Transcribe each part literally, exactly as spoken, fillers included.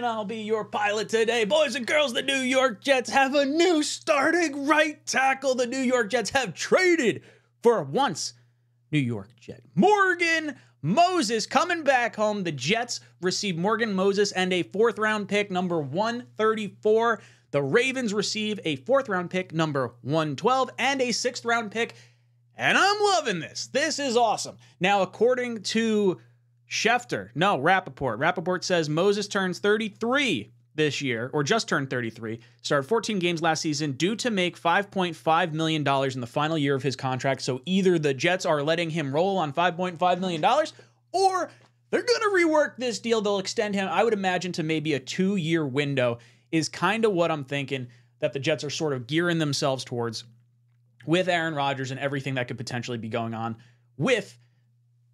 I'll be your pilot today. Boys and girls, the New York Jets have a new starting right tackle. The New York Jets have traded for once New York Jet. Morgan Moses coming back home. The Jets receive Morgan Moses and a fourth round pick, number one thirty-four. The Ravens receive a fourth round pick, number one twelve, and a sixth round pick. And I'm loving this. This is awesome. Now, according to Schefter, no, Rappaport. Rappaport says Moses turns thirty-three this year, or just turned thirty-three, started fourteen games last season, due to make five point five million dollars in the final year of his contract. So either the Jets are letting him roll on five point five million dollars, or they're going to rework this deal. They'll extend him, I would imagine, to maybe a two-year window is kind of what I'm thinking that the Jets are sort of gearing themselves towards with Aaron Rodgers and everything that could potentially be going on with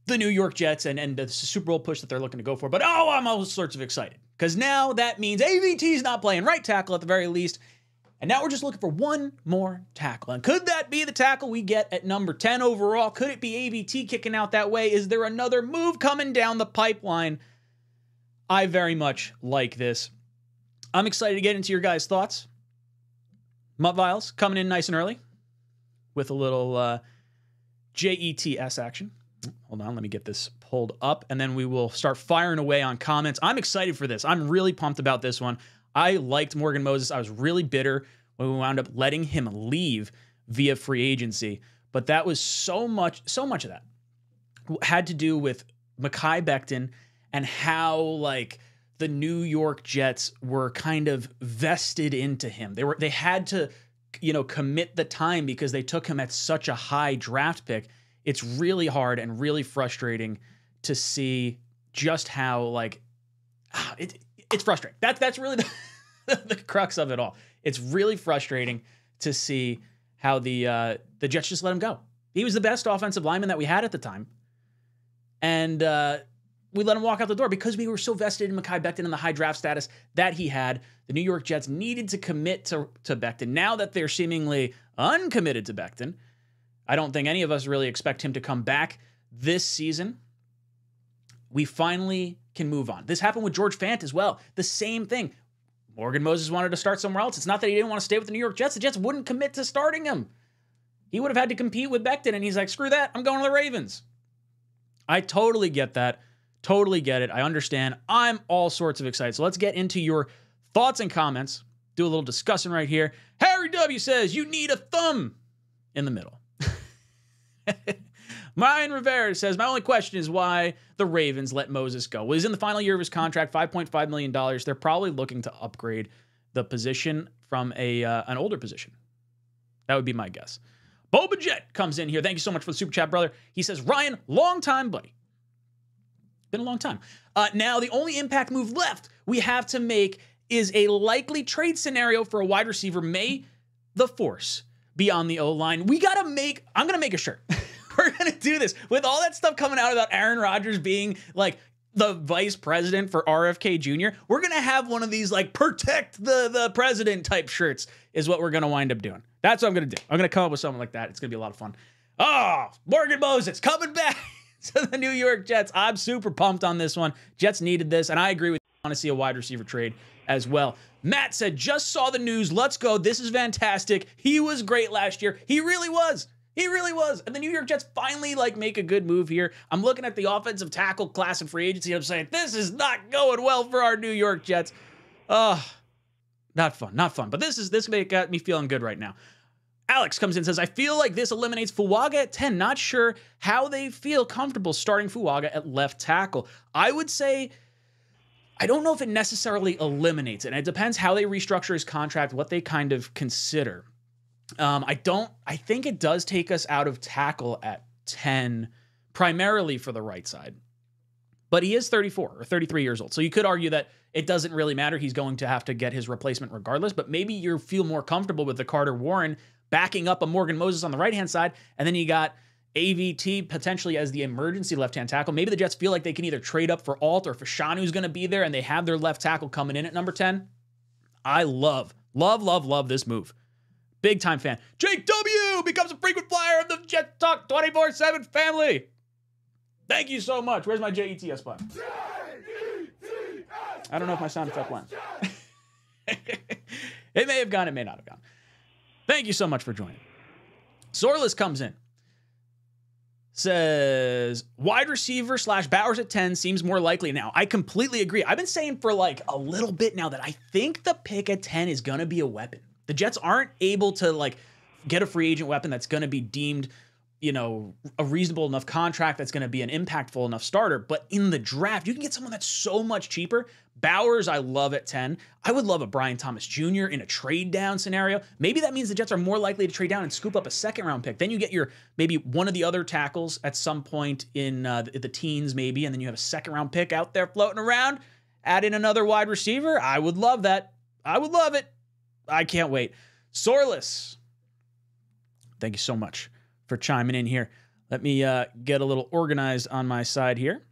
the New York Jets and, and the Super Bowl push that they're looking to go for. But, oh, I'm all sorts of excited, because now that means A V T's not playing right tackle at the very least. And now we're just looking for one more tackle. And could that be the tackle we get at number ten overall? Could it be A V T kicking out that way? Is there another move coming down the pipeline? I very much like this. I'm excited to get into your guys' thoughts. Mutt Viles coming in nice and early with a little uh, J E T S action. Hold on, let me get this pulled up, and then we will start firing away on comments. I'm excited for this. I'm really pumped about this one. I liked Morgan Moses. I was really bitter when we wound up letting him leave via free agency, but that was so much, so much of that had to do with Mekhi Becton and how, like, the New York Jets were kind of vested into him. They were, they had to, you know, commit the time because they took him at such a high draft pick. It's really hard and really frustrating to see just how, like, it, it's frustrating. That, that's really the, the crux of it all. It's really frustrating to see how the uh, the Jets just let him go. He was the best offensive lineman that we had at the time. And uh, we let him walk out the door because we were so vested in Mekhi Becton and the high draft status that he had. The New York Jets needed to commit to, to Becton. Now that they're seemingly uncommitted to Becton, I don't think any of us really expect him to come back this season. We finally can move on. This happened with George Fant as well. The same thing. Morgan Moses wanted to start somewhere else. It's not that he didn't want to stay with the New York Jets. The Jets wouldn't commit to starting him. He would have had to compete with Becton, and he's like, screw that, I'm going to the Ravens. I totally get that. Totally get it. I understand. I'm all sorts of excited. So let's get into your thoughts and comments. Do a little discussing right here. Harry W. says, you need a thumb in the middle. Marian Rivera says, my only question is why the Ravens let Moses go. Well, he's in the final year of his contract, five point five million dollars. They're probably looking to upgrade the position from a uh, an older position. That would be my guess. Boba Jet comes in here. Thank you so much for the super chat, brother. He says, Ryan, long time, buddy. Been a long time. Uh, now, the only impact move left we have to make is a likely trade scenario for a wide receiver. May the force beyond the O-line. We got to make, I'm going to make a shirt. We're going to do this. With all that stuff coming out about Aaron Rodgers being, like, the vice president for R F K Junior, we're going to have one of these, like, protect the, the president type shirts is what we're going to wind up doing. That's what I'm going to do. I'm going to come up with something like that. It's going to be a lot of fun. Oh, Morgan Moses coming back to the New York Jets. I'm super pumped on this one. Jets needed this, and I agree with you. I want to see a wide receiver trade as well. Matt said, just saw the news. Let's go. This is fantastic. He was great last year. He really was. He really was. And the New York Jets finally, like, make a good move here. I'm looking at the offensive tackle class and free agency. I'm saying, this is not going well for our New York Jets. Uh, not fun. Not fun. But this is this got me feeling good right now. Alex comes in and says, I feel like this eliminates Fuaga at ten. Not sure how they feel comfortable starting Fuaga at left tackle. I would say, I don't know if it necessarily eliminates it. And it depends how they restructure his contract, what they kind of consider. Um, I don't, I think it does take us out of tackle at ten, primarily for the right side. But he is thirty-four or thirty-three years old. So you could argue that it doesn't really matter. He's going to have to get his replacement regardless. But maybe you feel more comfortable with the Carter Warren backing up a Morgan Moses on the right-hand side. And then you got A V T potentially as the emergency left-hand tackle. Maybe the Jets feel like they can either trade up for Alt or Fashanu, going to be there, and they have their left tackle coming in at number ten. I love, love, love, love this move. Big time fan. Jake W becomes a frequent flyer of the Jet Talk twenty-four seven family. Thank you so much. Where's my J E T S button? J E T S I don't know if my sound effect went. It may have gone. It may not have gone. Thank you so much for joining. Zorlis comes in. Says, wide receiver slash Bowers at ten seems more likely now. I completely agree. I've been saying for like a little bit now that I think the pick at ten is going to be a weapon. The Jets aren't able to like get a free agent weapon that's going to be deemed, you know, a reasonable enough contract that's going to be an impactful enough starter. But in the draft, you can get someone that's so much cheaper. Bowers, I love at ten. I would love a Brian Thomas Junior in a trade down scenario. Maybe that means the Jets are more likely to trade down and scoop up a second round pick. Then you get your maybe one of the other tackles at some point in uh, the teens maybe, and then you have a second round pick out there floating around. Add in another wide receiver. I would love that. I would love it. I can't wait. Sorless, thank you so much for chiming in here. Let me uh, get a little organized on my side here.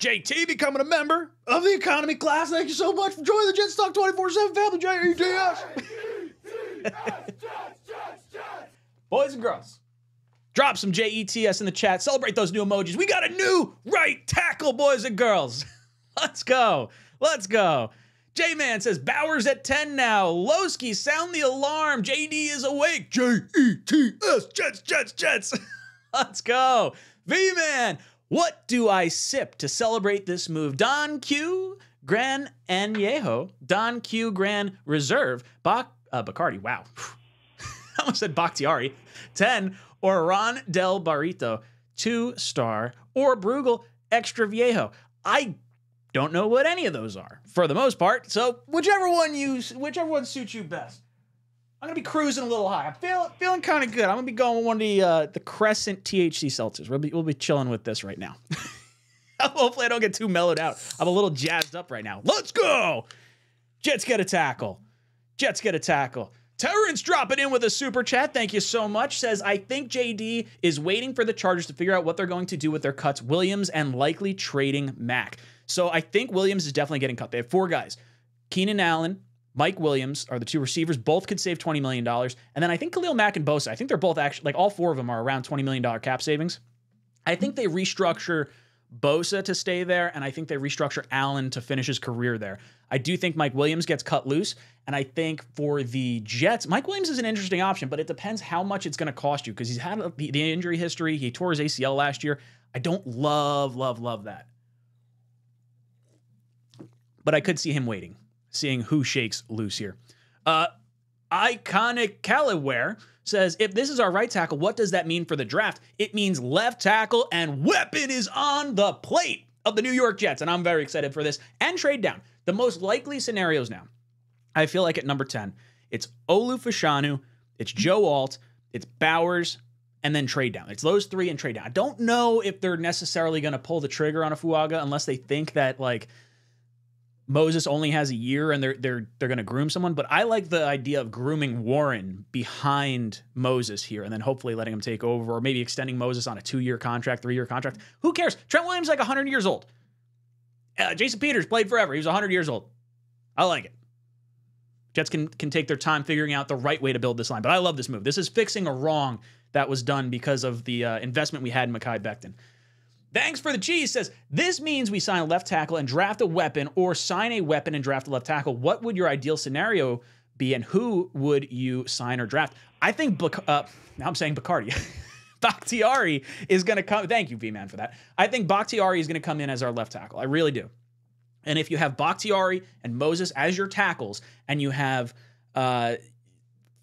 J T becoming a member of the economy class. Thank you so much for joining the Jets Talk twenty-four seven family, J E T S. Boys and girls, drop some J E T S in the chat. Celebrate those new emojis. We got a new right tackle, boys and girls. Let's go. Let's go. J-Man says, Bowers at ten now. Lowski, sound the alarm. J D is awake. J E T S, Jets, Jets, Jets. Let's go. V-Man, what do I sip to celebrate this move? Don Q, Gran Añejo. Don Q, Gran Reserve. Bac uh, Bacardi, wow. I almost said Bakhtiari. ten, or Ron Del Barrito. two star, or Bruegel Extra Viejo. I don't know what any of those are for the most part. So whichever one you, whichever one suits you best. I'm gonna be cruising a little high. I'm feeling feeling kind of good. I'm gonna be going with one of the uh, the Crescent T H C seltzers. We'll be we'll be chilling with this right now. Hopefully I don't get too mellowed out. I'm a little jazzed up right now. Let's go! Jets get a tackle. Jets get a tackle. Terrence dropping in with a super chat. Thank you so much. Says, I think J D is waiting for the Chargers to figure out what they're going to do with their cuts. Williams and likely trading Mac. So I think Williams is definitely getting cut. They have four guys. Keenan Allen, Mike Williams are the two receivers. Both could save twenty million dollars. And then I think Khalil Mack and Bosa, I think they're both actually, like all four of them are around twenty million dollars cap savings. I think they restructure Bosa to stay there, and I think they restructure Allen to finish his career there. I do think Mike Williams gets cut loose, and I think for the Jets, Mike Williams is an interesting option, but it depends how much it's going to cost you because he's had a, the injury history. He tore his A C L last year. I don't love, love, love that. But I could see him waiting, seeing who shakes loose here. Uh, Iconic Callaware says, if this is our right tackle, what does that mean for the draft? It means left tackle and weapon is on the plate of the New York Jets. And I'm very excited for this. And trade down. The most likely scenarios now, I feel like at number ten, it's Olu Fashanu, it's Joe Alt, it's Bowers, and then trade down. It's those three and trade down. I don't know if they're necessarily going to pull the trigger on a Fuaga unless they think that, like, Moses only has a year and they're they're they're going to groom someone, but I like the idea of grooming Warren behind Moses here and then hopefully letting him take over or maybe extending Moses on a two-year contract, three-year contract. Who cares? Trent Williams is like one hundred years old. Uh, Jason Peters played forever. He was one hundred years old. I like it. Jets can can take their time figuring out the right way to build this line, but I love this move. This is fixing a wrong that was done because of the uh, investment we had in Mekhi Becton. Thanks for the cheese says, this means we sign a left tackle and draft a weapon or sign a weapon and draft a left tackle. What would your ideal scenario be and who would you sign or draft? I think, uh, now I'm saying Bacardi. Bakhtiari is going to come. Thank you, V-Man, for that. I think Bakhtiari is going to come in as our left tackle. I really do. And if you have Bakhtiari and Moses as your tackles and you have uh,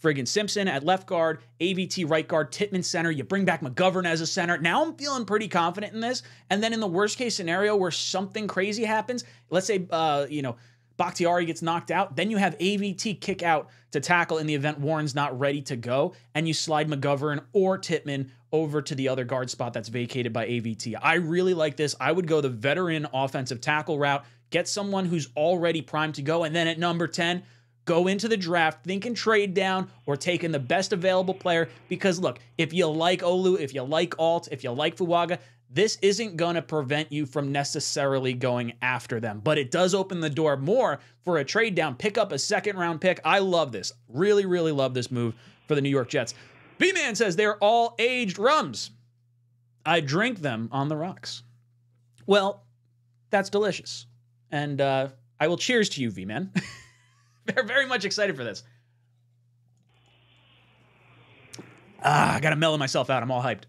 friggin' Simpson at left guard, A V T right guard, Tittman center. You bring back McGovern as a center. Now I'm feeling pretty confident in this. And then in the worst case scenario where something crazy happens, let's say, uh, you know, Bakhtiari gets knocked out. Then you have A V T kick out to tackle in the event Warren's not ready to go. And you slide McGovern or Tittman over to the other guard spot that's vacated by A V T. I really like this. I would go the veteran offensive tackle route, get someone who's already primed to go. And then at number ten, go into the draft thinking trade down or taking the best available player, because look, if you like Olu, if you like Alt, if you like Fuaga, this isn't going to prevent you from necessarily going after them, but it does open the door more for a trade down. Pick up a second round pick. I love this. Really, really love this move for the New York Jets. B-Man says they're all aged rums. I drink them on the rocks. Well, that's delicious. And uh, I will cheers to you, V-Man. They're very much excited for this. Ah, I got to mellow myself out. I'm all hyped.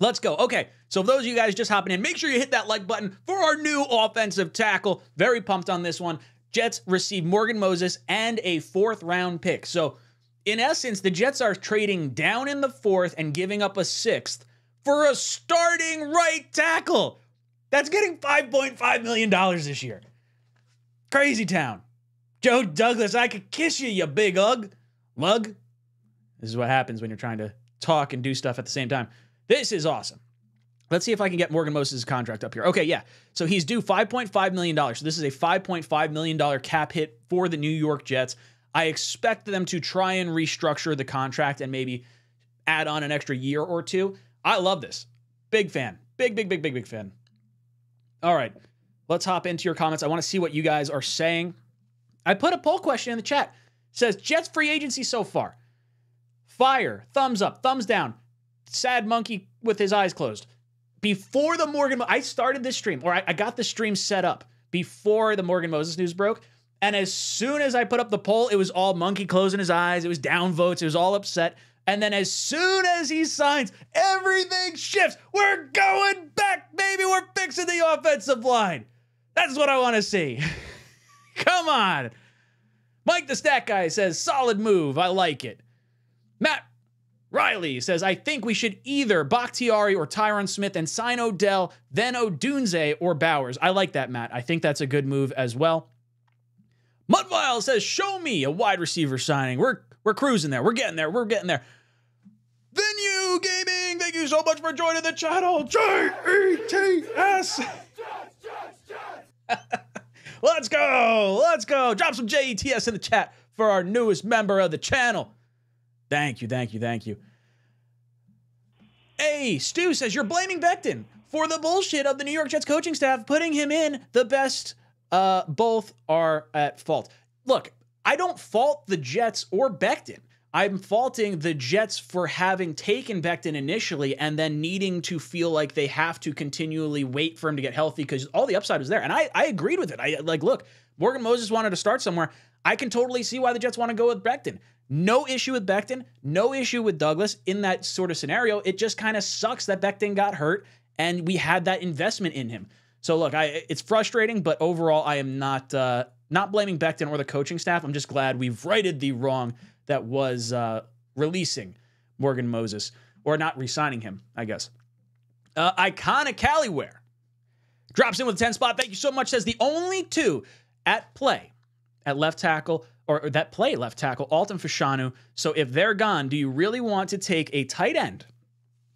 Let's go. Okay, so for those of you guys just hopping in, make sure you hit that like button for our new offensive tackle. Very pumped on this one. Jets receive Morgan Moses and a fourth round pick. So in essence, the Jets are trading down in the fourth and giving up a sixth for a starting right tackle. That's getting five point five million dollars this year. Crazy town. Joe Douglas, I could kiss you, you big ug. Lug. This is what happens when you're trying to talk and do stuff at the same time. This is awesome. Let's see if I can get Morgan Moses' contract up here. Okay, yeah. So he's due five point five million dollars. So this is a five point five million dollars cap hit for the New York Jets. I expect them to try and restructure the contract and maybe add on an extra year or two. I love this. Big fan. Big, big, big, big, big fan. All right. Let's hop into your comments. I want to see what you guys are saying. I put a poll question in the chat. It says, Jets free agency so far. Fire. Thumbs up. Thumbs down. Sad monkey with his eyes closed. Before the Morgan, I started this stream, or I, I got the stream set up before the Morgan Moses news broke. And as soon as I put up the poll, it was all monkey closing his eyes. It was down votes. It was all upset. And then as soon as he signs, everything shifts. We're going back, baby. We're fixing the offensive line. That's what I want to see. Come on. Mike the Stat Guy says, solid move. I like it. Matt Riley says, I think we should either Bakhtiari or Tyron Smith and sign Odell, then Odunze or Bowers. I like that, Matt. I think that's a good move as well. Mudvile says, show me a wide receiver signing. We're we're cruising there. We're getting there. We're getting there. Venue Gaming, thank you so much for joining the channel. J E T S. Let's go. Let's go. Drop some J E T S in the chat for our newest member of the channel. Thank you, thank you, thank you. Hey, Stu says, you're blaming Becton for the bullshit of the New York Jets coaching staff, putting him in the best. Uh, both are at fault. Look, I don't fault the Jets or Becton. I'm faulting the Jets for having taken Becton initially and then needing to feel like they have to continually wait for him to get healthy because all the upside was there. And I, I agreed with it. I like, look, Morgan Moses wanted to start somewhere. I can totally see why the Jets want to go with Becton. No issue with Becton, no issue with Douglas in that sort of scenario. It just kind of sucks that Becton got hurt and we had that investment in him. So look, I, it's frustrating, but overall I am not uh, not blaming Becton or the coaching staff. I'm just glad we've righted the wrong that was uh, releasing Morgan Moses or not re-signing him, I guess. Uh, Iconic Caliware drops in with a ten spot. Thank you so much. Says the only two at play at left tackle or that play left tackle, Alt and Fashanu. So if they're gone, do you really want to take a tight end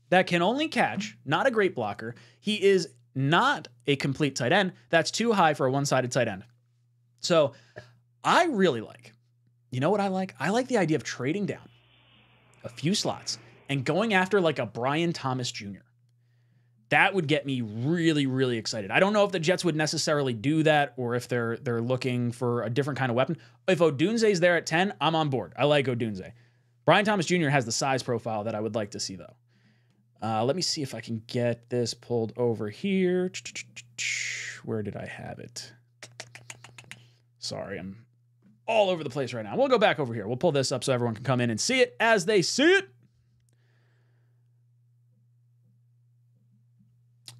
that can only catch, not a great blocker? He is not a complete tight end. That's too high for a one-sided tight end. So I really like, you know what I like? I like the idea of trading down a few slots and going after like a Brian Thomas Junior That would get me really, really excited. I don't know if the Jets would necessarily do that or if they're they're looking for a different kind of weapon. If Odunze's there at ten, I'm on board. I like Odunze. Brian Thomas Junior has the size profile that I would like to see, though. Uh, let me see if I can get this pulled over here. Where did I have it? Sorry, I'm all over the place right now. We'll go back over here. We'll pull this up so everyone can come in and see it as they see it.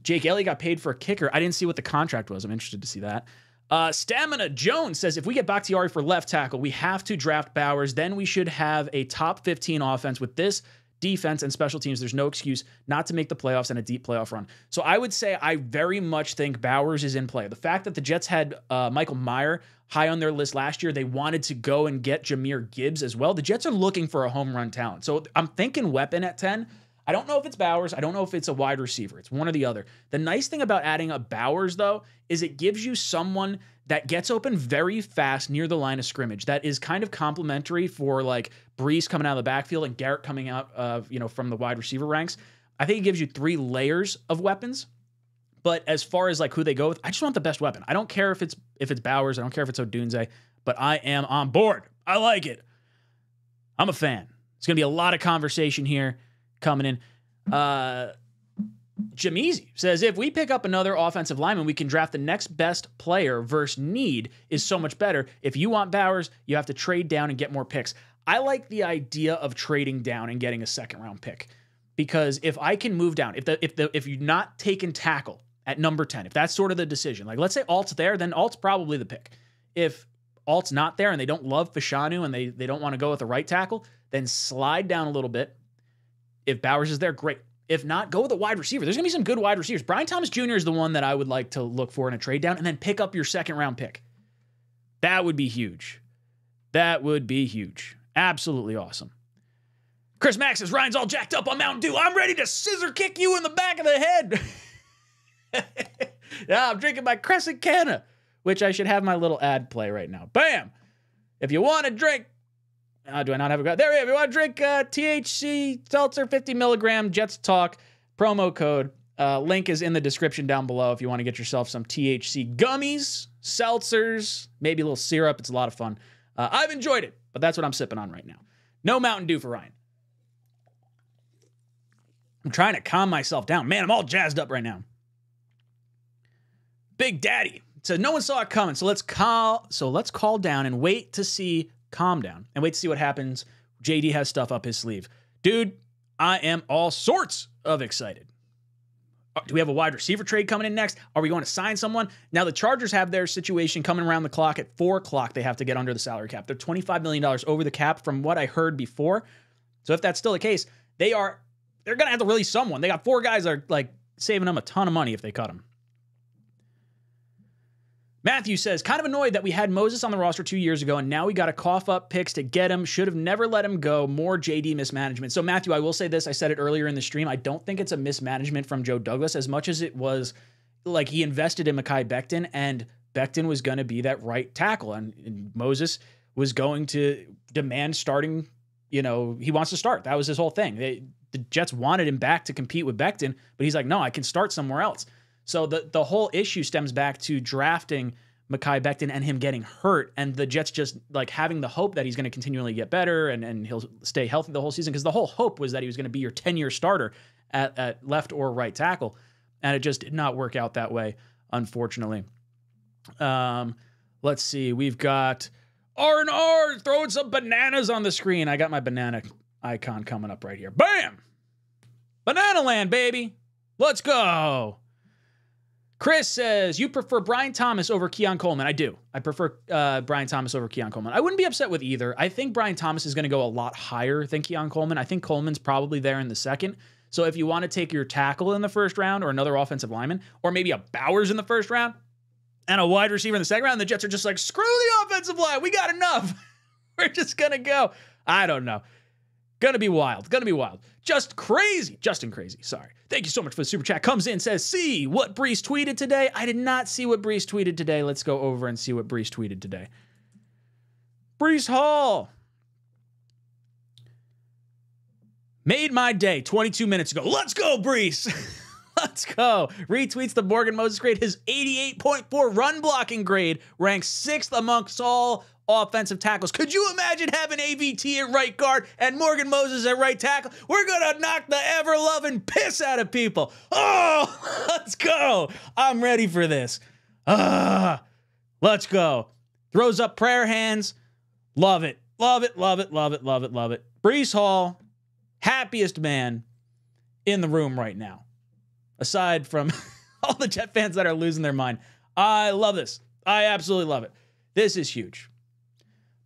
Jake Elliott got paid for a kicker. I didn't see what the contract was. I'm interested to see that. Uh, Stamina Jones says, if we get Bakhtiari for left tackle, we have to draft Bowers. Then we should have a top fifteen offense with this defense and special teams. There's no excuse not to make the playoffs and a deep playoff run. So I would say I very much think Bowers is in play. The fact that the Jets had uh, Michael Mayer high on their list last year, they wanted to go and get Jahmyr Gibbs as well. The Jets are looking for a home run talent. So I'm thinking weapon at ten. I don't know if it's Bowers. I don't know if it's a wide receiver. It's one or the other. The nice thing about adding a Bowers, though, is it gives you someone that gets open very fast near the line of scrimmage. That is kind of complimentary for like Brees coming out of the backfield and Garrett coming out of, you know, from the wide receiver ranks. I think it gives you three layers of weapons. But as far as like who they go with, I just want the best weapon. I don't care if it's if it's Bowers. I don't care if it's Odunze, but I am on board. I like it. I'm a fan. It's going to be a lot of conversation here coming in. Uh, Jameezy says, if we pick up another offensive lineman, we can draft the next best player versus need is so much better. If you want Bowers, you have to trade down and get more picks. I like the idea of trading down and getting a second round pick, because if I can move down, if the, if the, if you're not taking tackle at number ten, if that's sort of the decision, like let's say Alt's there, then Alt's probably the pick. If Alt's not there and they don't love Fashanu and they, they don't want to go with the right tackle, then slide down a little bit. If Bowers is there, great. If not, go with a wide receiver. There's going to be some good wide receivers. Brian Thomas Junior is the one that I would like to look for in a trade down, and then pick up your second round pick. That would be huge. That would be huge. Absolutely awesome. Chris Max says, Ryan's all jacked up on Mountain Dew. I'm ready to scissor kick you in the back of the head. Yeah, I'm drinking my Crescent Canna, which I should have my little ad play right now. Bam. If you want to drink, Uh, do I not have a guy? There we go. If you want to drink uh, T H C Seltzer fifty milligram Jets Talk promo code. Uh, link is in the description down below if you want to get yourself some T H C gummies, seltzers, maybe a little syrup. It's a lot of fun. Uh, I've enjoyed it, but that's what I'm sipping on right now. No Mountain Dew for Ryan. I'm trying to calm myself down. Man, I'm all jazzed up right now. Big Daddy says, no one saw it coming, so let's call, so let's call down and wait to see... Calm down and wait to see what happens. J D has stuff up his sleeve. Dude, I am all sorts of excited. Do we have a wide receiver trade coming in next? Are we going to sign someone? Now the Chargers have their situation coming around the clock at four o'clock. They have to get under the salary cap. They're twenty-five million dollars over the cap from what I heard before. So if that's still the case, they are, they're going to have to release someone. They got four guys that are like saving them a ton of money if they cut them. Matthew says, kind of annoyed that we had Moses on the roster two years ago, and now we got to cough up picks to get him. Should have never let him go. More J D mismanagement. So, Matthew, I will say this. I said it earlier in the stream. I don't think it's a mismanagement from Joe Douglas as much as it was like he invested in Mekhi Becton, and Becton was going to be that right tackle, and, and Moses was going to demand starting, you know, he wants to start. That was his whole thing. They, the Jets wanted him back to compete with Becton, but he's like, no, I can start somewhere else. So the, the whole issue stems back to drafting Mekhi Becton and him getting hurt, and the Jets just like having the hope that he's going to continually get better and, and he'll stay healthy the whole season, because the whole hope was that he was going to be your ten-year starter at, at left or right tackle, and it just did not work out that way, unfortunately. Um, let's see. We've got R and R throwing some bananas on the screen. I got my banana icon coming up right here. Bam! Banana land, baby! Let's go! Chris says, you prefer Brian Thomas over Keon Coleman. I do. I prefer uh, Brian Thomas over Keon Coleman. I wouldn't be upset with either. I think Brian Thomas is going to go a lot higher than Keon Coleman. I think Coleman's probably there in the second. So if you want to take your tackle in the first round or another offensive lineman, or maybe a Bowers in the first round and a wide receiver in the second round, the Jets are just like, screw the offensive line. We got enough. We're just going to go. I don't know. Gonna be wild. Gonna be wild. Just crazy. Justin Crazy. Sorry. Thank you so much for the super chat. Comes in, says, see what Brees tweeted today. I did not see what Brees tweeted today. Let's go over and see what Brees tweeted today. Brees Hall. Made my day twenty-two minutes ago. Let's go, Brees. Let's go. Retweets the Morgan Moses grade. His eighty-eight point four run blocking grade ranks sixth amongst all offensive tackles. Could you imagine having A V T at right guard and Morgan Moses at right tackle? We're going to knock the ever-loving piss out of people. Oh, let's go. I'm ready for this. Uh, let's go. Throws up prayer hands. Love it. Love it, love it, love it, love it, love it. Brees Hall, happiest man in the room right now. Aside from all the Jet fans that are losing their mind. I love this. I absolutely love it. This is huge.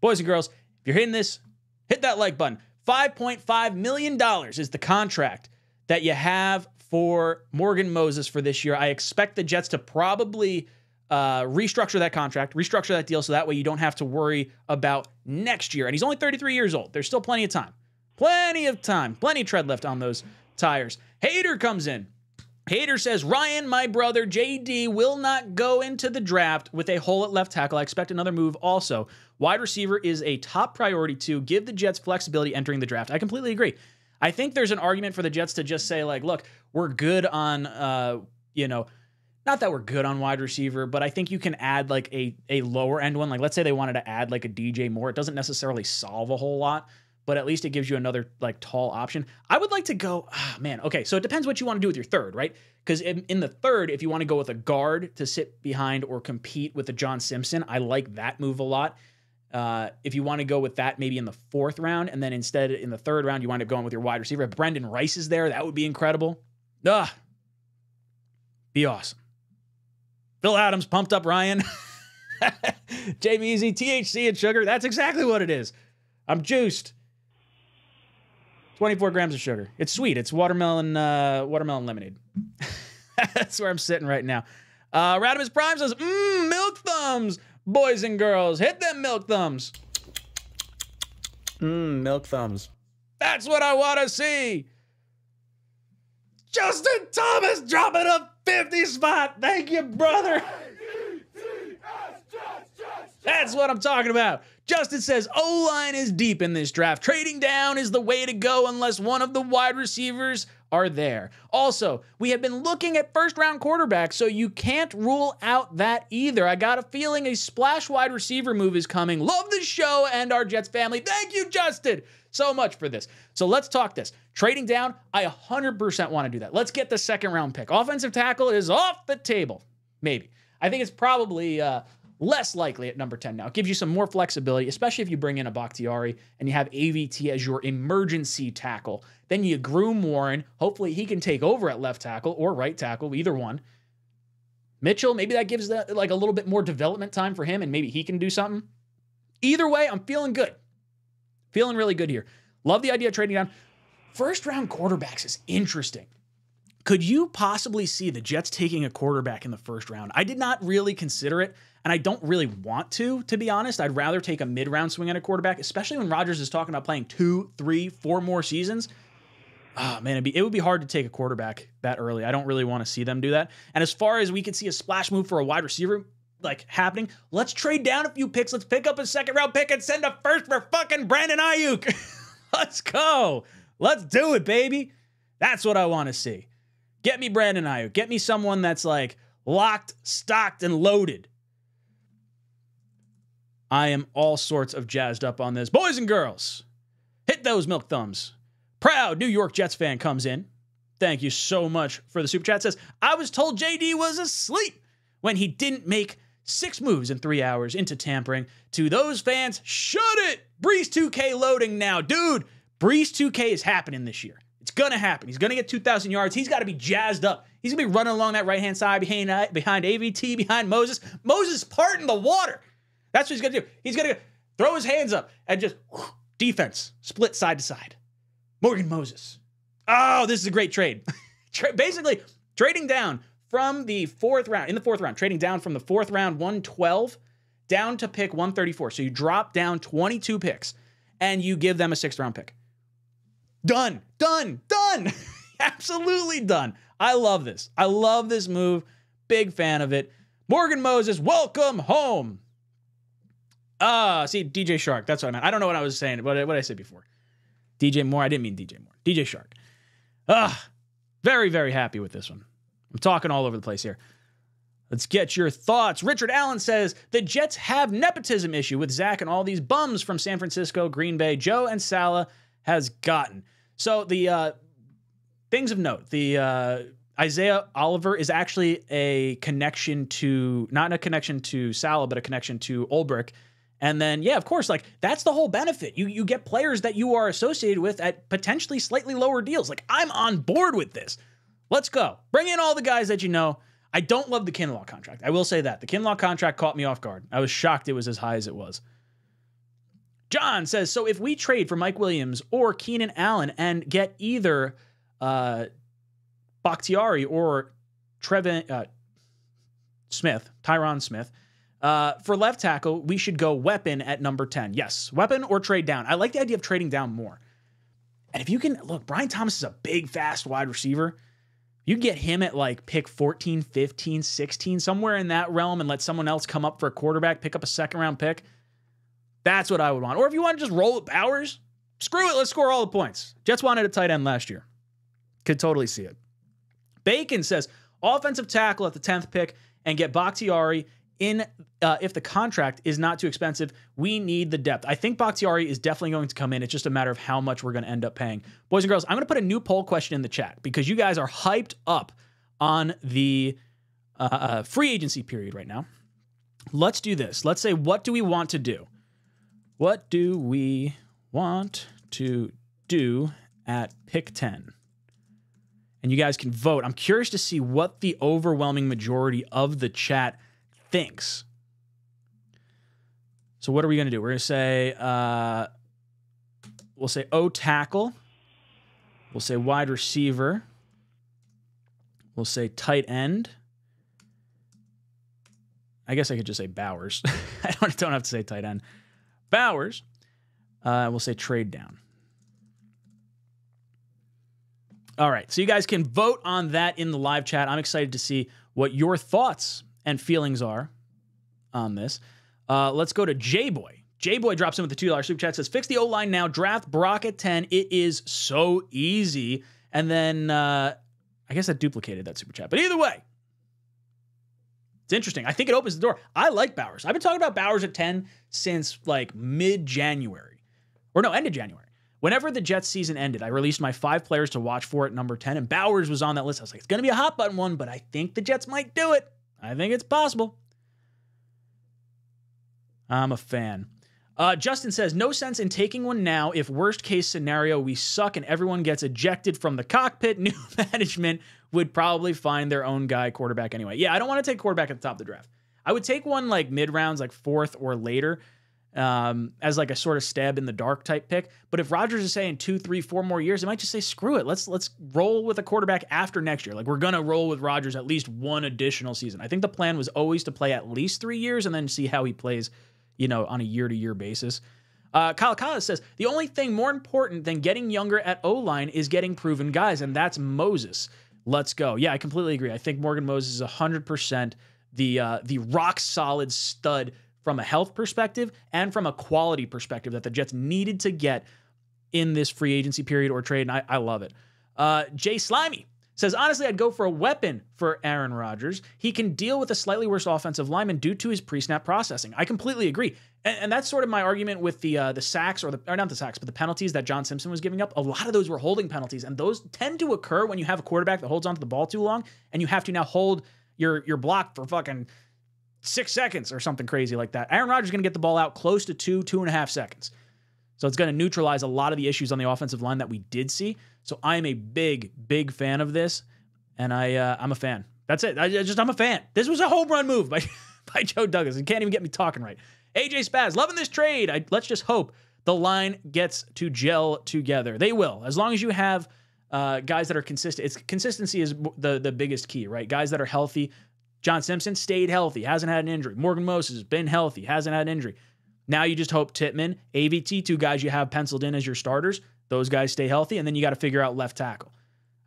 Boys and girls, if you're hitting this, hit that like button. five point five million dollars is the contract that you have for Morgan Moses for this year. I expect the Jets to probably uh, restructure that contract, restructure that deal, so that way you don't have to worry about next year. And he's only thirty-three years old. There's still plenty of time. Plenty of time. Plenty of tread left on those tires. Hader comes in. Hader says, Ryan, my brother, J D, will not go into the draft with a hole at left tackle. I expect another move also. Wide receiver is a top priority to give the Jets flexibility entering the draft. I completely agree. I think there's an argument for the Jets to just say, like, look, we're good on, uh, you know, not that we're good on wide receiver, but I think you can add, like, a, a lower-end one. Like, let's say they wanted to add, like, a D J Moore. It doesn't necessarily solve a whole lot, but at least it gives you another, like, tall option. I would like to go, ah, man, okay, so it depends what you want to do with your third, right? Because in, in the third, if you want to go with a guard to sit behind or compete with a John Simpson, I like that move a lot. Uh, if you want to go with that maybe in the fourth round, and then instead in the third round, you wind up going with your wide receiver. If Brendan Rice is there, that would be incredible. Ugh. Be awesome. Phil Adams pumped up Ryan. J B Z, T H C, and sugar. That's exactly what it is. I'm juiced. twenty-four grams of sugar. It's sweet. It's watermelon uh, watermelon lemonade. That's where I'm sitting right now. Uh, Radimus Prime says, mmm, milk thumbs. Boys and girls, hit them milk thumbs. Mmm, milk thumbs. That's what I want to see. Justin Thomas dropping a fifty spot. Thank you, brother. That's what I'm talking about. Justin says, O-line is deep in this draft. Trading down is the way to go unless one of the wide receivers are there. Also, we have been looking at first-round quarterbacks, so you can't rule out that either. I got a feeling a splash wide receiver move is coming. Love the show and our Jets family. Thank you, Justin, so much for this. So let's talk this. Trading down, I one hundred percent want to do that. Let's get the second-round pick. Offensive tackle is off the table, maybe. I think it's probably uh, less likely at number ten now. It gives you some more flexibility, especially if you bring in a Bakhtiari and you have A V T as your emergency tackle. Then you groom Warren. Hopefully he can take over at left tackle or right tackle, either one. Mitchell, maybe that gives that like a little bit more development time for him and maybe he can do something. Either way, I'm feeling good. Feeling really good here. Love the idea of trading down. First round quarterbacks is interesting. Could you possibly see the Jets taking a quarterback in the first round? I did not really consider it, and I don't really want to, to be honest. I'd rather take a mid-round swing at a quarterback, especially when Rodgers is talking about playing two, three, four more seasons. Oh, man, it'd be, it would be hard to take a quarterback that early. I don't really want to see them do that. And as far as we could see a splash move for a wide receiver like happening, let's trade down a few picks. Let's pick up a second-round pick and send a first for fucking Brandon Ayuk. Let's go. Let's do it, baby. That's what I want to see. Get me Brandon Ayuk. Get me someone that's like locked, stocked, and loaded. I am all sorts of jazzed up on this. Boys and girls, hit those milk thumbs. Proud New York Jets fan comes in. Thank you so much for the super chat. Says, I was told J D was asleep when he didn't make six moves in three hours into tampering. To those fans, shut it. Brees two K loading now. Dude, Brees two K is happening this year. It's going to happen. He's going to get two thousand yards. He's got to be jazzed up. He's going to be running along that right-hand side behind, behind A V T, behind Moses. Moses parting the water. That's what he's going to do. He's going to throw his hands up and just whoosh, defense, split side to side. Morgan Moses. Oh, this is a great trade. Tra- basically, trading down from the fourth round, in the fourth round, trading down from the fourth round, one twelve, down to pick one thirty-four. So you drop down twenty-two picks, and you give them a sixth-round pick. Done, done, done. Absolutely done. I love this. I love this move. Big fan of it. Morgan Moses, welcome home. Ah, uh, see, D J Shark. That's what I meant. I don't know what I was saying, what, what I said before. D J Moore. I didn't mean D J Moore. D J Shark. Ah, uh, very, very happy with this one. I'm talking all over the place here. Let's get your thoughts. Richard Allen says, the Jets have nepotism issue with Zach and all these bums from San Francisco, Green Bay, Joe, and Salah has gotten. So the uh, things of note, the uh, Isaiah Oliver is actually a connection to, not a connection to Salah, but a connection to Ulbrich. And then, yeah, of course, like that's the whole benefit. You you get players that you are associated with at potentially slightly lower deals. Like I'm on board with this. Let's go. Bring in all the guys that you know. I don't love the Kinlaw contract. I will say that. The Kinlaw contract caught me off guard. I was shocked it was as high as it was. John says, so if we trade for Mike Williams or Keenan Allen and get either uh, Bakhtiari or Trevin uh, Smith, Tyron Smith, uh, for left tackle, we should go weapon at number ten. Yes, weapon or trade down. I like the idea of trading down more. And if you can, look, Brian Thomas is a big, fast wide receiver. You get him at like pick fourteen, fifteen, sixteen, somewhere in that realm, and let someone else come up for a quarterback, pick up a second round pick. That's what I would want. Or if you want to just roll with Powers, screw it, let's score all the points. Jets wanted a tight end last year. Could totally see it. Bacon says, offensive tackle at the tenth pick and get Bakhtiari in uh, if the contract is not too expensive. We need the depth. I think Bakhtiari is definitely going to come in. It's just a matter of how much we're going to end up paying. Boys and girls, I'm going to put a new poll question in the chat because you guys are hyped up on the uh, uh, free agency period right now. Let's do this. Let's say, what do we want to do? What do we want to do at pick ten? And you guys can vote. I'm curious to see what the overwhelming majority of the chat thinks. So what are we going to do? We're going to say, uh, we'll say O tackle. We'll say wide receiver. We'll say tight end. I guess I could just say Bowers. I don't, don't have to say tight end. Bowers. Uh, we'll say trade down. All right, so you guys can vote on that in the live chat. I'm excited to see what your thoughts and feelings are on this. Uh, let's go to J-Boy. J-Boy drops in with the two dollar super chat, says, fix the O-line now, draft Brock at ten. It is so easy. And then uh, I guess I duplicated that super chat. But either way, it's interesting. I think it opens the door. I like Bowers. I've been talking about Bowers at ten since like mid-January. Or no, end of January. Whenever the Jets season ended, I released my five players to watch for at number ten, and Bowers was on that list. I was like, it's going to be a hot button one, but I think the Jets might do it. I think it's possible. I'm a fan. Uh, Justin says, no sense in taking one now if worst case scenario we suck and everyone gets ejected from the cockpit. New management would probably find their own guy quarterback anyway. Yeah, I don't want to take quarterback at the top of the draft. I would take one like mid-rounds, like fourth or later, um, as like a sort of stab in the dark type pick. But if Rodgers is saying two, three, four more years, they might just say, screw it. Let's, let's roll with a quarterback after next year. Like we're going to roll with Rodgers at least one additional season. I think the plan was always to play at least three years and then see how he plays, you know, on a year to year basis. Uh, Kyle Collins says, the only thing more important than getting younger at O-line is getting proven guys. And that's Moses. Let's go. Yeah, I completely agree. I think Morgan Moses is a hundred percent the, uh, the rock solid stud from a health perspective and from a quality perspective that the Jets needed to get in this free agency period or trade, and I, I love it. Uh, Jay Slimy says, honestly, I'd go for a weapon for Aaron Rodgers. He can deal with a slightly worse offensive lineman due to his pre-snap processing. I completely agree. And, and that's sort of my argument with the uh, the sacks, or the or not the sacks, but the penalties that John Simpson was giving up. A lot of those were holding penalties, and those tend to occur when you have a quarterback that holds onto the ball too long, and you have to now hold your, your block for fucking six seconds or something crazy like that. Aaron Rodgers is going to get the ball out close to two, two and a half seconds. So it's going to neutralize a lot of the issues on the offensive line that we did see. So I'm a big, big fan of this. And I, uh, I'm a fan. That's it. I just, I'm a fan. This was a home run move by, by Joe Douglas. You can't even get me talking right. A J Spaz, loving this trade. I, let's just hope the line gets to gel together. They will. As long as you have uh, guys that are consistent. It's consistency is the, the biggest key, right? Guys that are healthy. John Simpson stayed healthy, hasn't had an injury. Morgan Moses has been healthy, hasn't had an injury. Now you just hope Tittman, A V T, two guys you have penciled in as your starters, those guys stay healthy, and then you got to figure out left tackle.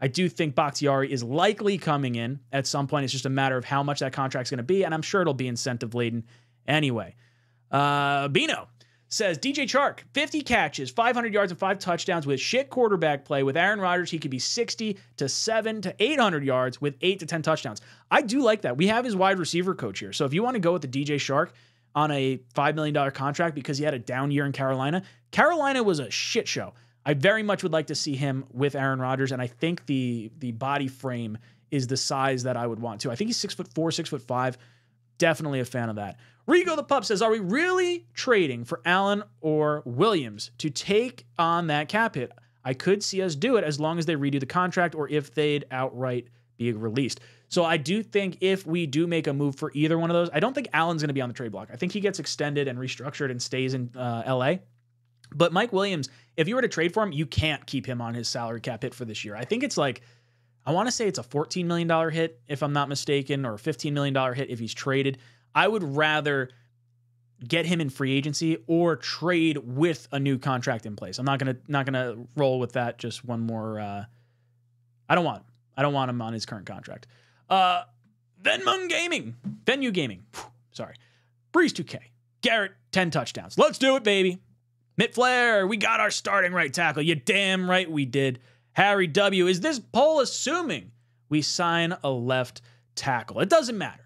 I do think Bakhtiari is likely coming in at some point. It's just a matter of how much that contract's going to be, and I'm sure it'll be incentive-laden anyway. Uh, Bino says, D J Chark, fifty catches, five hundred yards, and five touchdowns with shit quarterback play. With Aaron Rodgers, he could be sixty to seven to eight hundred yards with eight to ten touchdowns. I do like that. We have his wide receiver coach here. So if you want to go with the D J Chark on a five million dollar contract because he had a down year in Carolina, Carolina was a shit show. I very much would like to see him with Aaron Rodgers, and I think the the body frame is the size that I would want to. I think he's six foot four, six foot five. Definitely a fan of that. Rigo the Pup says, are we really trading for Allen or Williams to take on that cap hit? I could see us do it as long as they redo the contract or if they'd outright be released. So I do think if we do make a move for either one of those, I don't think Allen's going to be on the trade block. I think he gets extended and restructured and stays in uh, L A. But Mike Williams, if you were to trade for him, you can't keep him on his salary cap hit for this year. I think it's like, I want to say it's a fourteen million dollar hit, if I'm not mistaken, or a fifteen million dollar hit if he's traded. I would rather get him in free agency or trade with a new contract in place. I'm not gonna not gonna roll with that. Just one more. Uh, I don't want. I don't want him on his current contract. Uh, Venmon Gaming. Venue Gaming. Whew, sorry. Breeze two K. Garrett, ten touchdowns. Let's do it, baby. Mitt Flair, we got our starting right tackle. You damn right we did. Harry W., is this poll assuming we sign a left tackle? It doesn't matter.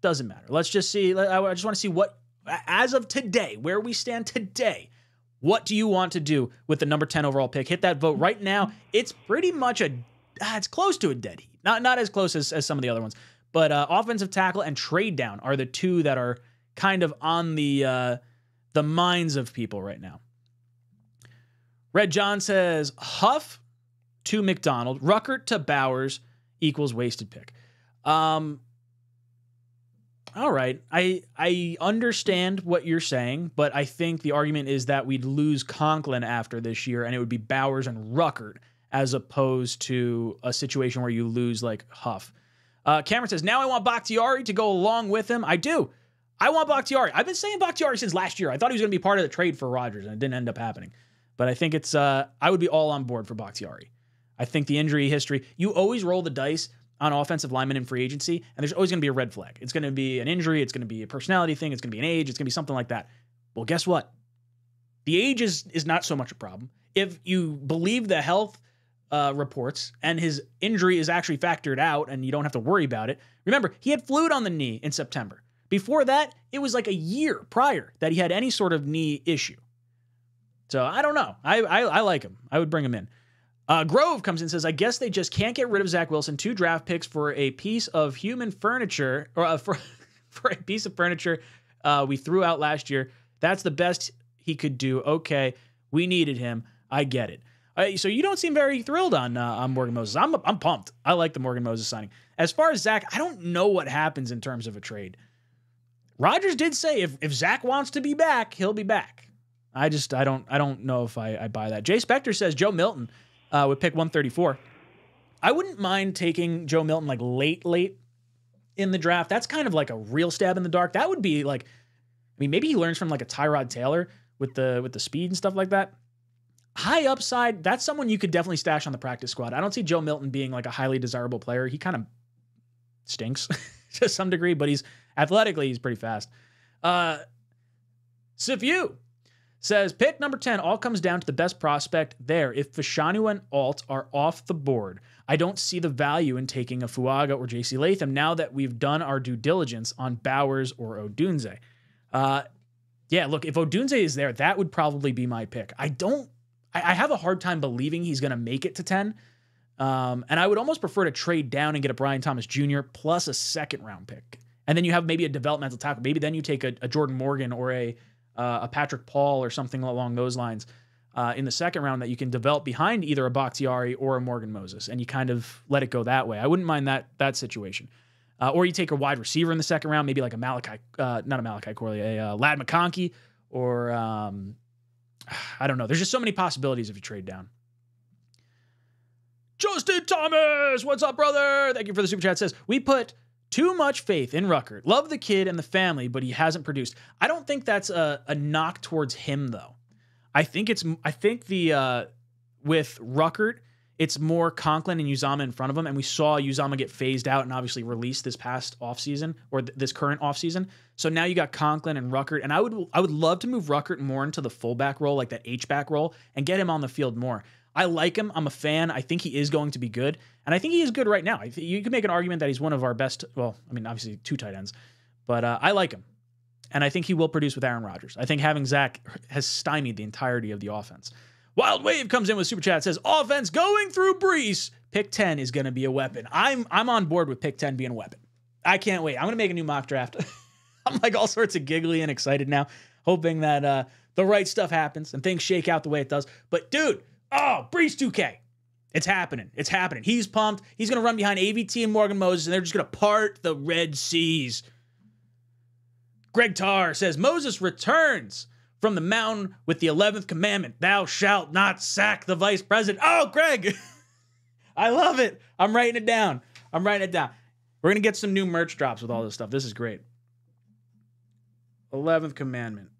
Doesn't matter. Let's just see. I just want to see what, as of today, where we stand today, what do you want to do with the number ten overall pick? Hit that vote right now. It's pretty much a, it's close to a dead heat. Not, not as close as, as some of the other ones, but uh, offensive tackle and trade down are the two that are kind of on the, uh, the minds of people right now. Red John says, Huff to McDonald, Ruckert to Bowers equals wasted pick. Um, all right. I, I understand what you're saying, but I think the argument is that we'd lose Conklin after this year, and it would be Bowers and Ruckert as opposed to a situation where you lose like Huff. Uh, Cameron says, now I want Bakhtiari to go along with him. I do. I want Bakhtiari. I've been saying Bakhtiari since last year. I thought he was going to be part of the trade for Rodgers, and it didn't end up happening. But I think it's, uh, I would be all on board for Bakhtiari. I think the injury history, you always roll the dice on offensive linemen in free agency, and there's always going to be a red flag. It's going to be an injury. It's going to be a personality thing. It's going to be an age. It's going to be something like that. Well, guess what? The age is, is not so much a problem. If you believe the health uh, reports and his injury is actually factored out and you don't have to worry about it. Remember, he had fluid on the knee in September. Before that, it was like a year prior that he had any sort of knee issue. So I don't know. I, I, I like him. I would bring him in. Uh, Grove comes in and says, I guess they just can't get rid of Zach Wilson. Two draft picks for a piece of human furniture, or uh, for, for a piece of furniture uh, we threw out last year. That's the best he could do. Okay, we needed him. I get it. Uh, so you don't seem very thrilled on, uh, on Morgan Moses. I'm, I'm pumped. I like the Morgan Moses signing. As far as Zach, I don't know what happens in terms of a trade. Rodgers did say if, if Zach wants to be back, he'll be back. I just, I don't, I don't know if I, I buy that. Jay Spector says Joe Milton uh, would pick one thirty-four. I wouldn't mind taking Joe Milton like late, late in the draft. That's kind of like a real stab in the dark. That would be like, I mean, maybe he learns from like a Tyrod Taylor with the, with the speed and stuff like that. High upside. That's someone you could definitely stash on the practice squad. I don't see Joe Milton being like a highly desirable player. He kind of stinks to some degree, but he's, athletically, he's pretty fast. Uh, Sifu says, pick number ten all comes down to the best prospect there. If Fashanu and Alt are off the board, I don't see the value in taking a Fuaga or J C Latham now that we've done our due diligence on Bowers or Odunze. Uh, yeah, look, if Odunze is there, that would probably be my pick. I don't, I, I have a hard time believing he's going to make it to ten. Um, and I would almost prefer to trade down and get a Brian Thomas Junior plus a second round pick. And then you have maybe a developmental tackle. Maybe then you take a, a Jordan Morgan or a uh, a Patrick Paul or something along those lines uh, in the second round that you can develop behind either a Bakhtiari or a Morgan Moses, and you kind of let it go that way. I wouldn't mind that that situation. Uh, or you take a wide receiver in the second round, maybe like a Malachi, uh, not a Malachi Corley, a uh, Ladd McConkey, or um, I don't know. There's just so many possibilities if you trade down. Justin Thomas, what's up, brother? Thank you for the super chat. It says, we put too much faith in Ruckert. Love the kid and the family, but he hasn't produced. I don't think that's a, a knock towards him, though. I think it's I think the uh, with Ruckert, it's more Conklin and Uzama in front of him, and we saw Uzama get phased out and obviously released this past offseason or th this current offseason. So now you got Conklin and Ruckert, and I would I would love to move Ruckert more into the fullback role, like that H-back role, and get him on the field more. I like him. I'm a fan. I think he is going to be good. And I think he is good right now. I th you can make an argument that he's one of our best. Well, I mean, obviously two tight ends, but uh, I like him. And I think he will produce with Aaron Rodgers. I think having Zach has stymied the entirety of the offense. Wild Wave comes in with super chat, says offense going through Brees. Pick ten is going to be a weapon. I'm, I'm on board with pick ten being a weapon. I can't wait. I'm going to make a new mock draft. I'm like all sorts of giggly and excited now, hoping that uh, the right stuff happens and things shake out the way it does. But dude, oh, Brees two K. It's happening. It's happening. He's pumped. He's going to run behind A V T and Morgan Moses, and they're just going to part the Red Seas. Greg Tarr says, Moses returns from the mountain with the eleventh commandment. Thou shalt not sack the vice president. Oh, Greg. I love it. I'm writing it down. I'm writing it down. We're going to get some new merch drops with all this stuff. This is great. eleventh commandment.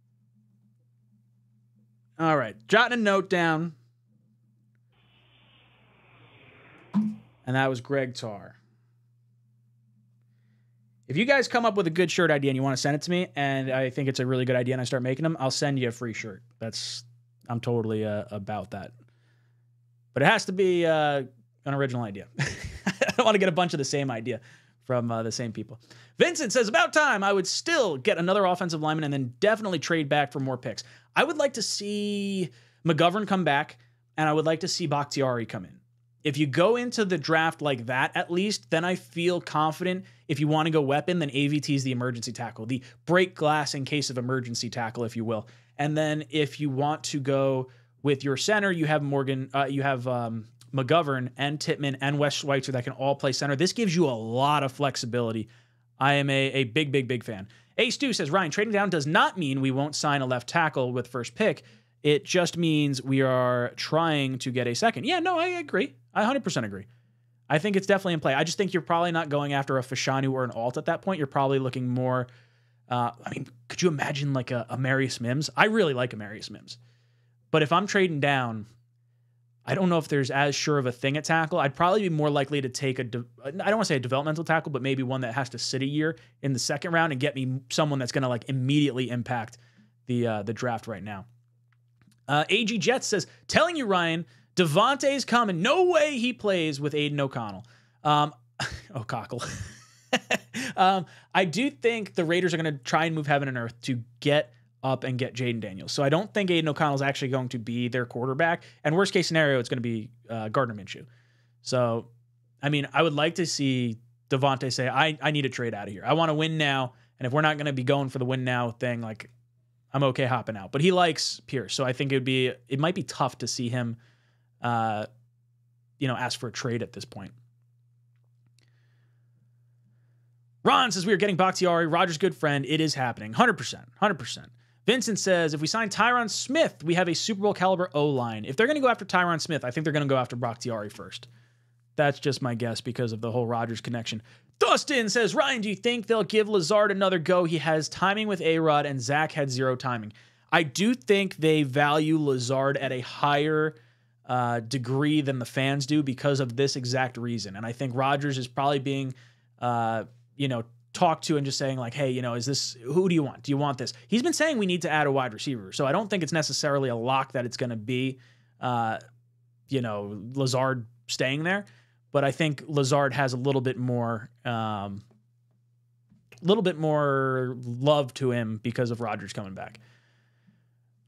All right. Jotting a note down. And that was Greg Tar. If you guys come up with a good shirt idea and you want to send it to me, and I think it's a really good idea and I start making them, I'll send you a free shirt. That's, I'm totally uh, about that. But it has to be uh, an original idea. I don't want to get a bunch of the same idea from uh, the same people. Vincent says, about time. I would still get another offensive lineman and then definitely trade back for more picks. I would like to see McGovern come back, and I would like to see Bakhtiari come in. If you go into the draft like that, at least, then I feel confident. If you want to go weapon, then A V T is the emergency tackle, the break glass in case of emergency tackle, if you will. And then if you want to go with your center, you have Morgan, uh, you have um, McGovern and Tippmann and Wes Schweitzer that can all play center. This gives you a lot of flexibility. I am a, a big, big, big fan. Ace Stu says, Ryan, trading down does not mean we won't sign a left tackle with first pick. It just means we are trying to get a second. Yeah, no, I agree. I one hundred percent agree. I think it's definitely in play. I just think you're probably not going after a Fashanu or an Alt at that point. You're probably looking more... Uh, I mean, could you imagine like a, a Amarius Mims? I really like Amarius Mims. But if I'm trading down, I don't know if there's as sure of a thing at tackle. I'd probably be more likely to take a... De- I don't want to say a developmental tackle, but maybe one that has to sit a year in the second round and get me someone that's going to like immediately impact the, uh, the draft right now. Uh, A G Jets says, telling you, Ryan, Devontae's coming. No way he plays with Aiden O'Connell. Um, O'Cockle. um, I do think the Raiders are going to try and move heaven and earth to get up and get Jaden Daniels. So I don't think Aiden O'Connell is actually going to be their quarterback. And worst case scenario, it's going to be uh, Gardner Minshew. So, I mean, I would like to see Devontae say, I, I need a trade out of here. I want to win now. And if we're not going to be going for the win now thing, like, I'm okay hopping out. But he likes Pierce, so I think it would be it might be tough to see him, uh, you know, ask for a trade at this point. Ron says we are getting Bakhtiari, Rodgers' good friend. It is happening, one hundred percent, one hundred percent. Vincent says if we sign Tyron Smith, we have a Super Bowl caliber O line. If they're going to go after Tyron Smith, I think they're going to go after Bakhtiari first. That's just my guess because of the whole Rodgers connection. Dustin says, Ryan, do you think they'll give Lazard another go? He has timing with A-Rod, and Zach had zero timing. I do think they value Lazard at a higher uh, degree than the fans do because of this exact reason. And I think Rodgers is probably being, uh, you know, talked to and just saying like, hey, you know, is this, who do you want? Do you want this? He's been saying we need to add a wide receiver. So I don't think it's necessarily a lock that it's going to be, uh, you know, Lazard staying there. But I think Lazard has a little bit more, um, little bit more love to him because of Rodgers coming back.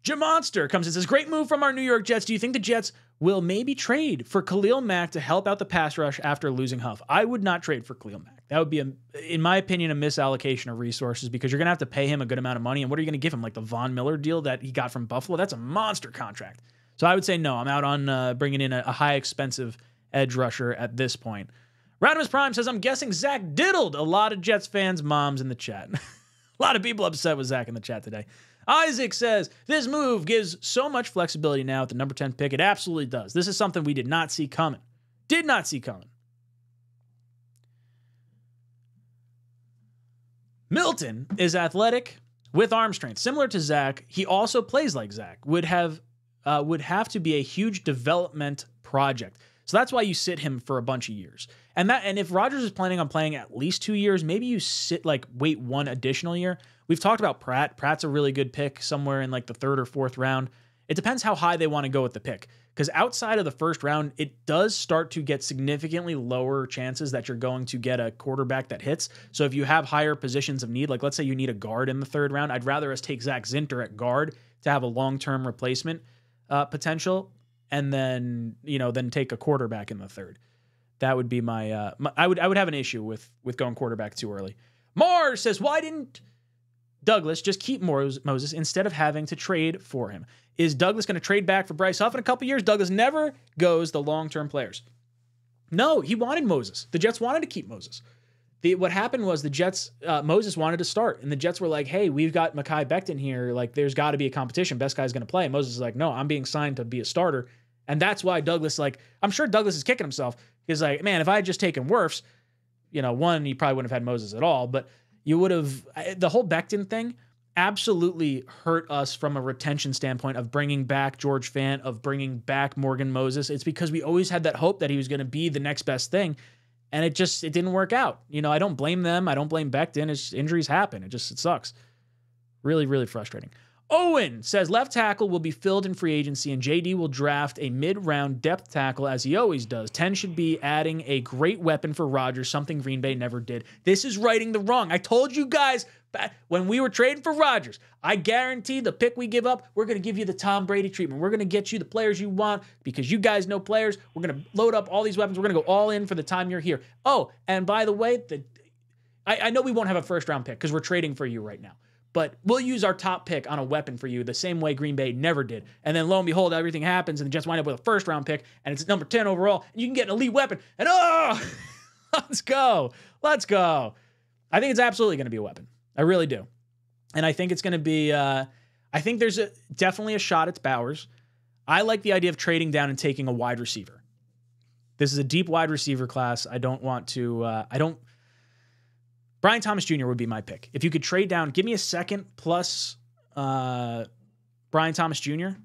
Jim Monster comes and says, "Great move from our New York Jets. Do you think the Jets will maybe trade for Khalil Mack to help out the pass rush after losing Huff?" I would not trade for Khalil Mack. That would be, a, in my opinion, a misallocation of resources because you're going to have to pay him a good amount of money. And what are you going to give him? Like the Von Miller deal that he got from Buffalo? That's a monster contract. So I would say no. I'm out on uh, bringing in a, a high expensive edge rusher at this point. Radimus Prime says, I'm guessing Zach diddled a lot of Jets fans' moms in the chat. A lot of people upset with Zach in the chat today. Isaac says, this move gives so much flexibility now at the number ten pick. It absolutely does. This is something we did not see coming. Did not see coming. Milton is athletic with arm strength. Similar to Zach, he also plays like Zach. Would have, uh, would have to be a huge development project. So that's why you sit him for a bunch of years. And that, and if Rodgers is planning on playing at least two years, maybe you sit like wait one additional year. We've talked about Pratt. Pratt's a really good pick somewhere in like the third or fourth round. It depends how high they want to go with the pick. Because outside of the first round, it does start to get significantly lower chances that you're going to get a quarterback that hits. So if you have higher positions of need, like let's say you need a guard in the third round, I'd rather us take Zach Zinter at guard to have a long-term replacement uh, potential. And then, you know, then take a quarterback in the third. That would be my, uh, my I would I would have an issue with with going quarterback too early. Mars says, why didn't Douglas just keep Moses instead of having to trade for him? Is Douglas going to trade back for Bryce Huff in a couple years? Douglas never goes the long-term players. No, he wanted Moses. The Jets wanted to keep Moses. The, what happened was the Jets, uh, Moses wanted to start, and the Jets were like, hey, we've got Mekhi Becton here. Like, there's got to be a competition. Best guy's going to play. And Moses is like, no, I'm being signed to be a starter. And that's why Douglas, like, I'm sure Douglas is kicking himself. He's like, man, if I had just taken Wirfs, you know, one, you probably wouldn't have had Moses at all. But you would have, the whole Becton thing, absolutely hurt us from a retention standpoint of bringing back George Fant, of bringing back Morgan Moses. It's because we always had that hope that he was going to be the next best thing. And it just, it didn't work out. You know, I don't blame them. I don't blame Becton. It's just, injuries happen. It just, it sucks. Really, really frustrating. Owen says left tackle will be filled in free agency and J D will draft a mid-round depth tackle as he always does. ten should be adding a great weapon for Rodgers, something Green Bay never did. This is righting the wrong. I told you guys when we were trading for Rodgers, I guarantee the pick we give up, we're going to give you the Tom Brady treatment. We're going to get you the players you want because you guys know players. We're going to load up all these weapons. We're going to go all in for the time you're here. Oh, and by the way, the, I, I know we won't have a first-round pick because we're trading for you right now. But we'll use our top pick on a weapon for you the same way Green Bay never did. And then lo and behold, everything happens, and the Jets wind up with a first-round pick, and it's number ten overall, and you can get an elite weapon. And oh, let's go. Let's go. I think it's absolutely going to be a weapon. I really do. And I think it's going to be uh, – I think there's a, definitely a shot at Bowers. I like the idea of trading down and taking a wide receiver. This is a deep wide receiver class. I don't want to uh, – I don't – Brian Thomas Junior would be my pick. If you could trade down, give me a second plus uh, Brian Thomas Junior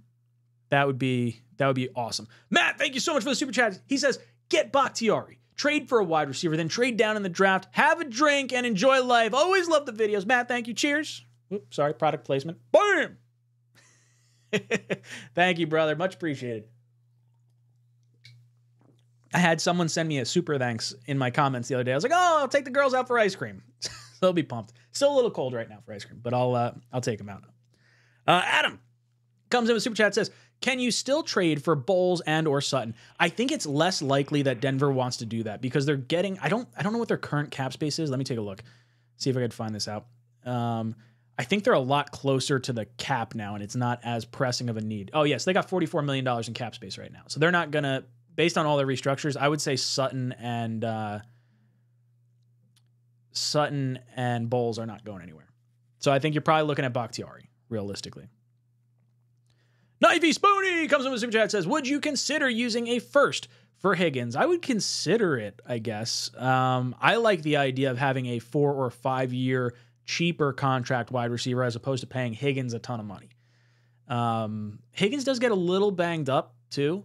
That would be that would be awesome. Matt, thank you so much for the super chat. He says, get Bakhtiari. Trade for a wide receiver, then trade down in the draft. Have a drink and enjoy life. Always love the videos. Matt, thank you. Cheers. Oops, sorry, product placement. Boom. Thank you, brother. Much appreciated. I had someone send me a super thanks in my comments the other day. I was like, oh, I'll take the girls out for ice cream. They'll be pumped. Still a little cold right now for ice cream, but I'll uh, I'll take them out. Uh, Adam comes in with super chat, says, can you still trade for Bowles and or Sutton? I think it's less likely that Denver wants to do that because they're getting, I don't I don't know what their current cap space is. Let me take a look. See if I could find this out. Um, I think they're a lot closer to the cap now, and it's not as pressing of a need. Oh, yes, they got forty-four million dollars in cap space right now, so they're not going to, based on all their restructures, I would say Sutton and uh, Sutton and Bowles are not going anywhere. So I think you're probably looking at Bakhtiari, realistically. Knifey Spoony comes in with super chat, says, would you consider using a first for Higgins? I would consider it, I guess. Um, I like the idea of having a four or five year cheaper contract wide receiver as opposed to paying Higgins a ton of money. Um, Higgins does get a little banged up too.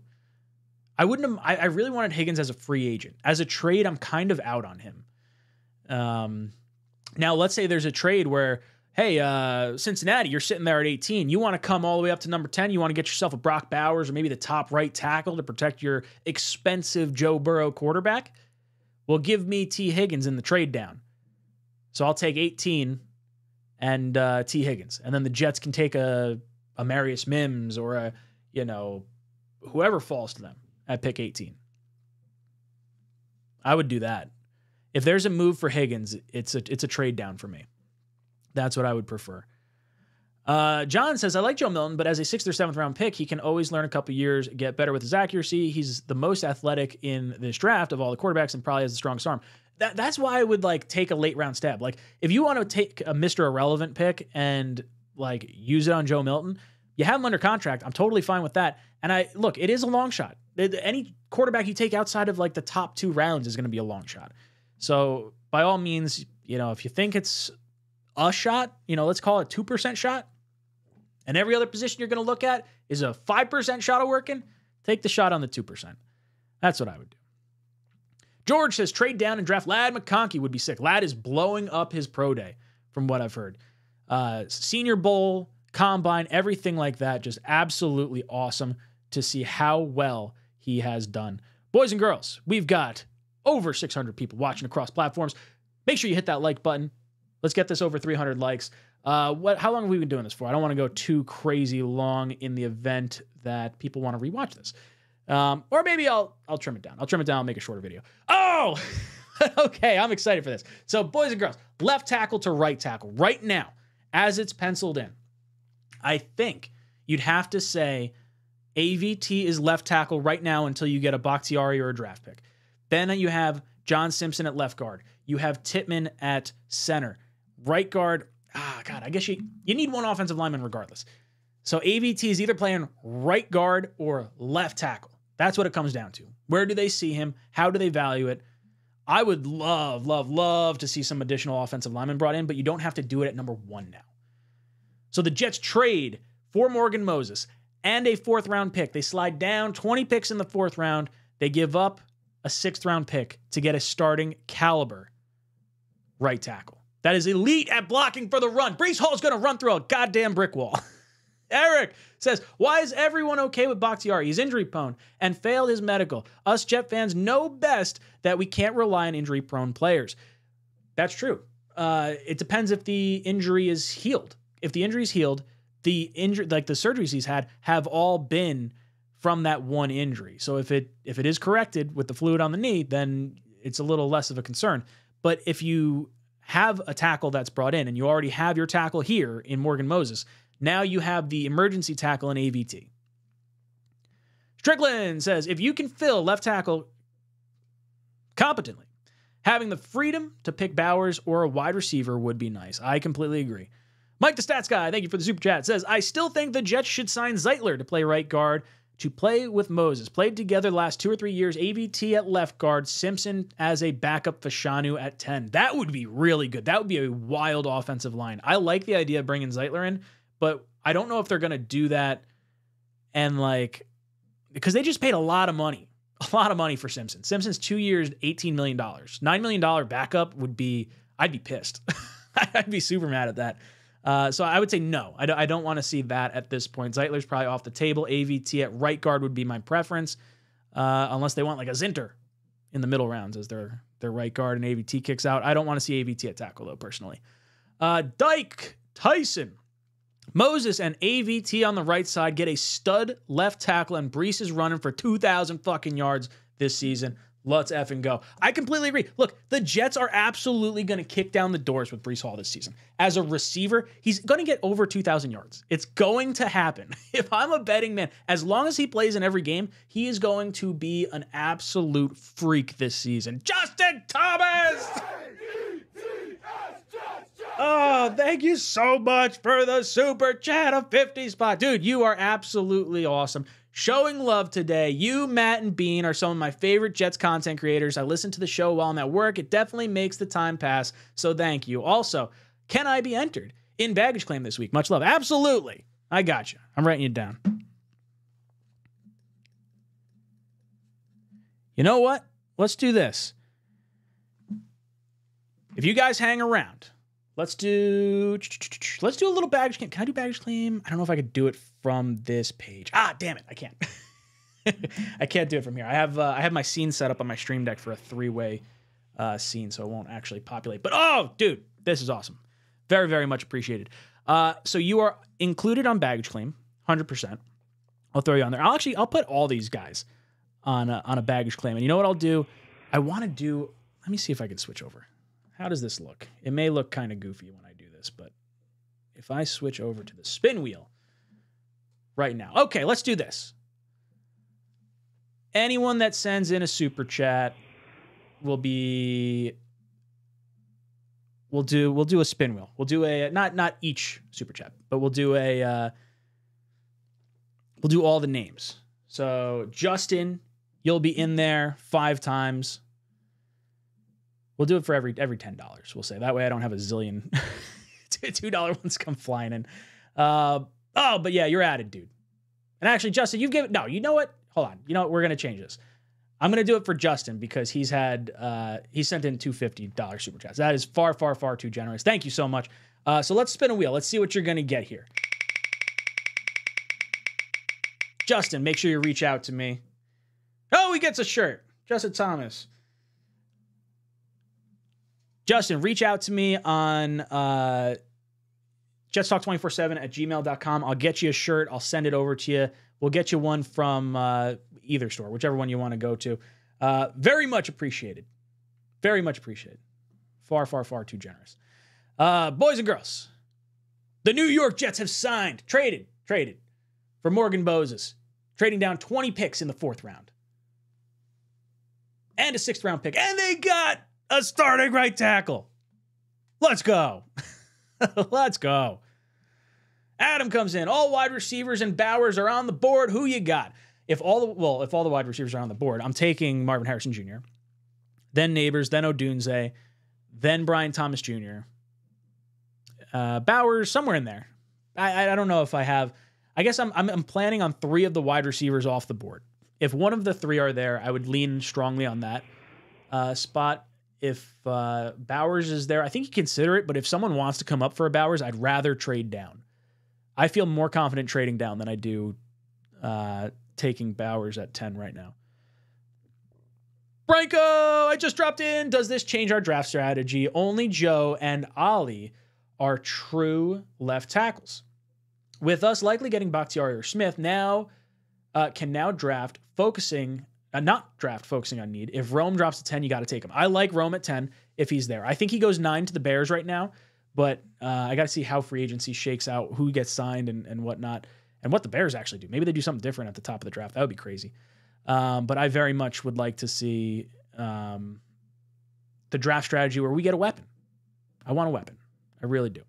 I wouldn't have, I really wanted Higgins as a free agent. As a trade, I'm kind of out on him. Um, now, let's say there's a trade where, hey, uh, Cincinnati, you're sitting there at eighteen. You want to come all the way up to number ten. You want to get yourself a Brock Bowers or maybe the top right tackle to protect your expensive Joe Burrow quarterback. Well, give me T. Higgins in the trade down. So I'll take eighteen and uh, T. Higgins. And then the Jets can take a, a Marius Mims or a, you know, whoever falls to them at pick eighteen. I would do that. If there's a move for Higgins, it's a it's a trade down for me. That's what I would prefer. Uh, John says, I like Joe Milton, but as a sixth or seventh round pick, he can always learn a couple years, get better with his accuracy. He's the most athletic in this draft of all the quarterbacks and probably has the strongest arm. That, that's why I would like take a late round stab. Like if you want to take a Mister Irrelevant pick and like use it on Joe Milton, you have him under contract. I'm totally fine with that. And I look, it is a long shot. Any quarterback you take outside of like the top two rounds is going to be a long shot. So by all means, you know, if you think it's a shot, you know, let's call it two percent shot. And every other position you're going to look at is a five percent shot of working. Take the shot on the two percent. That's what I would do. George says trade down and draft Ladd McConkey would be sick. Ladd is blowing up his pro day from what I've heard. Uh, Senior Bowl, Combine, everything like that. Just absolutely awesome to see how well he has done. Boys and girls, we've got over six hundred people watching across platforms. Make sure you hit that like button. Let's get this over three hundred likes. Uh, what? How long have we been doing this for? I don't want to go too crazy long in the event that people want to rewatch this. Um, or maybe I'll I'll trim it down. I'll trim it down. I'll make a shorter video. Oh, okay. I'm excited for this. So boys and girls, left tackle to right tackle right now, as it's penciled in. I think you'd have to say A V T is left tackle right now until you get a Bakhtiari or a draft pick. Then you have John Simpson at left guard. You have Tittman at center. Right guard, ah, God, I guess you, you need one offensive lineman regardless. So A V T is either playing right guard or left tackle. That's what it comes down to. Where do they see him? How do they value it? I would love, love, love to see some additional offensive linemen brought in, but you don't have to do it at number one now. So the Jets trade for Morgan Moses and a fourth round pick. They slide down twenty picks in the fourth round. They give up a sixth round pick to get a starting caliber right tackle. That is elite at blocking for the run. Breece Hall's going to run through a goddamn brick wall. Eric says, why is everyone okay with Bakhtiari? He's injury-prone and failed his medical. Us Jet fans know best that we can't rely on injury-prone players. That's true. Uh, it depends if the injury is healed. If the injury is healed, the injury, like the surgeries he's had, have all been from that one injury. So if it if it is corrected with the fluid on the knee, then it's a little less of a concern. But if you have a tackle that's brought in and you already have your tackle here in Morgan Moses, now you have the emergency tackle in A V T. Strickland says, if you can fill left tackle competently, having the freedom to pick Bowers or a wide receiver would be nice. I completely agree. Mike the Stats Guy, thank you for the super chat, says, I still think the Jets should sign Zeitler to play right guard to play with Moses. Played together the last two or three years, A V T at left guard, Simpson as a backup for Shanu at ten. That would be really good. That would be a wild offensive line. I like the idea of bringing Zeitler in, but I don't know if they're going to do that. And like, because they just paid a lot of money, a lot of money for Simpson. Simpson's two years, eighteen million dollars. nine million dollars backup would be, I'd be pissed. I'd be super mad at that. Uh, so I would say no. I, d- I don't want to see that at this point. Zeitler's probably off the table. A V T at right guard would be my preference, uh, unless they want like a Zinter in the middle rounds as their their right guard and A V T kicks out. I don't want to see A V T at tackle though, personally. Uh, Dyke Tyson, Moses and A V T on the right side get a stud left tackle, and Breece is running for two thousand fucking yards this season. Let's effing go. I completely agree. Look, the Jets are absolutely going to kick down the doors with Breece Hall this season. As a receiver, he's going to get over two thousand yards. It's going to happen. If I'm a betting man, as long as he plays in every game, he is going to be an absolute freak this season. Justin Thomas! Oh, thank you so much for the super chat of fifty spot. Dude, you are absolutely awesome. Showing love today. You, Matt, and Bean are some of my favorite Jets content creators. I listen to the show while I'm at work. It definitely makes the time pass, so thank you. Also, can I be entered in baggage claim this week? Much love. Absolutely. I got you. I'm writing it down. You know what? Let's do this. If you guys hang around, Let's do, let's do a little baggage claim. Can I do baggage claim? I don't know if I could do it from this page. Ah, damn it. I can't. I can't do it from here. I have, uh, I have my scene set up on my stream deck for a three-way uh, scene, so it won't actually populate. But, oh, dude, this is awesome. Very, very much appreciated. Uh, so you are included on baggage claim, one hundred percent. I'll throw you on there. I'll actually, I'll put all these guys on a, on a baggage claim. And you know what I'll do? I want to do, let me see if I can switch over. How does this look? It may look kind of goofy when I do this, but if I switch over to the spin wheel right now. Okay, let's do this. Anyone that sends in a super chat will be we'll do we'll do a spin wheel. We'll do a not not each super chat, but we'll do a uh, we'll do all the names. So, Justin, you'll be in there five times. We'll do it for every every ten dollars, we'll say. That way I don't have a zillion two dollars ones come flying in. Uh, oh, but yeah, you're added, dude. And actually, Justin, you've given... No, you know what? Hold on. You know what? We're going to change this. I'm going to do it for Justin because he's had... Uh, he sent in two hundred fifty dollars super chats. That is far, far, far too generous. Thank you so much. Uh, so let's spin a wheel. Let's see what you're going to get here. Justin, make sure you reach out to me. Oh, he gets a shirt. Justin Thomas. Justin, reach out to me on uh, jetstalk two four seven at gmail dot com. I'll get you a shirt. I'll send it over to you. We'll get you one from uh, either store, whichever one you want to go to. Uh, very much appreciated. Very much appreciated. Far, far, far too generous. Uh, boys and girls, the New York Jets have signed, traded, traded for Morgan Moses, trading down twenty picks in the fourth round and a sixth round pick. And they got a starting right tackle. Let's go. Let's go. Adam comes in. All wide receivers and Bowers are on the board. Who you got? If all the well, if all the wide receivers are on the board, I'm taking Marvin Harrison Junior, then Neighbors, then Odunze, then Brian Thomas Junior, uh, Bowers somewhere in there. I, I don't know if I have. I guess I'm, I'm, I'm planning on three of the wide receivers off the board. If one of the three are there, I would lean strongly on that uh, spot. If uh, Bowers is there, I think you consider it. But if someone wants to come up for a Bowers, I'd rather trade down. I feel more confident trading down than I do uh, taking Bowers at ten right now. Branko, I just dropped in. Does this change our draft strategy? Only Joe and Ollie are true left tackles. With us likely getting Bakhtiari or Smith, now uh, can now draft focusing, uh, not draft focusing on need. If Rome drops to ten, you got to take him. I like Rome at ten if he's there. I think he goes nine to the Bears right now, but uh, I got to see how free agency shakes out, who gets signed and, and whatnot, and what the Bears actually do. Maybe they do something different at the top of the draft. That would be crazy. Um, but I very much would like to see um, the draft strategy where we get a weapon. I want a weapon. I really do.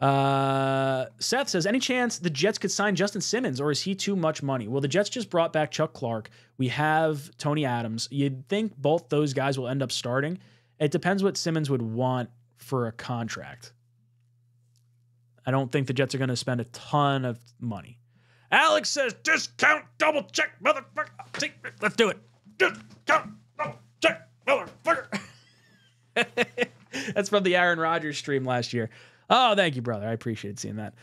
Uh, Seth says, any chance the Jets could sign Justin Simmons, or is he too much money? Well, the Jets just brought back Chuck Clark. We have Tony Adams. You'd think both those guys will end up starting. It depends what Simmons would want for a contract. I don't think the Jets are going to spend a ton of money. Alex says, discount double check, motherfucker. Let's do it. Discount double check, motherfucker. That's from the Aaron Rodgers stream last year. Oh, thank you, brother. I appreciate seeing that.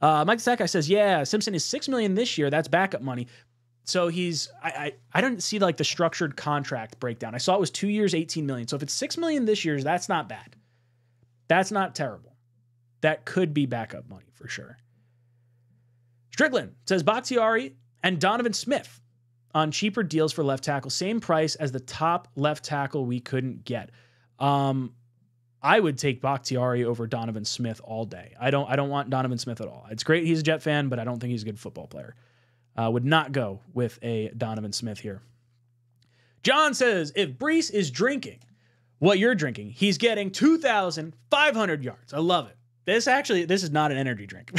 Uh, Mike Sakai says, yeah, Simpson is six million dollars this year. That's backup money. So he's, I, I, I didn't see like the structured contract breakdown. I saw it was two years, eighteen million dollars. So if it's six million dollars this year, that's not bad. That's not terrible. That could be backup money for sure. Strickland says Bakhtiari and Donovan Smith on cheaper deals for left tackle. Same price as the top left tackle we couldn't get. Um, I would take Bakhtiari over Donovan Smith all day. I don't I don't want Donovan Smith at all. It's great he's a Jet fan, but I don't think he's a good football player. Uh, would not go with a Donovan Smith here. John says, if Brees is drinking what you're drinking, he's getting two thousand five hundred yards. I love it. This actually, this is not an energy drink.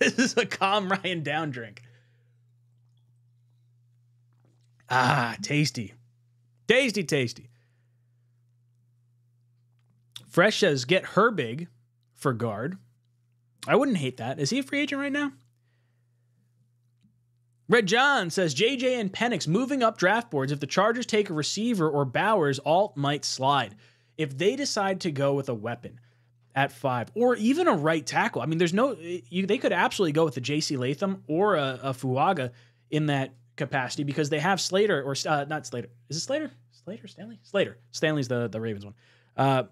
This is a calm Ryan down drink. Ah, tasty. Tasty, tasty. Fresh says, get Herbig for guard. I wouldn't hate that. Is he a free agent right now? Red John says, J J and Penix moving up draft boards. If the Chargers take a receiver or Bowers, Alt might slide. If they decide to go with a weapon at five, or even a right tackle. I mean, there's no, you, they could absolutely go with the J C Latham or a, a Fuaga in that capacity because they have Slater or uh, not Slater. Is it Slater? Slater, Stanley? Slater. Stanley's the, the Ravens one. Uh,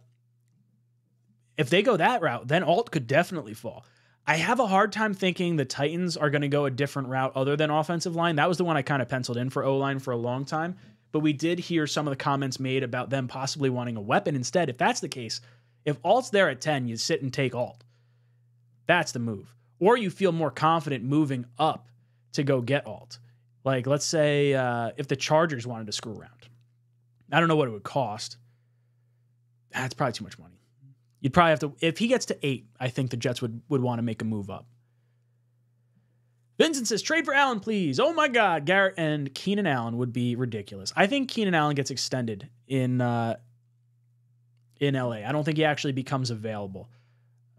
if they go that route, then Alt could definitely fall. I have a hard time thinking the Titans are going to go a different route other than offensive line. That was the one I kind of penciled in for O-line for a long time, but we did hear some of the comments made about them possibly wanting a weapon instead. If that's the case, if Alt's there at ten, you sit and take Alt. That's the move. Or you feel more confident moving up to go get Alt. Like, let's say uh, if the Chargers wanted to screw around. I don't know what it would cost. That's probably too much money. You'd probably have to... If he gets to eight, I think the Jets would, would want to make a move up. Vincent says, trade for Allen, please. Oh, my God. Garrett and Keenan Allen would be ridiculous. I think Keenan Allen gets extended in... Uh, in L A. I don't think he actually becomes available.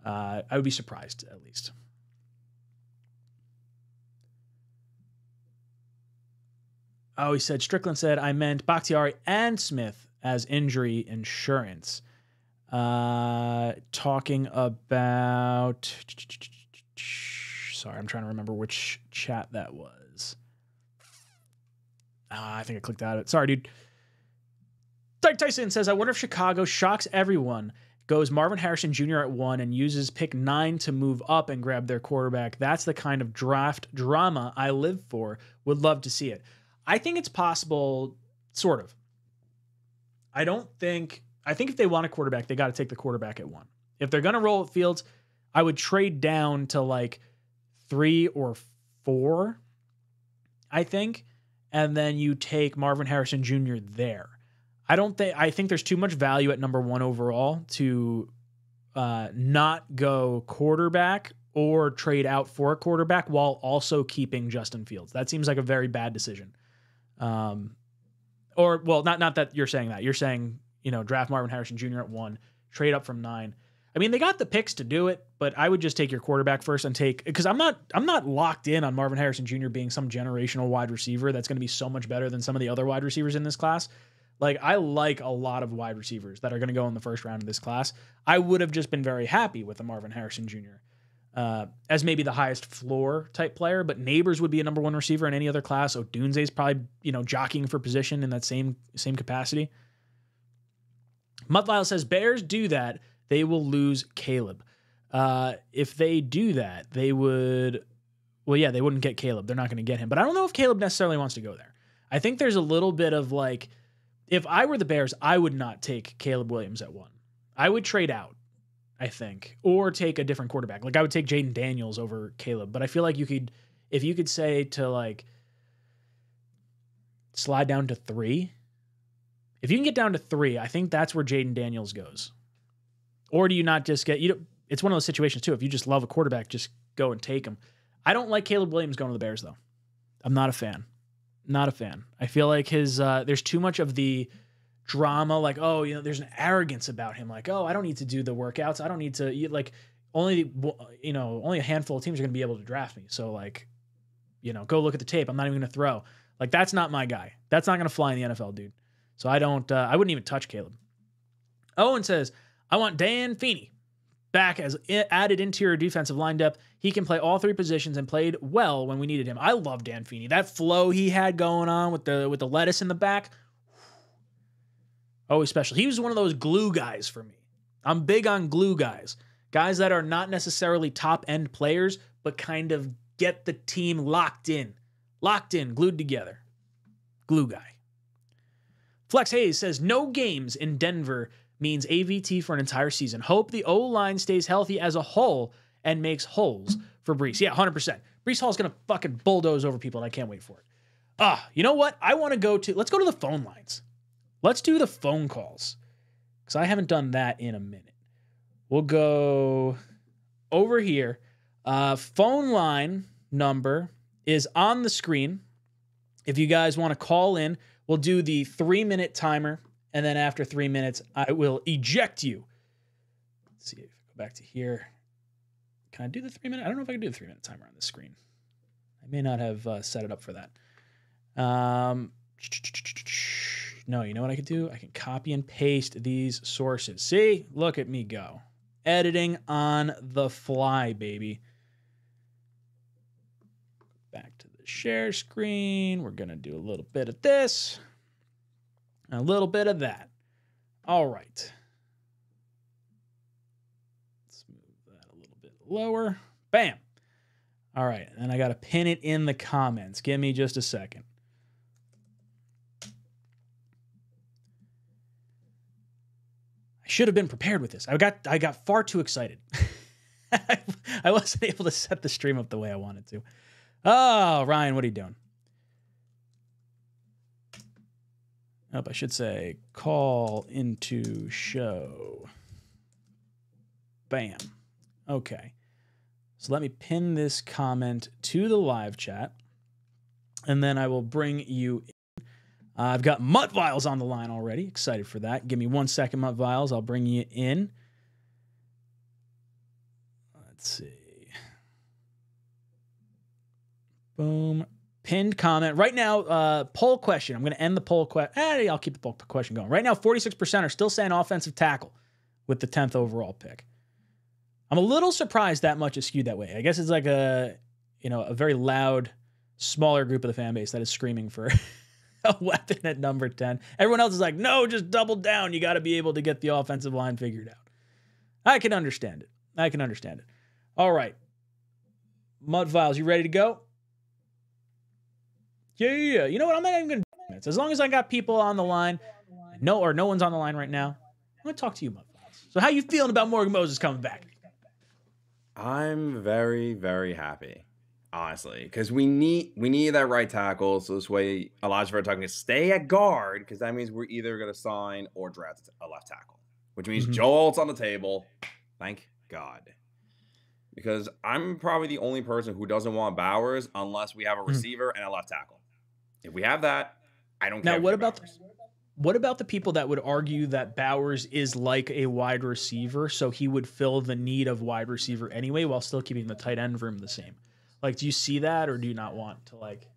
Uh, I would be surprised, at least. Oh, he said, Strickland said, I meant Bakhtiari and Smith as injury insurance. Uh, talking about... Sorry, I'm trying to remember which chat that was. Oh, I think I clicked out of it. Sorry, dude. Dyke Tyson says, I wonder if Chicago shocks everyone, goes Marvin Harrison Junior at one and uses pick nine to move up and grab their quarterback. That's the kind of draft drama I live for. Would love to see it. I think it's possible, sort of. I don't think, I think if they want a quarterback, they got to take the quarterback at one. If they're going to roll at Fields, I would trade down to like three or four, I think. And then you take Marvin Harrison Junior there. I don't think, I think there's too much value at number one overall to uh, not go quarterback or trade out for a quarterback while also keeping Justin Fields. That seems like a very bad decision. Um, or, well, not, not that you're saying that. You're saying, you know, draft Marvin Harrison Junior at one, trade up from nine. I mean, they got the picks to do it, but I would just take your quarterback first and take, because I'm not I'm not locked in on Marvin Harrison Junior being some generational wide receiver that's going to be so much better than some of the other wide receivers in this class. Like, I like a lot of wide receivers that are going to go in the first round of this class. I would have just been very happy with a Marvin Harrison Junior Uh, as maybe the highest floor type player, but Neighbors would be a number one receiver in any other class. Odunze's probably, you know, jockeying for position in that same same capacity. Muttlyle says, Bears do that, they will lose Caleb. Uh, if they do that, they would... Well, yeah, they wouldn't get Caleb. They're not going to get him. But I don't know if Caleb necessarily wants to go there. I think there's a little bit of, like... If I were the Bears, I would not take Caleb Williams at one. I would trade out, I think, or take a different quarterback. Like, I would take Jaden Daniels over Caleb, but I feel like you could, if you could say to, like, slide down to three, if you can get down to three, I think that's where Jaden Daniels goes. Or do you not just get, you know, it's one of those situations too. If you just love a quarterback, just go and take him. I don't like Caleb Williams going to the Bears though. I'm not a fan, not a fan. I feel like his, uh, there's too much of the drama, like, oh, you know, there's an arrogance about him, like, oh, I don't need to do the workouts, I don't need to, like, only, you know, only a handful of teams are going to be able to draft me, so, like, you know, go look at the tape, I'm not even going to throw. Like, that's not my guy. That's not going to fly in the N F L, dude. So I don't, uh, I wouldn't even touch Caleb. Owen says, I want Dan Feeney back as added interior defensive line depth. He can play all three positions and played well when we needed him. I love Dan Feeney. That flow he had going on with the with the lettuce in the back, always special. He was one of those glue guys for me. I'm big on glue guys. Guys that are not necessarily top-end players, but kind of get the team locked in. Locked in, glued together. Glue guy. Flex Hayes says, no games in Denver means A V T for an entire season. Hope the O-line stays healthy as a whole and makes holes for Brees. Yeah, one hundred percent. Brees Hall's going to fucking bulldoze over people, and I can't wait for it. Ah, you know what? I want to go to... Let's go to the phone lines. Let's do the phone calls, because I haven't done that in a minute. We'll go over here. Uh, phone line number is on the screen. If you guys want to call in, we'll do the three-minute timer, and then after three minutes, I will eject you. Let's see if I go back to here. Can I do the three-minute? I don't know if I can do the three-minute timer on the screen. I may not have uh, set it up for that. Um... No, you know what I could do? I can copy and paste these sources. See? Look at me go. Editing on the fly, baby. Back to the share screen. We're going to do a little bit of this. A little bit of that. All right. Let's move that a little bit lower. Bam. All right. And I got to pin it in the comments. Give me just a second. Should have been prepared with this. I got I got far too excited. I, I wasn't able to set the stream up the way I wanted to. Oh, Ryan, what are you doing? Oh, I should say call into show. Bam. Okay. So let me pin this comment to the live chat, and then I will bring you in. I've got Mutt Viles on the line already. Excited for that. Give me one second, Mutt Viles. I'll bring you in. Let's see. Boom. Pinned comment. Right now, uh, poll question. I'm going to end the poll question. Hey, I'll keep the poll question going. Right now, forty-six percent are still saying offensive tackle with the tenth overall pick. I'm a little surprised that much is skewed that way. I guess it's like a, you know, a very loud, smaller group of the fan base that is screaming for... a weapon at number ten. Everyone else is like, no, just double down. You got to be able to get the offensive line figured out. I can understand it. I can understand it. All right. Mutt Viles, you ready to go? Yeah, yeah, yeah. You know what? I'm not even going to do minutes. As long as I got people on the line, no, or no one's on the line right now, I'm going to talk to you, Mutt Viles. So how you feeling about Morgan Moses coming back? I'm very, very happy. Honestly, because we need we need that right tackle, so this way Elijah Vertucken can stay at guard, because that means we're either going to sign or draft a left tackle, which means mm-hmm. Jolt's on the table. Thank God, because I'm probably the only person who doesn't want Bowers unless we have a receiver mm-hmm. and a left tackle. If we have that, I don't care. Now, what about the, What about the people that would argue that Bowers is like a wide receiver, so he would fill the need of wide receiver anyway while still keeping the tight end room the same? Like, do you see that, or do you not want to, like,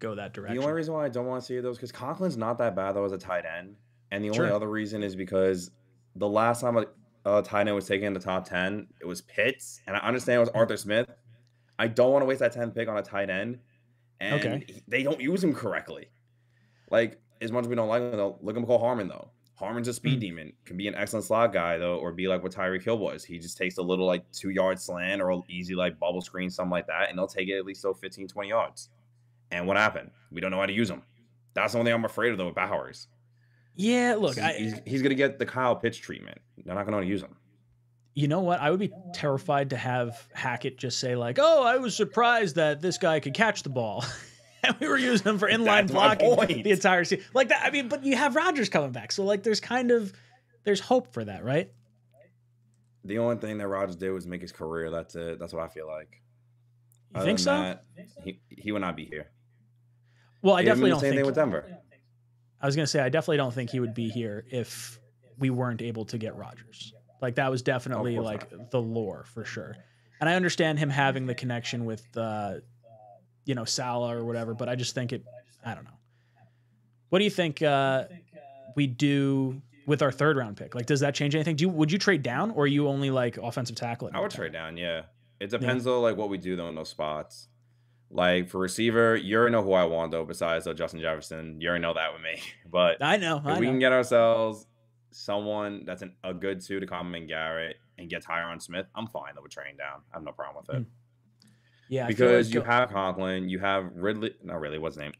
go that direction? The only reason why I don't want to see it, though, is because Conklin's not that bad, though, as a tight end. And the sure. only other reason is because the last time a, a tight end was taken in the top ten, it was Pitts. And I understand it was Arthur Smith. I don't want to waste that tenth pick on a tight end. And okay. they don't use him correctly. Like, as much as we don't like him, though, look at Mecole Hardman, though. Hardman's a speed mm. demon. Can be an excellent slot guy, though, or be like what Tyreek Hill was. He just takes a little, like, two-yard slant or an easy, like, bubble screen, something like that, and they'll take it at least, so fifteen, twenty yards. And what happened? We don't know how to use him. That's the only thing I'm afraid of, though, with Bowers. Yeah, look. So I, he's he's going to get the Kyle Pitts treatment. They're not going to know how to use him. You know what? I would be terrified to have Hackett just say, like, oh, I was surprised that this guy could catch the ball. We were using them for inline blocking the entire season. Like that, I mean, but you have Rodgers coming back. So, like, there's kind of there's hope for that, right? The only thing that Rodgers did was make his career. That's it. That's what I feel like. You think so? That, he, he would not be here. Well, I it definitely don't think. Same thing with Denver. I was going to say, I definitely don't think he would be here if we weren't able to get Rodgers. Like, that was definitely, oh, like, not. the lore for sure. And I understand him having the connection with uh you know, Salah or whatever, but I just think it, I don't know. What do you think uh, we do with our third round pick? Like, does that change anything? Do you, would you trade down, or are you only like offensive tackle? I would trade down. Yeah. It depends though, like what we do though in those spots. Like for receiver, you already know who I want though, besides though Justin Jefferson, you already know that with me, but I know if we can get ourselves someone that's an, a good two to complement Garrett and get Tyron Smith, I'm fine though with trading down. I have no problem with it. Mm. Yeah, because you have Conklin, you have Ridley, not Ridley, what's his name?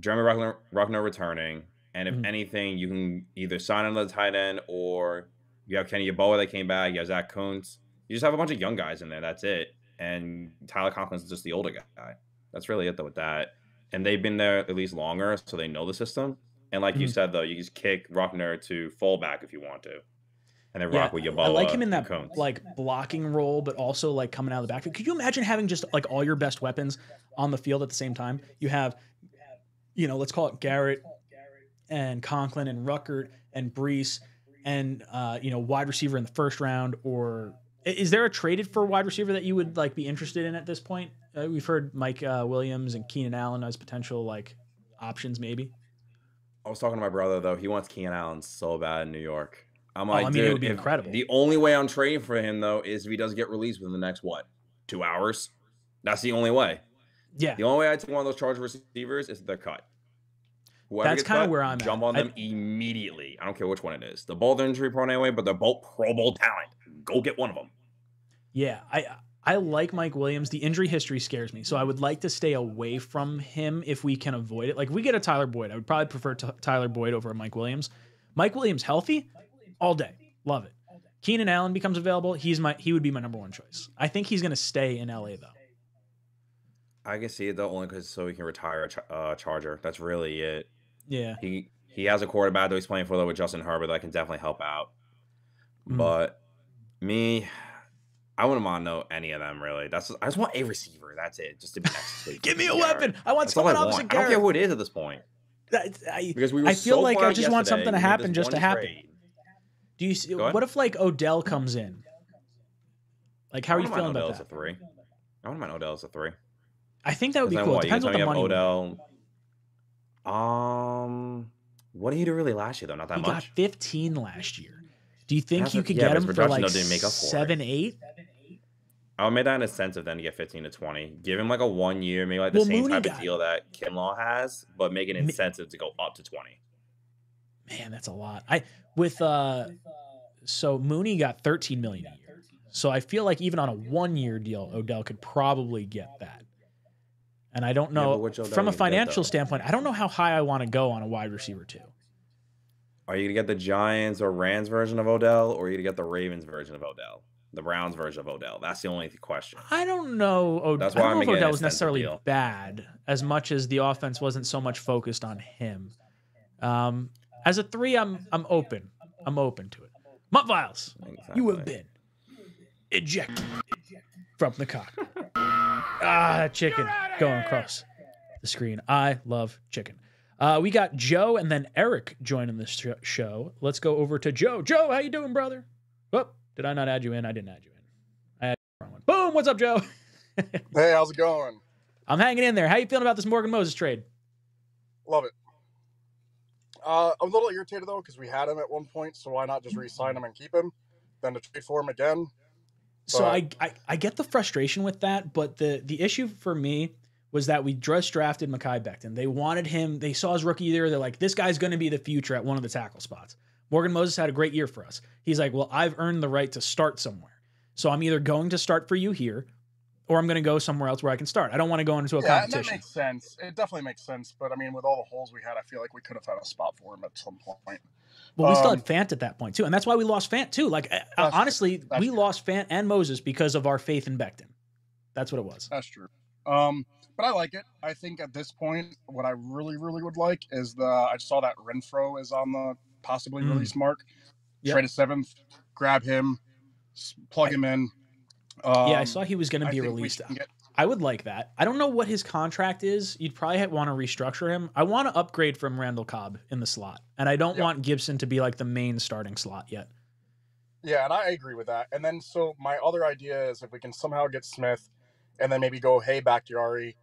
Jeremy Ruckner, Ruckner returning. And if mm-hmm. anything, you can either sign another tight end, or you have Kenny Yeboah that came back, you have Zach Kuntz. You just have a bunch of young guys in there. That's it. And Tyler Conklin's just the older guy. That's really it, though, with that. And they've been there at least longer, so they know the system. And like mm-hmm. you said, though, you just kick Ruckner to fullback if you want to. And then yeah, rock with Yeboah. I like him in that Cones. like blocking role, but also like coming out of the backfield. Could you imagine having just like all your best weapons on the field at the same time? You have, you know, let's call it Garrett and Conklin and Ruckert and Brees and, uh, you know, wide receiver in the first round. Or is there a traded for wide receiver that you would like be interested in at this point? Uh, we've heard Mike uh, Williams and Keenan Allen as potential like options, maybe. I was talking to my brother, though. He wants Keenan Allen so bad in New York. I'm like, oh, I mean, dude, it would be incredible. The only way I'm trading for him, though, is if he doesn't get released within the next, what, two hours? That's the only way. Yeah. The only way I take one of those Charger receivers is they're cut. Whoever That's kind of where I'm jump at. on them I... immediately. I don't care which one it is. They're both injury prone anyway, but they're both Pro Bowl talent. Go get one of them. Yeah, I I like Mike Williams. The injury history scares me, so I would like to stay away from him if we can avoid it. Like, if we get a Tyler Boyd, I would probably prefer t- Tyler Boyd over Mike Williams. Mike Williams healthy? All day. Love it. Keenan Allen becomes available. He's my he would be my number one choice. I think he's going to stay in L A, though. I can see it, though, only because so he can retire a ch- uh, Charger. That's really it. Yeah. He he has a quarterback that he's playing for, though, with Justin Herbert that can definitely help out. Mm-hmm. But me, I wouldn't want to know any of them, really. That's just, I just want a receiver. That's it. Just to be next to Give me a Garrett. weapon. I want That's someone opposite want. Garrett. I don't care who it is at this point. That, I, because we were I feel so like I just want something to happen just to happen. Trade. Do you see, what if like Odell comes in? Like, how are you feeling about that? A three. I wouldn't mind Odell as a three. I think that would be cool. What, Depends on the money. Odell. Um, what did he do really last year though? Not that he much. He got fifteen last year. Do you think That's you a, could yeah, get him for like make up for seven, it. eight? I would make that in a sense of then to get fifteen to twenty. Give him like a one year, maybe like the well, same Mooney type of deal that Kinlaw has, but make an incentive Ma- to go up to twenty. Man, that's a lot. I with uh, so Mooney got thirteen million a year. So I feel like even on a one-year deal, Odell could probably get that. And I don't know yeah, from a financial get, standpoint. I don't know how high I want to go on a wide receiver too. Are you gonna get the Giants or Rams version of Odell, or are you gonna get the Ravens version of Odell, the Browns version of Odell? That's the only question. I don't know. Od- That's why I don't I'm know if Odell was necessarily deal. bad, as much as the offense wasn't so much focused on him. Um. As a three, I'm I'm open. I'm open to it. Mutt Viles, exactly. You have been ejected from the cock. Ah, chicken going across the screen. I love chicken. Uh, we got Joe and then Eric joining this sh show. Let's go over to Joe. Joe, how you doing, brother? Oh, did I not add you in? I didn't add you in. I added the wrong one. Boom! What's up, Joe? Hey, how's it going? I'm hanging in there. How you feeling about this Morgan Moses trade? Love it. Uh, I'm a little irritated, though, because we had him at one point, so why not just re-sign him and keep him, then to trade for him again? So but... I, I I get the frustration with that, but the, the issue for me was that we just drafted Mekhi Becton. They wanted him. They saw his rookie year. They're like, this guy's going to be the future at one of the tackle spots. Morgan Moses had a great year for us. He's like, well, I've earned the right to start somewhere. So I'm either going to start for you here, or I'm going to go somewhere else where I can start. I don't want to go into a yeah, competition. That makes sense. It definitely makes sense. But I mean, with all the holes we had, I feel like we could have had a spot for him at some point. Well, we um, still had Fant at that point too. And that's why we lost Fant too. Like honestly, true. we true. lost Fant and Moses because of our faith in Becton. That's what it was. That's true. Um, but I like it. I think at this point, what I really, really would like is the, I saw that Renfro is on the possibly mm. release mark. Yep. Trade a seventh, grab him, plug him in. Um, yeah, I saw he was going to be released. Get... I would like that. I don't know what his contract is. You'd probably want to restructure him. I want to upgrade from Randall Cobb in the slot, and I don't yep. want Gibson to be like the main starting slot yet. Yeah, and I agree with that. And then so my other idea is if we can somehow get Smith and then maybe go, hey, Bakhtiari,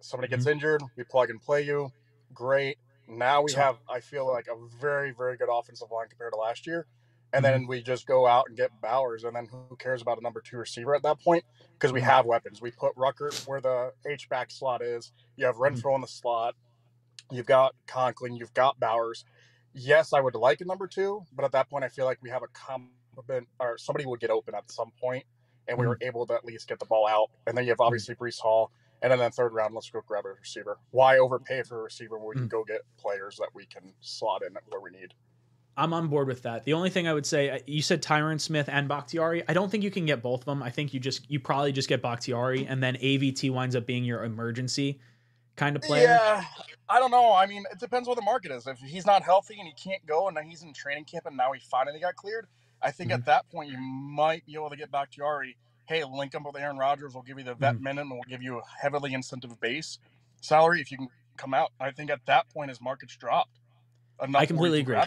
somebody gets mm-hmm. injured, we plug and play you. Great. Now we have, I feel like, a very, very good offensive line compared to last year. And then we just go out and get Bowers, and then who cares about a number two receiver at that point? Because we have weapons. We put Rucker where the H-back slot is. You have Renfro mm-hmm. in the slot. You've got Conklin. You've got Bowers. Yes, I would like a number two, but at that point I feel like we have a competent – or somebody would get open at some point, and we were able to at least get the ball out. And then you have obviously Breece Hall. And then in the third round, let's go grab a receiver. Why overpay for a receiver when we mm-hmm. can go get players that we can slot in where we need? I'm on board with that. The only thing I would say, you said Tyron Smith and Bakhtiari. I don't think you can get both of them. I think you just you probably just get Bakhtiari, and then A V T winds up being your emergency kind of player. Yeah, I don't know. I mean, it depends what the market is. If he's not healthy and he can't go, and then he's in training camp, and now he finally got cleared, I think mm-hmm. at that point you might be able to get Bakhtiari. Hey, link him with Aaron Rodgers. We'll give you the vet mm-hmm. minimum. We'll give you a heavily incentive base salary if you can come out. I think at that point his market's dropped. I completely agree.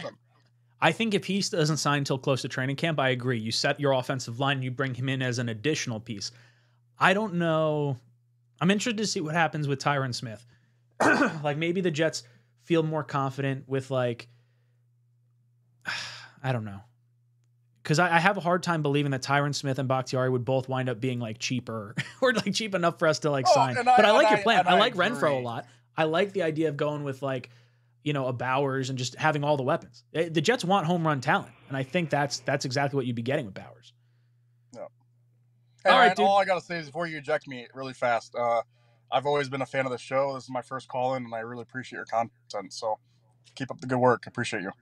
I think if he doesn't sign until close to training camp, I agree. You set your offensive line and you bring him in as an additional piece. I don't know. I'm interested to see what happens with Tyron Smith. Like maybe the Jets feel more confident with like, I don't know. Because I, I have a hard time believing that Tyron Smith and Bakhtiari would both wind up being like cheaper or like cheap enough for us to like oh, sign. I, but I like your plan. I, I like I Renfro a lot. I like the idea of going with like, you know, a Bowers and just having all the weapons. The Jets want home run talent, and I think that's that's exactly what you'd be getting with Bowers. No. Hey, all right, Ryan, dude. All I gotta say is before you eject me really fast, uh, I've always been a fan of the show. This is my first call in, and I really appreciate your content. So keep up the good work. I appreciate you.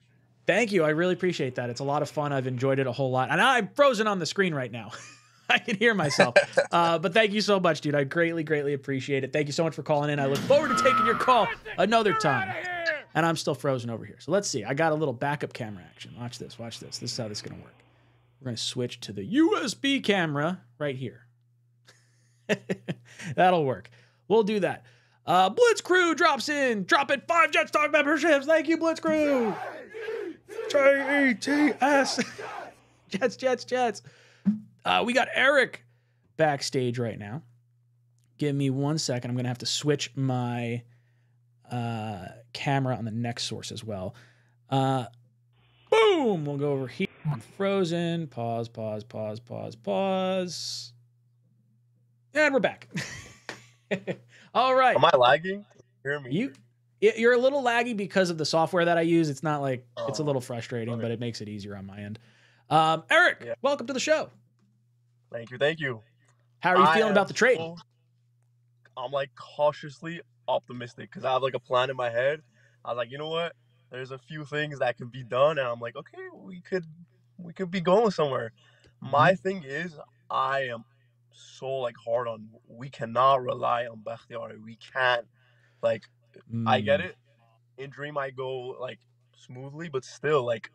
Thank you. I really appreciate that. It's a lot of fun. I've enjoyed it a whole lot, and I'm frozen on the screen right now. I can hear myself. Uh, but thank you so much, dude. I greatly, greatly appreciate it. Thank you so much for calling in. I look forward to taking your call another time. And I'm still frozen over here. So let's see. I got a little backup camera action. Watch this. Watch this. This is how this is going to work. We're going to switch to the U S B camera right here. That'll work. We'll do that. Uh, Blitz Crew drops in. Drop it. Five Jets Talk memberships. Thank you, Blitz Crew. J E T S. Jets, Jets, Jets. Uh, we got Eric backstage right now. Give me one second. I'm going to have to switch my uh, camera on the next source as well. Uh, boom. We'll go over here. Frozen. Pause, pause, pause, pause, pause. And we're back. All right. Am I lagging? Hear me. You, you're a little laggy because of the software that I use. It's not like oh, it's a little frustrating, okay. but it makes it easier on my end. Um, Eric, yeah. welcome to the show. Thank you, thank you. How are you I feeling about the trade? So, I'm like cautiously optimistic because I have like a plan in my head. I was like, you know what? There's a few things that can be done, and I'm like, okay, we could, we could be going somewhere. My thing is, I am so like hard on. We cannot rely on Bakhtiari. We can't. Like, mm. I get it. Injury might go like smoothly, but still, like.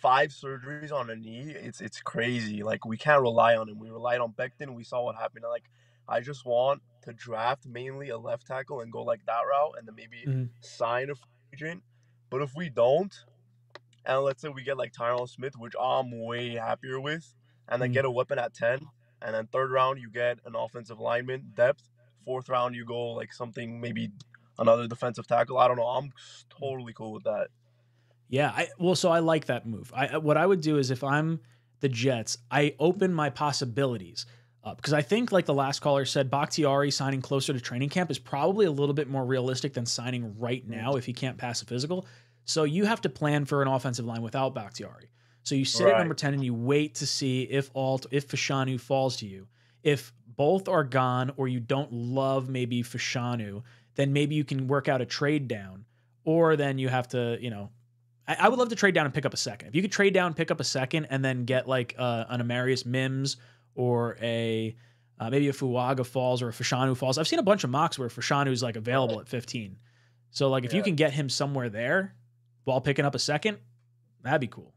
Five surgeries on a knee, it's it's crazy. Like, we can't rely on him. We relied on Becton. We saw what happened. Like, I just want to draft mainly a left tackle and go like that route, and then maybe mm-hmm. sign a packaging. But if we don't, and let's say we get like Tyron Smith, which I'm way happier with, and then mm-hmm. get a weapon at ten, and then third round you get an offensive lineman depth, fourth round you go like something, maybe another defensive tackle. I don't know. I'm totally cool with that. Yeah. I, well, so I like that move. I, what I would do is if I'm the Jets, I open my possibilities up because I think like the last caller said, Bakhtiari signing closer to training camp is probably a little bit more realistic than signing right now if he can't pass a physical. So you have to plan for an offensive line without Bakhtiari. So you sit right at number ten and you wait to see if Alt, if Fashanu falls to you. If both are gone or you don't love maybe Fashanu, then maybe you can work out a trade down, or then you have to, you know, I, I would love to trade down and pick up a second. If you could trade down, pick up a second, and then get like uh, an Amarius Mims or a uh, maybe a Fuaga falls or a Fashanu falls. I've seen a bunch of mocks where Fashanu's like available at fifteen. So like if yeah. you can get him somewhere there while picking up a second, that'd be cool.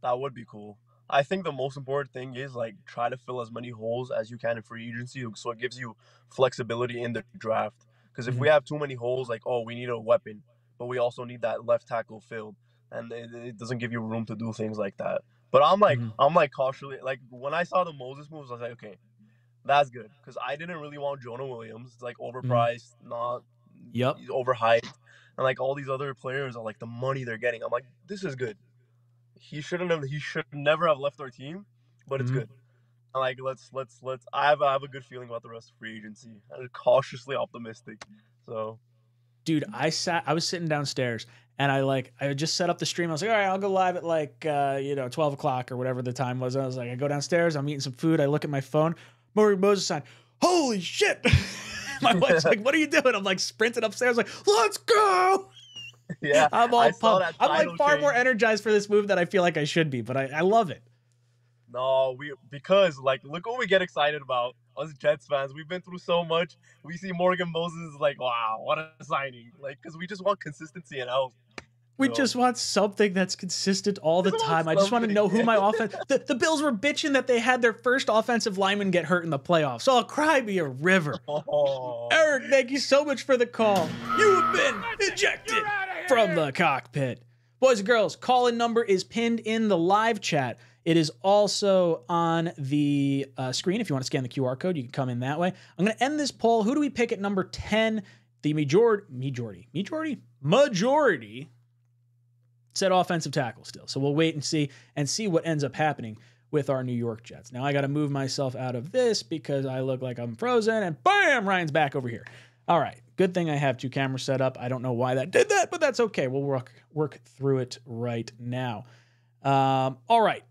That would be cool. I think the most important thing is like try to fill as many holes as you can in free agency, so it gives you flexibility in the draft. Because if mm-hmm. we have too many holes, like, oh, we need a weapon, but we also need that left tackle filled, and it, it doesn't give you room to do things like that. But I'm like, mm-hmm. I'm like cautiously, like when I saw the Moses moves, I was like, okay, that's good, because I didn't really want Jonah Williams. It's like overpriced, mm-hmm. not yep, overhyped, and like all these other players are like the money they're getting. I'm like, this is good. He shouldn't have. He should never have left our team, but it's mm-hmm. good. Like let's let's let's. I have I have a good feeling about the rest of free agency. I'm cautiously optimistic. So, dude, I sat. I was sitting downstairs, and I like I just set up the stream. I was like, all right, I'll go live at like uh, you know twelve o'clock or whatever the time was. And I was like, I go downstairs. I'm eating some food. I look at my phone. Morgan Moses sign. Holy shit! My wife's like, what are you doing? I'm like sprinting upstairs. Like, let's go. Yeah, I'm all pumped. I'm like far change. more energized for this move than I feel like I should be, but I, I love it. No, we because like look what we get excited about us Jets fans. We've been through so much. We see Morgan Moses like, wow, what a signing! Like because we just want consistency and health. We so. just want something that's consistent all the time. I just want to know who my offense. The, the Bills were bitching that they had their first offensive lineman get hurt in the playoffs. So I'll cry me a river. Oh. Eric, thank you so much for the call. You have been ejected from the cockpit. Boys and girls, call-in number is pinned in the live chat. It is also on the uh, screen. If you want to scan the Q R code, you can come in that way. I'm going to end this poll. Who do we pick at number ten? The majority, majority, majority, majority said offensive tackle still. So we'll wait and see and see what ends up happening with our New York Jets. Now I got to move myself out of this because I look like I'm frozen, and bam, Ryan's back over here. All right. Good thing I have two cameras set up. I don't know why that did that, but that's okay. We'll work work through it right now. Um, all right.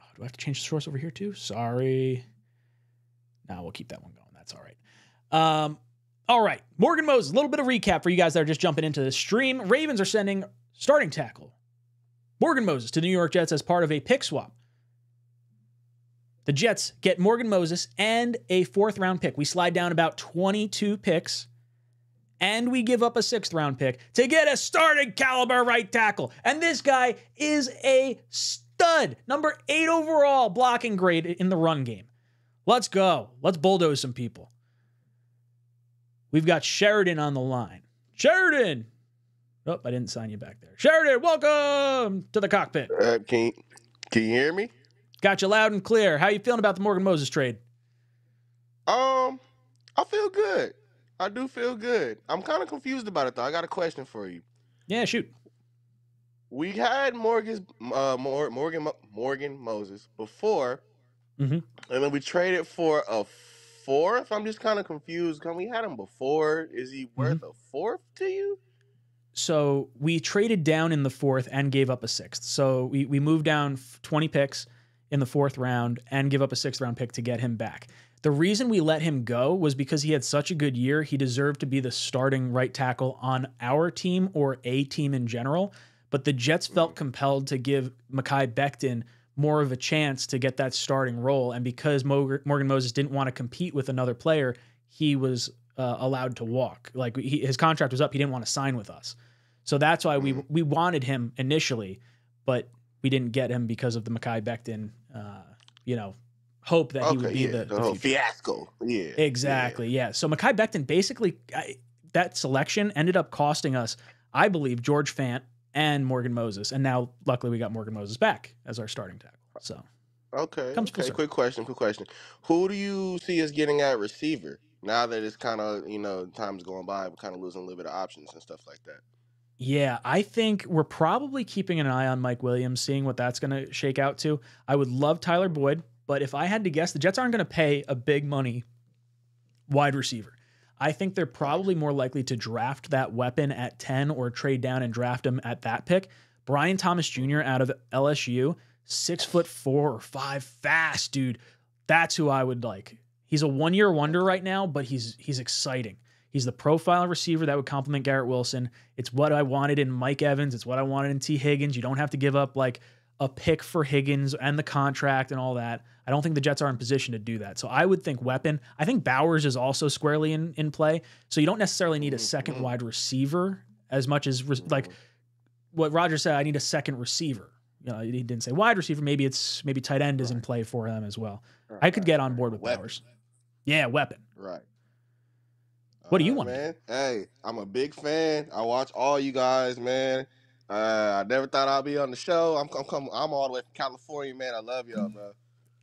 Oh, do I have to change the source over here too? Sorry. No, we'll keep that one going. That's all right. Um, all right. Morgan Moses, a little bit of recap for you guys that are just jumping into the stream. Ravens are sending starting tackle Morgan Moses to the New York Jets as part of a pick swap. The Jets get Morgan Moses and a fourth round pick. We slide down about twenty-two picks, and we give up a sixth round pick to get a starting caliber right tackle. And this guy is a stud, number eight overall blocking grade in the run game. Let's go. Let's bulldoze some people. We've got Sheridan on the line. Sheridan. Oh, I didn't sign you back there. Sheridan, welcome to the cockpit. Uh, can, can you hear me? Got you loud and clear. How you feeling about the Morgan Moses trade? Um, I feel good. I do feel good. I'm kind of confused about it, though. I got a question for you. Yeah, shoot. We had Morgan's, uh, Morgan Morgan Moses before, mm-hmm. and then we traded for a fourth. I'm just kind of confused. Because we had him before. Is he worth mm-hmm. a fourth to you? So we traded down in the fourth and gave up a sixth. So we, we moved down twenty picks in the fourth round and give up a sixth round pick to get him back. The reason we let him go was because he had such a good year. He deserved to be the starting right tackle on our team or a team in general, but the Jets felt compelled to give Mekhi Becton more of a chance to get that starting role. And because Morgan Moses didn't want to compete with another player, he was uh, allowed to walk. Like he, his contract was up. He didn't want to sign with us. So that's why we, we wanted him initially, but we didn't get him because of the Mekhi Becton, uh, you know, hope that okay, he would be yeah, the, the, the whole fiasco. Yeah, exactly. Yeah. yeah. So Mekhi Becton basically I, that selection ended up costing us, I believe, George Fant and Morgan Moses. And now, luckily, we got Morgan Moses back as our starting tackle. So, okay. Comes okay. Quick question. Quick question. Who do you see as getting at receiver now that it's kind of, you know, time's going by, we're kind of losing a little bit of options and stuff like that? Yeah, I think we're probably keeping an eye on Mike Williams, seeing what that's going to shake out to. I would love Tyler Boyd, but if I had to guess, the Jets aren't going to pay a big money wide receiver. I think they're probably more likely to draft that weapon at ten or trade down and draft him at that pick. Brian Thomas Junior out of L S U, six foot four or five, fast dude. That's who I would like. He's a one-year wonder right now, but he's he's exciting. He's the profile receiver that would complement Garrett Wilson. It's what I wanted in Mike Evans. It's what I wanted in T. Higgins. You don't have to give up like a pick for Higgins and the contract and all that. I don't think the Jets are in position to do that. So I would think weapon. I think Bowers is also squarely in, in play. So you don't necessarily need a second wide receiver as much as re- like what Roger said, I need a second receiver. You know, he didn't say wide receiver. Maybe it's maybe tight end is in play for them as well. Right, I could right, get on board with weapon. Bowers. Yeah. Weapon. Right. What do you uh, want, man? Hey, I'm a big fan. I watch all you guys, man. Uh, I never thought I'd be on the show. I'm, I'm, coming, I'm all the way from California, man. I love y'all, bro.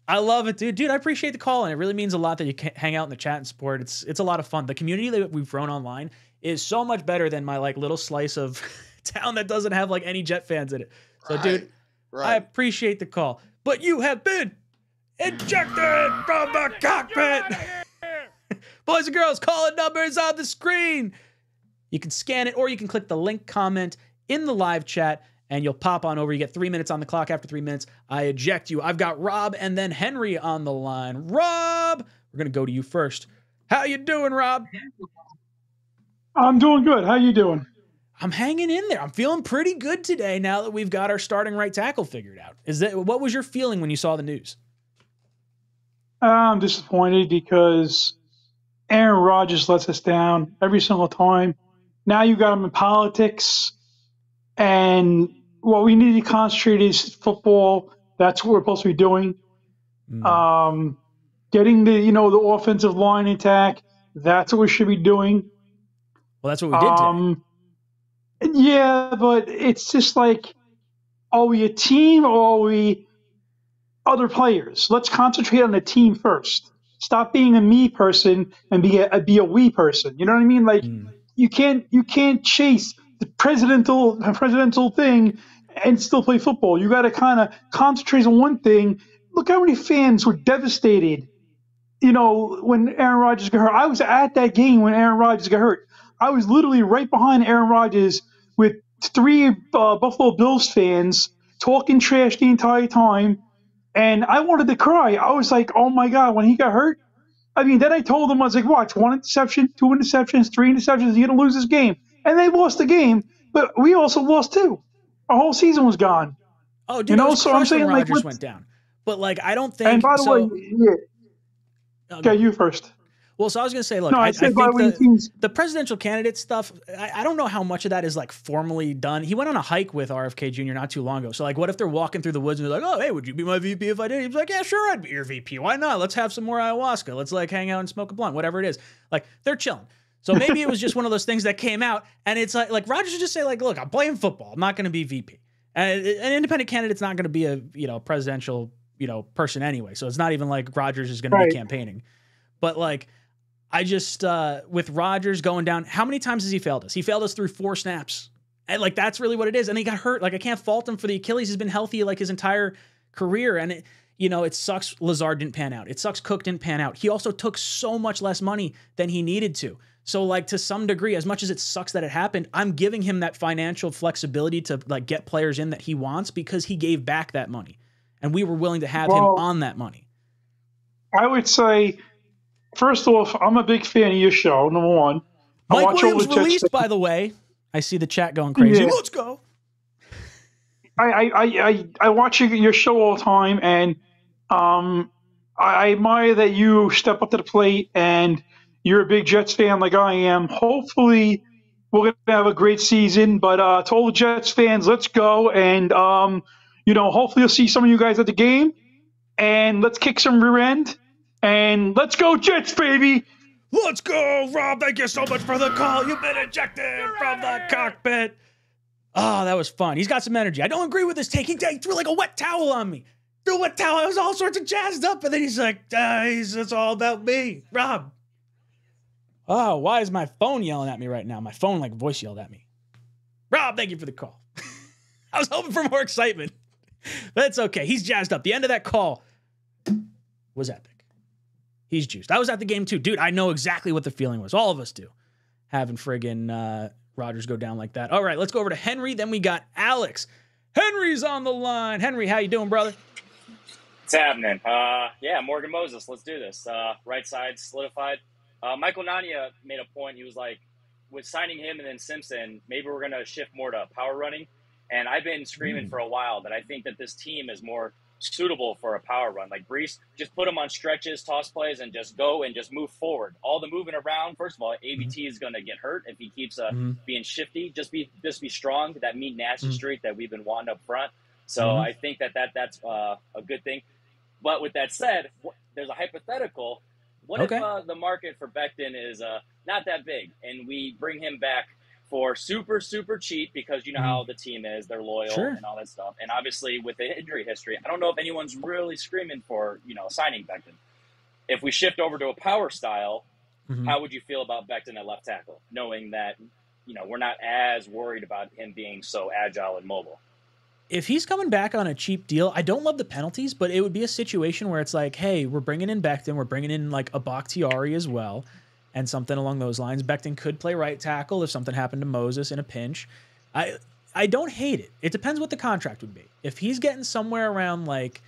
I love it, dude. Dude, I appreciate the call, and it really means a lot that you can hang out in the chat and support. It's it's a lot of fun. The community that we've grown online is so much better than my like little slice of town that doesn't have like any Jet fans in it. So, right, dude, right. I appreciate the call. But you have been ejected from the cockpit. Boys and girls, call in numbers on the screen. You can scan it, or you can click the link comment in the live chat, and you'll pop on over. You get three minutes on the clock. After three minutes, I eject you. I've got Rob and then Henry on the line. Rob, we're going to go to you first. How you doing, Rob? I'm doing good. How you doing? I'm hanging in there. I'm feeling pretty good today now that we've got our starting right tackle figured out. Is that what was your feeling when you saw the news? I'm disappointed because Aaron Rodgers lets us down every single time. Now you got him in politics, and what we need to concentrate is football. That's what we're supposed to be doing. Mm. Um, getting the you know the offensive line intact. That's what we should be doing. Well, that's what we did. Um, today. Yeah, but it's just like, are we a team or are we other players? Let's concentrate on the team first. Stop being a me person and be a be a we person. You know what I mean? Like mm. you can't you can't chase the presidential presidential thing and still play football. You got to kind of concentrate on one thing. Look how many fans were devastated. You know, when Aaron Rodgers got hurt, I was at that game when Aaron Rodgers got hurt. I was literally right behind Aaron Rodgers with three uh, Buffalo Bills fans talking trash the entire time. And I wanted to cry. I was like, oh, my God, when he got hurt. I mean, then I told him, I was like, watch, one interception, two interceptions, three interceptions, you're going to lose this game. And they lost the game, but we also lost too. Our whole season was gone. Oh, dude, you know, so I'm saying like Rodgers went down. But, like, I don't think – And by the so, way yeah. – Okay, you first. Well, so I was going to say, look, no, I, I think the, the presidential candidate stuff, I, I don't know how much of that is like formally done. He went on a hike with R F K Junior not too long ago. So like, what if they're walking through the woods and they're like, oh, hey, would you be my V P if I did? He's like, yeah, sure, I'd be your V P. Why not? Let's have some more ayahuasca. Let's like hang out and smoke a blunt, whatever it is. Like they're chilling. So maybe it was just one of those things that came out, and it's like, like Rodgers would just say like, look, I'm playing football. I'm not going to be V P. And an independent candidate's not going to be a, you know, presidential, you know, person anyway. So it's not even like Rodgers is going right. to be campaigning, but like, I just, uh, with Rodgers going down, how many times has he failed us? He failed us through four snaps. And, like, that's really what it is. And he got hurt. Like, I can't fault him for the Achilles. He's been healthy, like, his entire career. And, it, you know, it sucks Lazard didn't pan out. It sucks Cook didn't pan out. He also took so much less money than he needed to. So, like, to some degree, as much as it sucks that it happened, I'm giving him that financial flexibility to, like, get players in that he wants because he gave back that money. And we were willing to have well, him on that money. I would say... First off, I'm a big fan of your show, number one. I Mike watch Williams all the released, Jets by the way. I see the chat going crazy. Yeah. Let's go. I, I, I, I watch your show all the time, and um, I admire that you step up to the plate, and you're a big Jets fan like I am. Hopefully, we're going to have a great season, but uh, to all the Jets fans, let's go, and um, you know, hopefully you'll see some of you guys at the game, and let's kick some rear end. And let's go Jets, baby. Let's go, Rob. Thank you so much for the call. You've been ejected You're from the cockpit. Oh, that was fun. He's got some energy. I don't agree with his take. He threw like a wet towel on me. Threw a wet towel. I was all sorts of jazzed up. And then he's like, uh, he's, it's all about me, Rob. Oh, why is my phone yelling at me right now? My phone like voice yelled at me. Rob, thank you for the call. I was hoping for more excitement. That's okay. He's jazzed up. The end of that call was epic. He's juiced. I was at the game too. Dude, I know exactly what the feeling was. All of us do. Having friggin' uh, Rodgers go down like that. All right, let's go over to Henry. Then we got Alex. Henry's on the line. Henry, how you doing, brother? It's happening. Uh, yeah, Morgan Moses. Let's do this. Uh, right side solidified. Uh, Michael Nania made a point. He was like, with signing him and then Simpson, maybe we're going to shift more to power running. And I've been screaming for a while that I think that this team is more suitable for a power run. Like Brees, just put them on stretches, toss plays, and just go and just move forward. All the moving around, first of all, A B T is going to get hurt if he keeps uh, mm-hmm. being shifty. Just be just be strong, that mean nasty mm-hmm. streak that we've been wanting up front. So mm-hmm. I think that, that that's uh, a good thing. But with that said, there's a hypothetical. What okay. if uh, the market for Becton is uh, not that big and we bring him back for super, super cheap, because you know how the team is, they're loyal sure. and all that stuff. And obviously with the injury history, I don't know if anyone's really screaming for, you know, signing Becton. If we shift over to a power style, mm-hmm. how would you feel about Becton at left tackle? Knowing that, you know, we're not as worried about him being so agile and mobile. If he's coming back on a cheap deal, I don't love the penalties, but it would be a situation where it's like, hey, we're bringing in Becton, we're bringing in like a Bakhtiari as well. And something along those lines. Becton could play right tackle if something happened to Moses in a pinch. I I don't hate it. It depends what the contract would be. If he's getting somewhere around like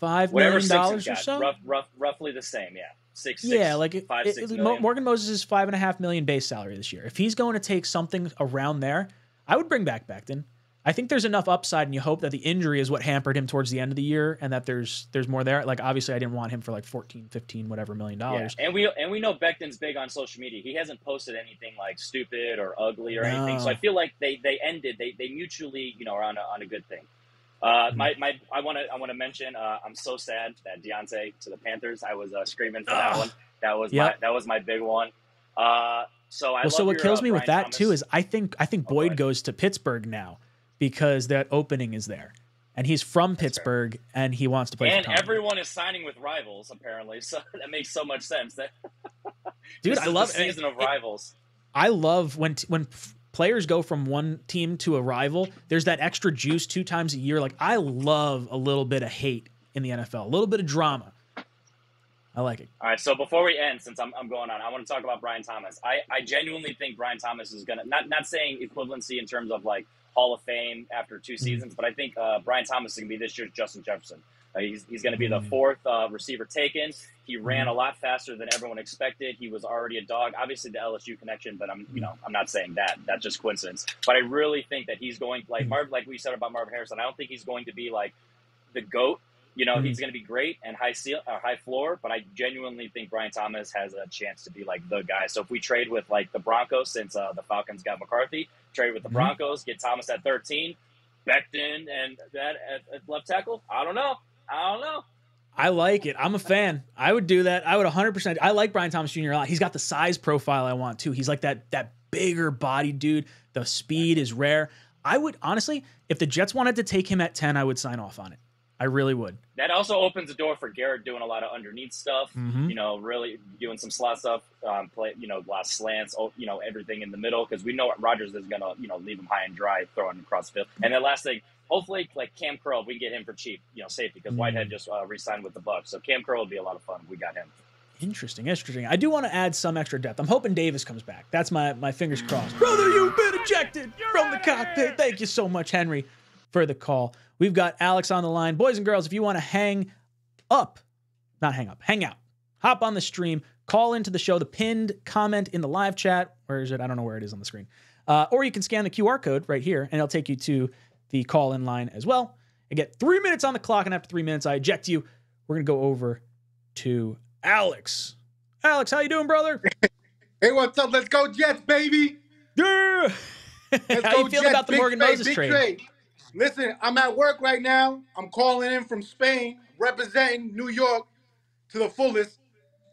five Whatever million dollars or got. so, rough, rough, roughly the same, yeah, six, yeah, six, like it, five, it, six it, million. Morgan Moses is five and a half million base salary this year. If he's going to take something around there, I would bring back Becton. I think there's enough upside, and you hope that the injury is what hampered him towards the end of the year, and that there's there's more there. Like obviously, I didn't want him for like fourteen, fifteen, whatever million dollars. Yeah. And we and we know Becton's big on social media. He hasn't posted anything like stupid or ugly or no. anything. So I feel like they they ended they they mutually you know are on a, on a good thing. Uh, my my I want to I want to mention uh, I'm so sad that Deontay to the Panthers. I was uh, screaming for Ugh. that one. That was yep. my, that was my big one. Uh, so I well, love so what your, kills uh, me Brian with that Thomas. too is I think I think Boyd oh, right. goes to Pittsburgh now. Because that opening is there, and he's from Pittsburgh, and he wants to play. And for everyone is signing with rivals, apparently, so that makes so much sense. That dude, I love the season it, of rivals. It, I love when t when players go from one team to a rival. There's that extra juice two times a year. Like I love a little bit of hate in the N F L, a little bit of drama. I like it. All right, so before we end, since I'm, I'm going on, I want to talk about Brian Thomas. I, I genuinely think Brian Thomas is gonna not not saying equivalency in terms of like Hall of Fame after two seasons, but I think uh, Brian Thomas is going to be this year's Justin Jefferson. Uh, he's he's going to be the fourth uh, receiver taken. He ran a lot faster than everyone expected. He was already a dog. Obviously, the L S U connection, but I'm you know I'm not saying that. That's just coincidence. But I really think that he's going like Marv, like we said about Marvin Harrison. I don't think he's going to be like the GOAT. You know, he's going to be great and high seal, uh, high floor. But I genuinely think Brian Thomas has a chance to be like the guy. So if we trade with like the Broncos, since uh, the Falcons got McCarthy. Trade with the Broncos, get Thomas at thirteen, Becton and that at, at left tackle. I don't know. I don't know. I like it. I'm a fan. I would do that. I would one hundred percent. I like Brian Thomas Junior a lot. He's got the size profile I want too. He's like that that bigger body dude. The speed is rare. I would honestly, if the Jets wanted to take him at ten, I would sign off on it. I really would. That also opens the door for Garrett doing a lot of underneath stuff, mm-hmm. you know, really doing some slot stuff, um, play, you know, a lot of slants, you know, everything in the middle, because we know Rodgers is going to, you know, leave him high and dry, throwing across the field. And then last thing, hopefully, like Cam Curl, we can get him for cheap, you know, safety, because mm-hmm. Whitehead just uh, re-signed with the Bucs. So Cam Curl would be a lot of fun if we got him. Interesting, interesting. I do want to add some extra depth. I'm hoping Davis comes back. That's my, my fingers crossed. Brother, you've been ejected You're from the cockpit. Thank you so much, Henry, for the call. We've got Alex on the line. Boys and girls, if you want to hang up, not hang up, hang out, hop on the stream, call into the show, the pinned comment in the live chat. Where is it? I don't know where it is on the screen. Uh, or you can scan the Q R code right here, and it'll take you to the call-in line as well. And get three minutes on the clock, and after three minutes, I eject you. We're going to go over to Alex. Alex, how you doing, brother? Hey, what's up? Let's go Jets, baby! Yeah! Let's how go you feel Jets, about the Morgan trade, Moses trade? trade. Listen, I'm at work right now. I'm calling in from Spain, representing New York to the fullest.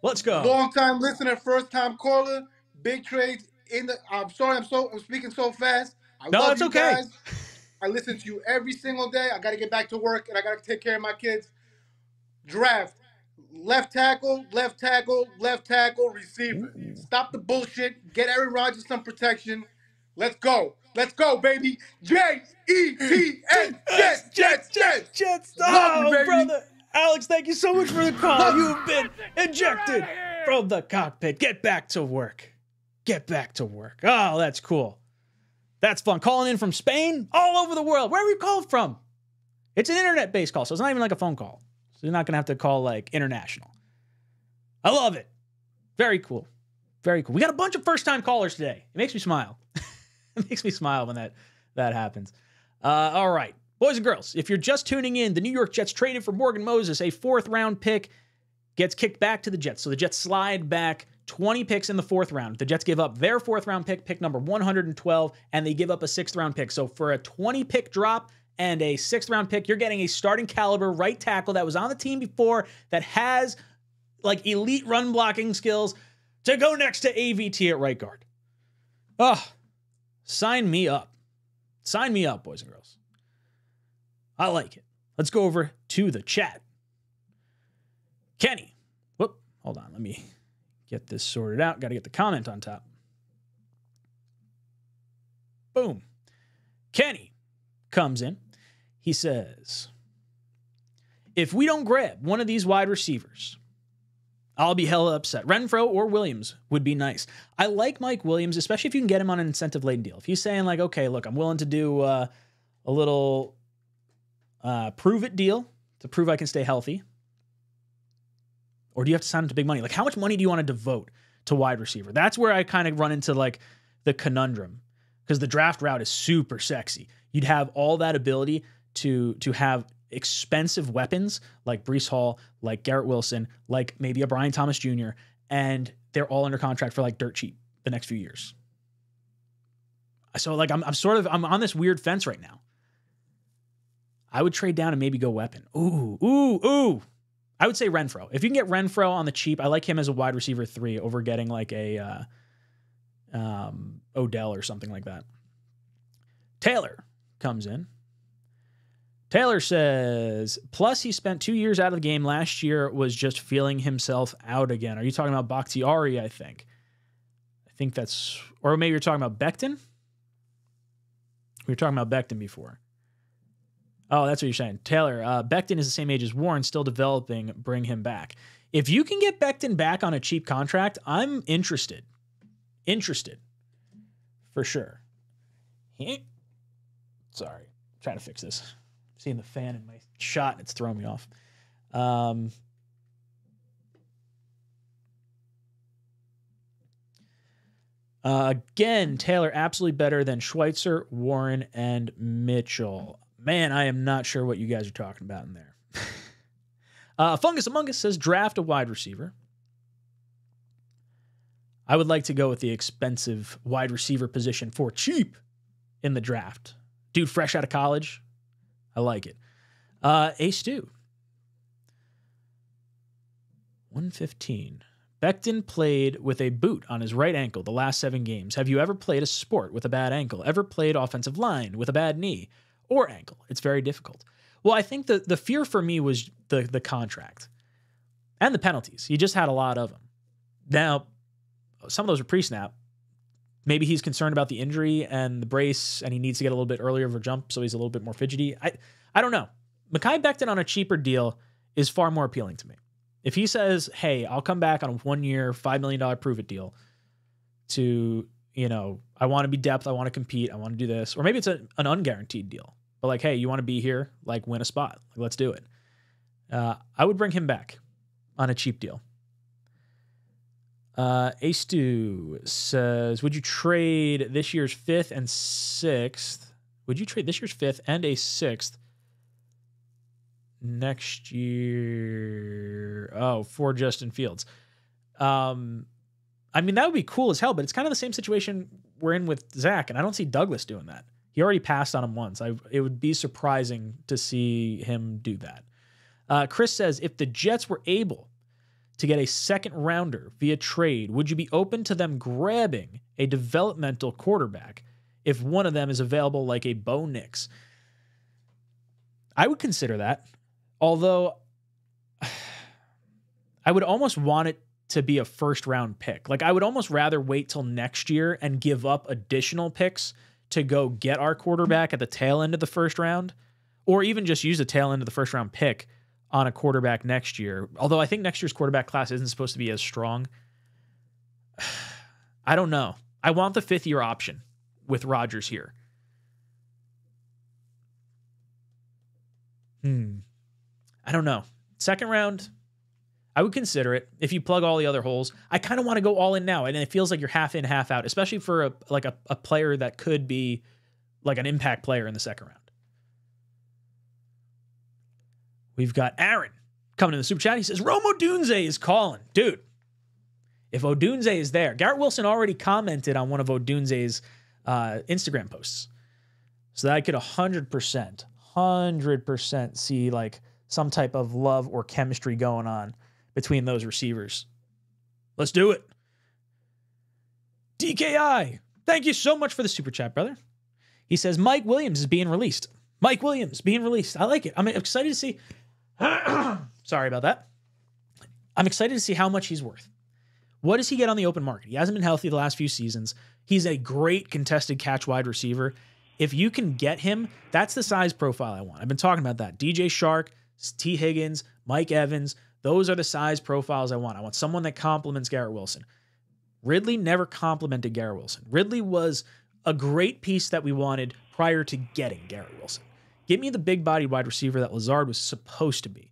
Let's go. Long time listener, first time caller. Big trades in the. I'm sorry, I'm so I'm speaking so fast. I no, love it's you okay. Guys. I listen to you every single day. I got to get back to work and I got to take care of my kids. Draft. Left tackle, left tackle, left tackle, receiver. Ooh. Stop the bullshit. Get Aaron Rodgers some protection. Let's go. Let's go, baby. J E T S, Jets, Jets, Jets. Jets, oh, you, brother. Alex, thank you so much for the call. You've been ejected from the cockpit. Get back to work. Get back to work. Oh, that's cool. That's fun. Calling in from Spain, all over the world. Where are you called from? It's an internet-based call, so it's not even like a phone call. So you're not going to have to call, like, international. I love it. Very cool. Very cool. We got a bunch of first-time callers today. It makes me smile. It makes me smile when that, that happens. Uh, all right. Boys and girls, if you're just tuning in, the New York Jets traded for Morgan Moses. A fourth-round pick gets kicked back to the Jets. So the Jets slide back twenty picks in the fourth round. The Jets give up their fourth-round pick, pick number one hundred twelve, and they give up a sixth-round pick. So for a twenty-pick drop and a sixth-round pick, you're getting a starting caliber right tackle that was on the team before that has, like, elite run-blocking skills to go next to A V T at right guard. Ugh. Oh. Sign me up. Sign me up, boys and girls. I like it. Let's go over to the chat. Kenny. Whoop. Hold on. Let me get this sorted out. Got to get the comment on top. Boom. Kenny comes in. He says, if we don't grab one of these wide receivers, I'll be hella upset. Renfrow or Williams would be nice. I like Mike Williams, especially if you can get him on an incentive-laden deal. If he's saying, like, okay, look, I'm willing to do uh, a little uh, prove-it deal to prove I can stay healthy, or do you have to sign him to big money? Like, how much money do you want to devote to wide receiver? That's where I kind of run into, like, the conundrum, because the draft route is super sexy. You'd have all that ability to to have expensive weapons like Breece Hall, like Garrett Wilson, like maybe a Brian Thomas Junior, and they're all under contract for like dirt cheap the next few years. So like I'm, I'm sort of, I'm on this weird fence right now. I would trade down and maybe go weapon. Ooh, ooh, ooh. I would say Renfrow. If you can get Renfrow on the cheap, I like him as a wide receiver three over getting like a uh, um, Odell or something like that. Taylor comes in. Taylor says, plus he spent two years out of the game last year, was just feeling himself out again. Are you talking about Bakhtiari, I think? I think that's... Or maybe you're talking about Becton? We were talking about Becton before. Oh, that's what you're saying. Taylor, uh, Becton is the same age as Warren, still developing. Bring him back. If you can get Becton back on a cheap contract, I'm interested. Interested. For sure. Sorry. I'm trying to fix this. Seeing the fan in my shot, it's throwing me off. Um, uh, again, Taylor, absolutely better than Schweitzer, Warren, and Mitchell. Man, I am not sure what you guys are talking about in there. uh, Fungus Among Us says, draft a wide receiver. I would like to go with the expensive wide receiver position for cheap in the draft. Dude, fresh out of college. I like it. Uh, Ace two. one fifteen. Becton played with a boot on his right ankle the last seven games. Have you ever played a sport with a bad ankle? Ever played offensive line with a bad knee or ankle? It's very difficult. Well, I think the, the fear for me was the, the contract and the penalties. He just had a lot of them. Now, some of those are pre-snap. Maybe he's concerned about the injury and the brace, and he needs to get a little bit earlier of a jump, so he's a little bit more fidgety. I I don't know. Mekhi Becton on a cheaper deal is far more appealing to me. If he says, hey, I'll come back on a one-year, five million dollar prove-it deal to, you know, I want to be depth, I want to compete, I want to do this. Or maybe it's a, an unguaranteed deal. But like, hey, you want to be here? Like, win a spot. Like, let's do it. Uh, I would bring him back on a cheap deal. Uh, Astu says, would you trade this year's fifth and sixth? Would you trade this year's fifth and a sixth next year? Oh, for Justin Fields. Um, I mean, that would be cool as hell, but it's kind of the same situation we're in with Zach, and I don't see Douglas doing that. He already passed on him once. I, it would be surprising to see him do that. Uh, Chris says, if the Jets were able to get a second rounder via trade, would you be open to them grabbing a developmental quarterback if one of them is available, like a Bo Nix? I would consider that, although I would almost want it to be a first round pick. Like, I would almost rather wait till next year and give up additional picks to go get our quarterback at the tail end of the first round, or even just use the tail end of the first round pick on a quarterback next year. Although I think next year's quarterback class isn't supposed to be as strong. I don't know. I want the fifth year option with Rodgers here. Hmm. I don't know. Second round, I would consider it if you plug all the other holes. I kind of want to go all in now, and it feels like you're half in, half out, especially for a like a, a player that could be like an impact player in the second round. We've got Aaron coming in the super chat. He says, Rome Odunze is calling. Dude, if Odunze is there, Garrett Wilson already commented on one of Odunze's uh, Instagram posts. So that I could one hundred percent, one hundred percent see like some type of love or chemistry going on between those receivers. Let's do it. D K I, thank you so much for the super chat, brother. He says, Mike Williams is being released. Mike Williams being released. I like it. I'm excited to see. Sorry about that. I'm excited to see how much he's worth. What does he get on the open market? He hasn't been healthy the last few seasons. He's a great contested catch wide receiver. If you can get him, that's the size profile I want. I've been talking about that. D J Shark, T Higgins, Mike Evans. Those are the size profiles I want. I want someone that complements Garrett Wilson. Ridley never complimented Garrett Wilson. Ridley was a great piece that we wanted prior to getting Garrett Wilson. Give me the big-bodied wide receiver that Lazard was supposed to be,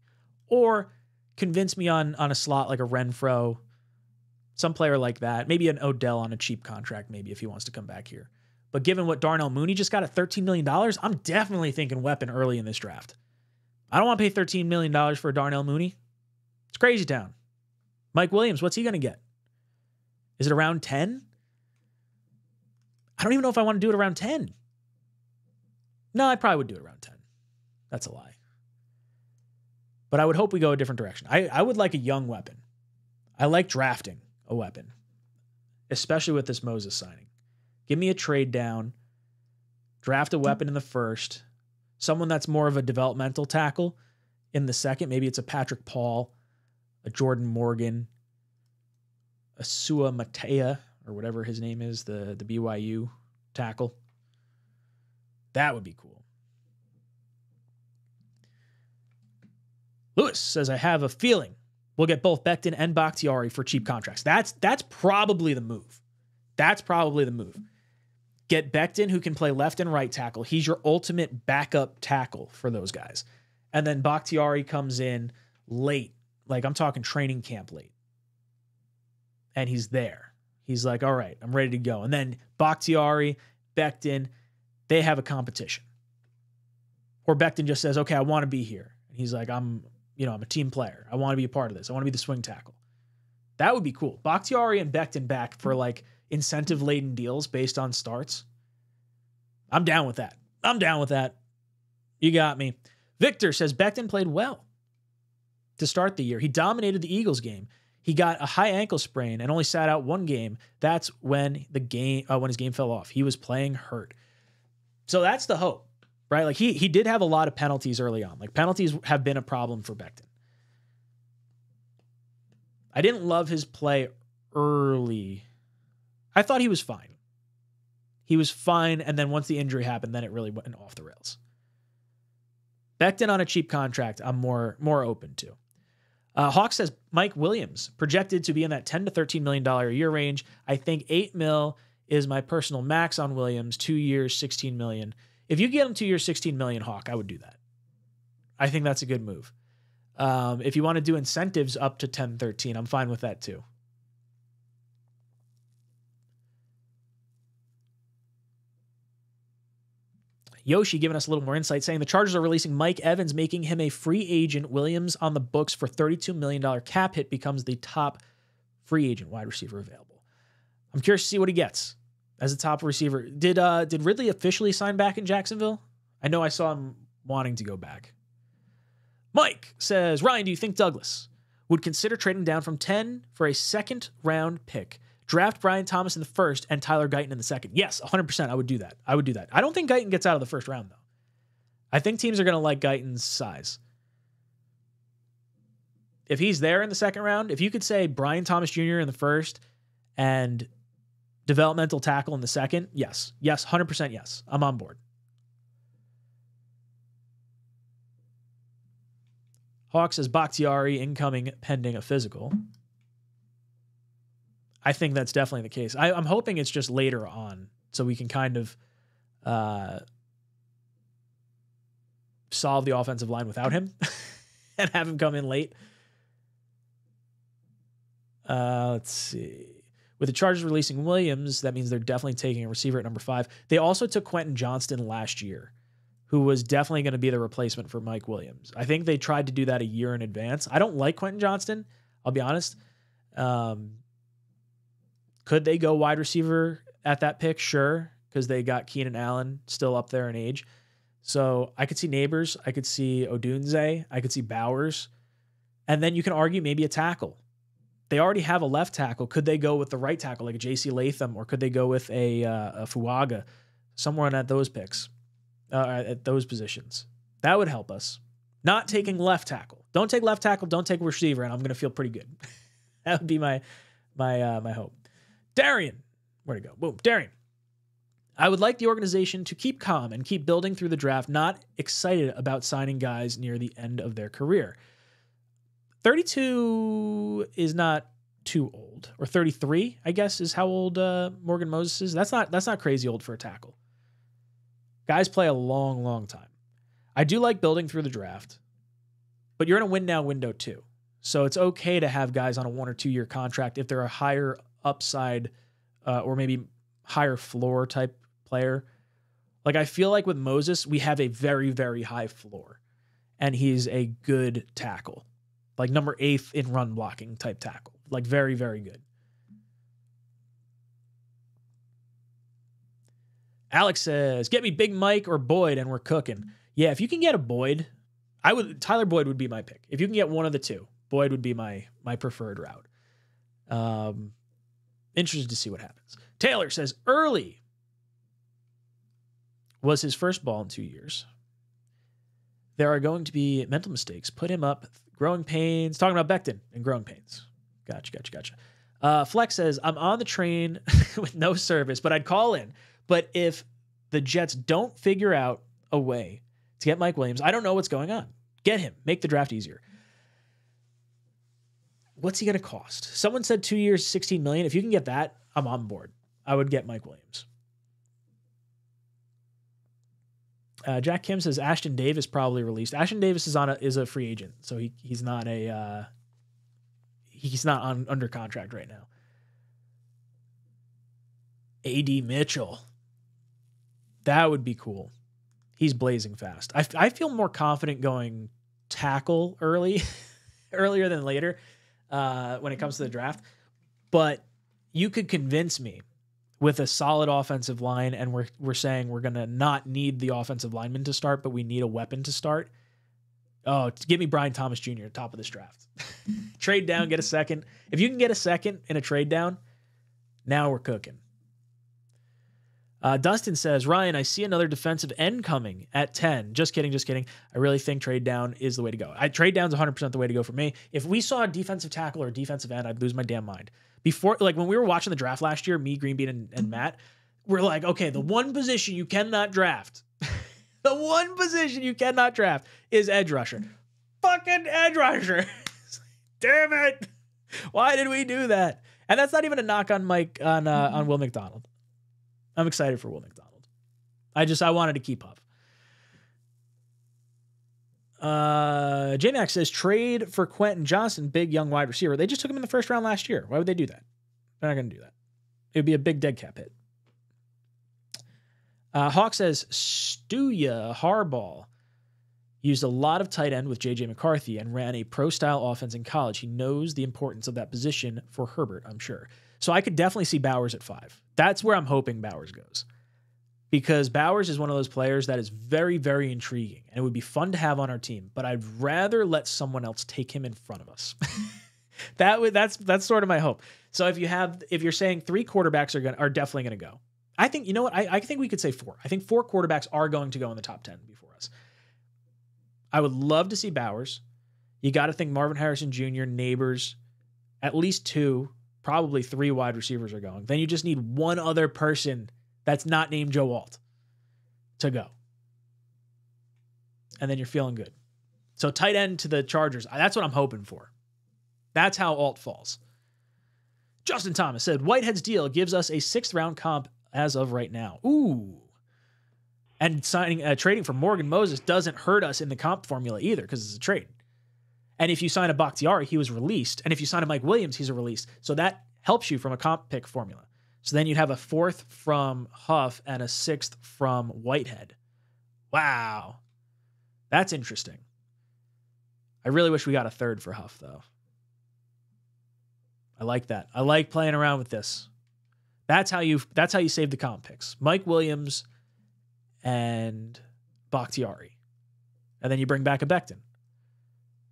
or convince me on, on a slot like a Renfro, some player like that, maybe an Odell on a cheap contract, maybe if he wants to come back here. But given what Darnell Mooney just got at thirteen million dollars, I'm definitely thinking weapon early in this draft. I don't want to pay thirteen million dollars for Darnell Mooney. It's crazy town. Mike Williams, what's he going to get? Is it around ten? I don't even know if I want to do it around ten. No, I probably would do it around ten. That's a lie. But I would hope we go a different direction. I, I would like a young weapon. I like drafting a weapon, especially with this Moses signing. Give me a trade down, draft a weapon in the first, someone that's more of a developmental tackle in the second. Maybe it's a Patrick Paul, a Jordan Morgan, a Sua Matea, or whatever his name is, the, the B Y U tackle. That would be cool. Lewis says, I have a feeling we'll get both Becton and Bakhtiari for cheap contracts. That's that's probably the move. That's probably the move. Get Becton, who can play left and right tackle. He's your ultimate backup tackle for those guys. And then Bakhtiari comes in late. Like, I'm talking training camp late. And he's there. He's like, all right, I'm ready to go. And then Bakhtiari, Becton, they have a competition. Or Becton just says, okay, I want to be here. And he's like, I'm, you know, I'm a team player. I want to be a part of this. I want to be the swing tackle. That would be cool. Bakhtiari and Becton back for like incentive-laden deals based on starts. I'm down with that. I'm down with that. You got me. Victor says Becton played well to start the year. He dominated the Eagles game. He got a high ankle sprain and only sat out one game. That's when the game, uh, when his game fell off. He was playing hurt. So that's the hope, right? Like he he did have a lot of penalties early on. Like penalties have been a problem for Becton. I didn't love his play early. I thought he was fine. He was fine, and then once the injury happened, then it really went off the rails. Becton on a cheap contract, I'm more more open to. Uh, Hawk says Mike Williams projected to be in that ten to thirteen million dollars a year range. I think eight mil. Is my personal max on Williams, two years, sixteen million. If you get him two years, sixteen million, Hawk, I would do that. I think that's a good move. Um, if you want to do incentives up to ten, thirteen, I'm fine with that too. Yoshi giving us a little more insight, saying the Chargers are releasing Mike Evans, making him a free agent. Williams on the books for thirty-two million dollars cap hit, becomes the top free agent wide receiver available. I'm curious to see what he gets. As a top receiver, did uh, did Ridley officially sign back in Jacksonville? I know I saw him wanting to go back. Mike says, Ryan, do you think Douglas would consider trading down from ten for a second round pick. Draft Brian Thomas in the first and Tyler Guyton in the second. Yes, one hundred percent. I would do that. I would do that. I don't think Guyton gets out of the first round, though. I think teams are going to like Guyton's size. If he's there in the second round, if you could say Brian Thomas Junior in the first and developmental tackle in the second, yes. Yes, one hundred percent yes. I'm on board. Hawk says Bakhtiari incoming pending a physical. I think that's definitely the case. I, I'm hoping it's just later on so we can kind of uh, solve the offensive line without him and have him come in late. Uh, let's see. With the Chargers releasing Williams, that means they're definitely taking a receiver at number five. They also took Quentin Johnston last year, who was definitely going to be the replacement for Mike Williams. I think they tried to do that a year in advance. I don't like Quentin Johnston, I'll be honest. Um, could they go wide receiver at that pick? Sure, because they got Keenan Allen still up there in age. So I could see Neighbors. I could see Odunze. I could see Bowers. And then you can argue maybe a tackle. They already have a left tackle. Could they go with the right tackle, like a J C Latham, or could they go with a, uh, a Fuaga, someone at those picks, uh, at those positions? That would help us. Not taking left tackle. Don't take left tackle. Don't take receiver, and I'm going to feel pretty good. That would be my my uh, my hope. Darian, where'd it go? Boom, Darian. I would like the organization to keep calm and keep building through the draft, not excited about signing guys near the end of their career. thirty-two is not too old, or thirty-three, I guess, is how old uh, Morgan Moses is. That's not that's not crazy old for a tackle. Guys play a long, long time. I do like building through the draft, but you're in a win-now window too. So it's okay to have guys on a one- or two-year contract if they're a higher upside uh, or maybe higher floor type player. Like, I feel like with Moses, we have a very, very high floor, and he's a good tackle. Like number eighth in run blocking type tackle. Like very, very good. Alex says, get me Big Mike or Boyd and we're cooking. Yeah, if you can get a Boyd, I would Tyler Boyd would be my pick. If you can get one of the two, Boyd would be my my preferred route. Um, interested to see what happens. Taylor says early was his first ball in two years. There are going to be mental mistakes. Put him up. Growing pains. Talking about Becton and growing pains. Gotcha, gotcha, gotcha. Uh, Flex says, I'm on the train with no service, but I'd call in. But if the Jets don't figure out a way to get Mike Williams, I don't know what's going on. Get him. Make the draft easier. What's he going to cost? Someone said two years, sixteen million dollars. If you can get that, I'm on board. I would get Mike Williams. Uh, Jack Kim says Ashton Davis probably released. Ashton Davis is on a, is a free agent, so he he's not a uh, he's not on under contract right now. A D Mitchell, that would be cool. He's blazing fast. I, I feel more confident going tackle early, earlier than later, uh, when it comes to the draft. But you could convince me with a solid offensive line, and we're we're saying we're going to not need the offensive lineman to start, but we need a weapon to start. Oh, give me Brian Thomas Junior at top of this draft. Trade down, get a second. If you can get a second in a trade down, now we're cooking. Uh, Dustin says, Ryan, I see another defensive end coming at ten. Just kidding, just kidding. I really think trade down is the way to go. I Trade down's one hundred percent the way to go for me. If we saw a defensive tackle or a defensive end, I'd lose my damn mind. Before, like when we were watching the draft last year, me, Greenbean, and, and Matt, we're like, okay, the one position you cannot draft, the one position you cannot draft is edge rusher. Fucking edge rusher. Damn it. Why did we do that? And that's not even a knock on Mike, on, uh, on Will McDonald. I'm excited for Will McDonald. I just, I wanted to keep up. Uh, J-Max says trade for Quentin Johnston, big young wide receiver. They just took him in the first round last year. Why would they do that? They're not going to do that. It would be a big dead cap hit. Uh, Hawk says Stuya Harbaugh used a lot of tight end with J J McCarthy and ran a pro-style offense in college. He knows the importance of that position for Herbert, I'm sure. So I could definitely see Bowers at five. That's where I'm hoping Bowers goes, because Bowers is one of those players that is very, very intriguing, and it would be fun to have on our team, but I'd rather let someone else take him in front of us. that would that's that's sort of my hope. So if you have if you're saying three quarterbacks are going are definitely going to go, I think you know what I, I think we could say four. I think four quarterbacks are going to go in the top ten before us. I would love to see Bowers. You got to think Marvin Harrison Junior, Neighbors, at least two, probably three wide receivers are going. Then you just need one other person that's not named Joe Alt to go. And then you're feeling good. So tight end to the Chargers. That's what I'm hoping for. That's how Alt falls. Justin Thomas said, Whitehead's deal gives us a sixth round comp as of right now. Ooh. And signing, uh, trading for Morgan Moses doesn't hurt us in the comp formula either because it's a trade. And if you sign a Bakhtiari, he was released. And if you sign a Mike Williams, he's a release. So that helps you from a comp pick formula. So then you'd have a fourth from Huff and a sixth from Whitehead. Wow. That's interesting. I really wish we got a third for Huff, though. I like that. I like playing around with this. That's how you that's how you save the comp picks. Mike Williams and Bakhtiari. And then you bring back a Becton.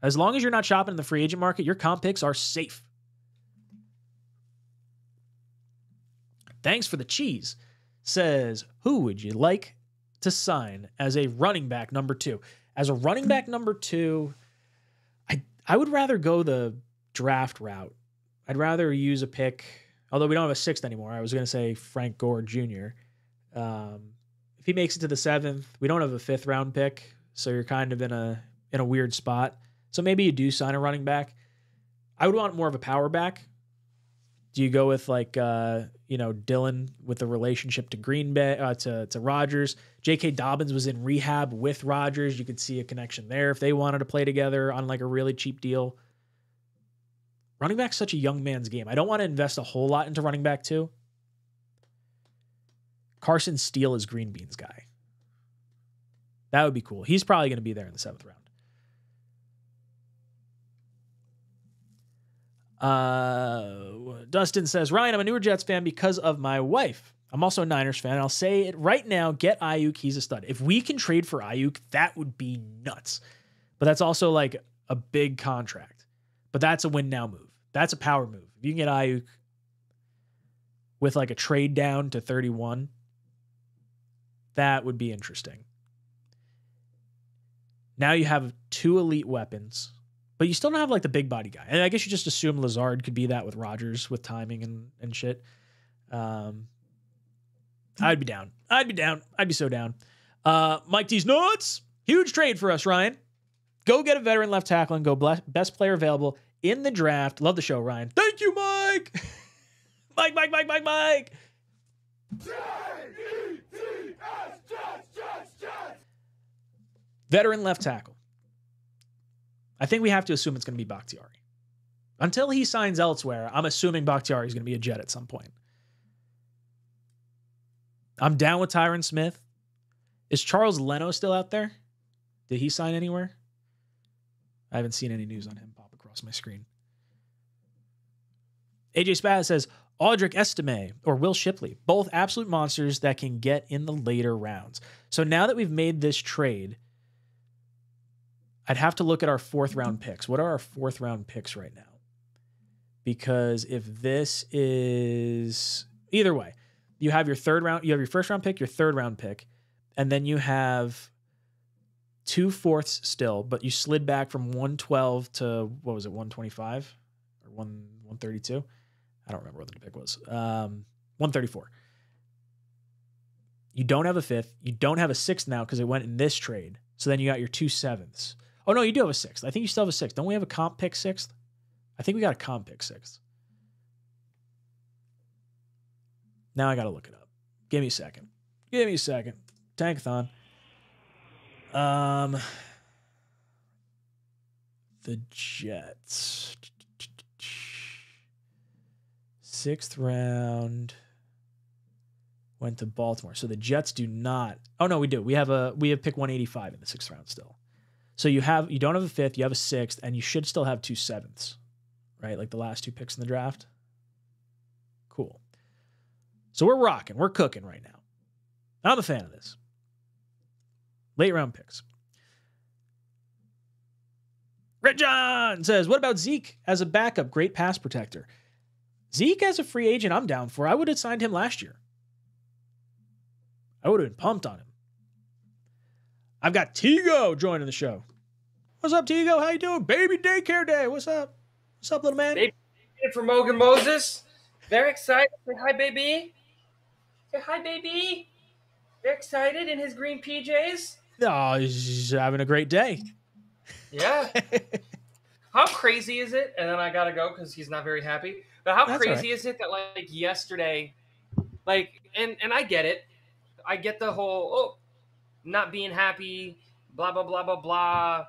As long as you're not shopping in the free agent market, your comp picks are safe. Thanks for the cheese. Says, who would you like to sign as a running back number two? As a running back number two, I I would rather go the draft route. I'd rather use a pick, although we don't have a sixth anymore. I was going to say Frank Gore Junior Um, if he makes it to the seventh, we don't have a fifth round pick, so you're kind of in a in a weird spot. So maybe you do sign a running back. I would want more of a power back. Do you go with like, uh, you know, Dylan with the relationship to Green Bay, uh, to, to Rodgers? J K. Dobbins was in rehab with Rodgers. You could see a connection there if they wanted to play together on like a really cheap deal. Running back's such a young man's game. I don't want to invest a whole lot into running back too. Carson Steele is Green Bean's guy. That would be cool. He's probably going to be there in the seventh round. Uh, Dustin says, Ryan, I'm a newer Jets fan because of my wife. I'm also a Niners fan. I'll say it right now. Get Ayuk. He's a stud. If we can trade for Ayuk, that would be nuts. But that's also like a big contract. But that's a win now move. That's a power move. If you can get Ayuk with like a trade down to thirty-one, that would be interesting. Now you have two elite weapons, but you still don't have like the big body guy. And I guess you just assume Lazard could be that with Rodgers with timing and, and shit. Um, I'd be down. I'd be down. I'd be so down. Uh, Mike D's nuts. Huge trade for us, Ryan. Go get a veteran left tackle and go bless, best player available in the draft. Love the show, Ryan. Thank you, Mike. Mike, Mike, Mike, Mike, Mike. J E T S, Jets, Jets, Jets. Veteran left tackle. I think we have to assume it's going to be Bakhtiari. Until he signs elsewhere, I'm assuming Bakhtiari is going to be a Jet at some point. I'm down with Tyron Smith. Is Charles Leno still out there? Did he sign anywhere? I haven't seen any news on him pop across my screen. A J Spaz says, Audric Estime or Will Shipley, both absolute monsters that can get in the later rounds. So now that we've made this trade, I'd have to look at our fourth round picks. What are our fourth round picks right now? Because if this is either way, you have your third round, you have your first round pick, your third round pick, and then you have two fourths still, but you slid back from one twelve to what was it, one twenty-five or one thirty-two? I don't remember what the pick was. Um, one thirty-four. You don't have a fifth. You don't have a sixth now because it went in this trade. So then you got your two sevenths. Oh, no, you do have a sixth. I think you still have a sixth. Don't we have a comp pick sixth? I think we got a comp pick sixth. Now I got to look it up. Give me a second. Give me a second. Tankathon. Um, the Jets. Sixth round went to Baltimore. So the Jets do not. Oh, no, we do. We have a we have pick one eighty-five in the sixth round still. So you have you don't have a fifth, you have a sixth, and you should still have two sevenths, right? Like the last two picks in the draft. Cool. So we're rocking, we're cooking right now. I'm a fan of this. Late round picks. Red John says, what about Zeke as a backup? Great pass protector. Zeke as a free agent, I'm down for. I would have signed him last year. I would have been pumped on him. I've got Tego joining the show. What's up, Tego? How you doing? Baby daycare day. What's up? What's up, little man? Baby for Mogan Moses. Very excited. Say hi, baby. Say hi, baby. Very excited in his green P Js. Oh, he's having a great day. Yeah. How crazy is it? And then I got to go because he's not very happy. But how That's crazy right. is it that, like, yesterday, like, and, and I get it. I get the whole, oh, not being happy, blah, blah, blah, blah, blah,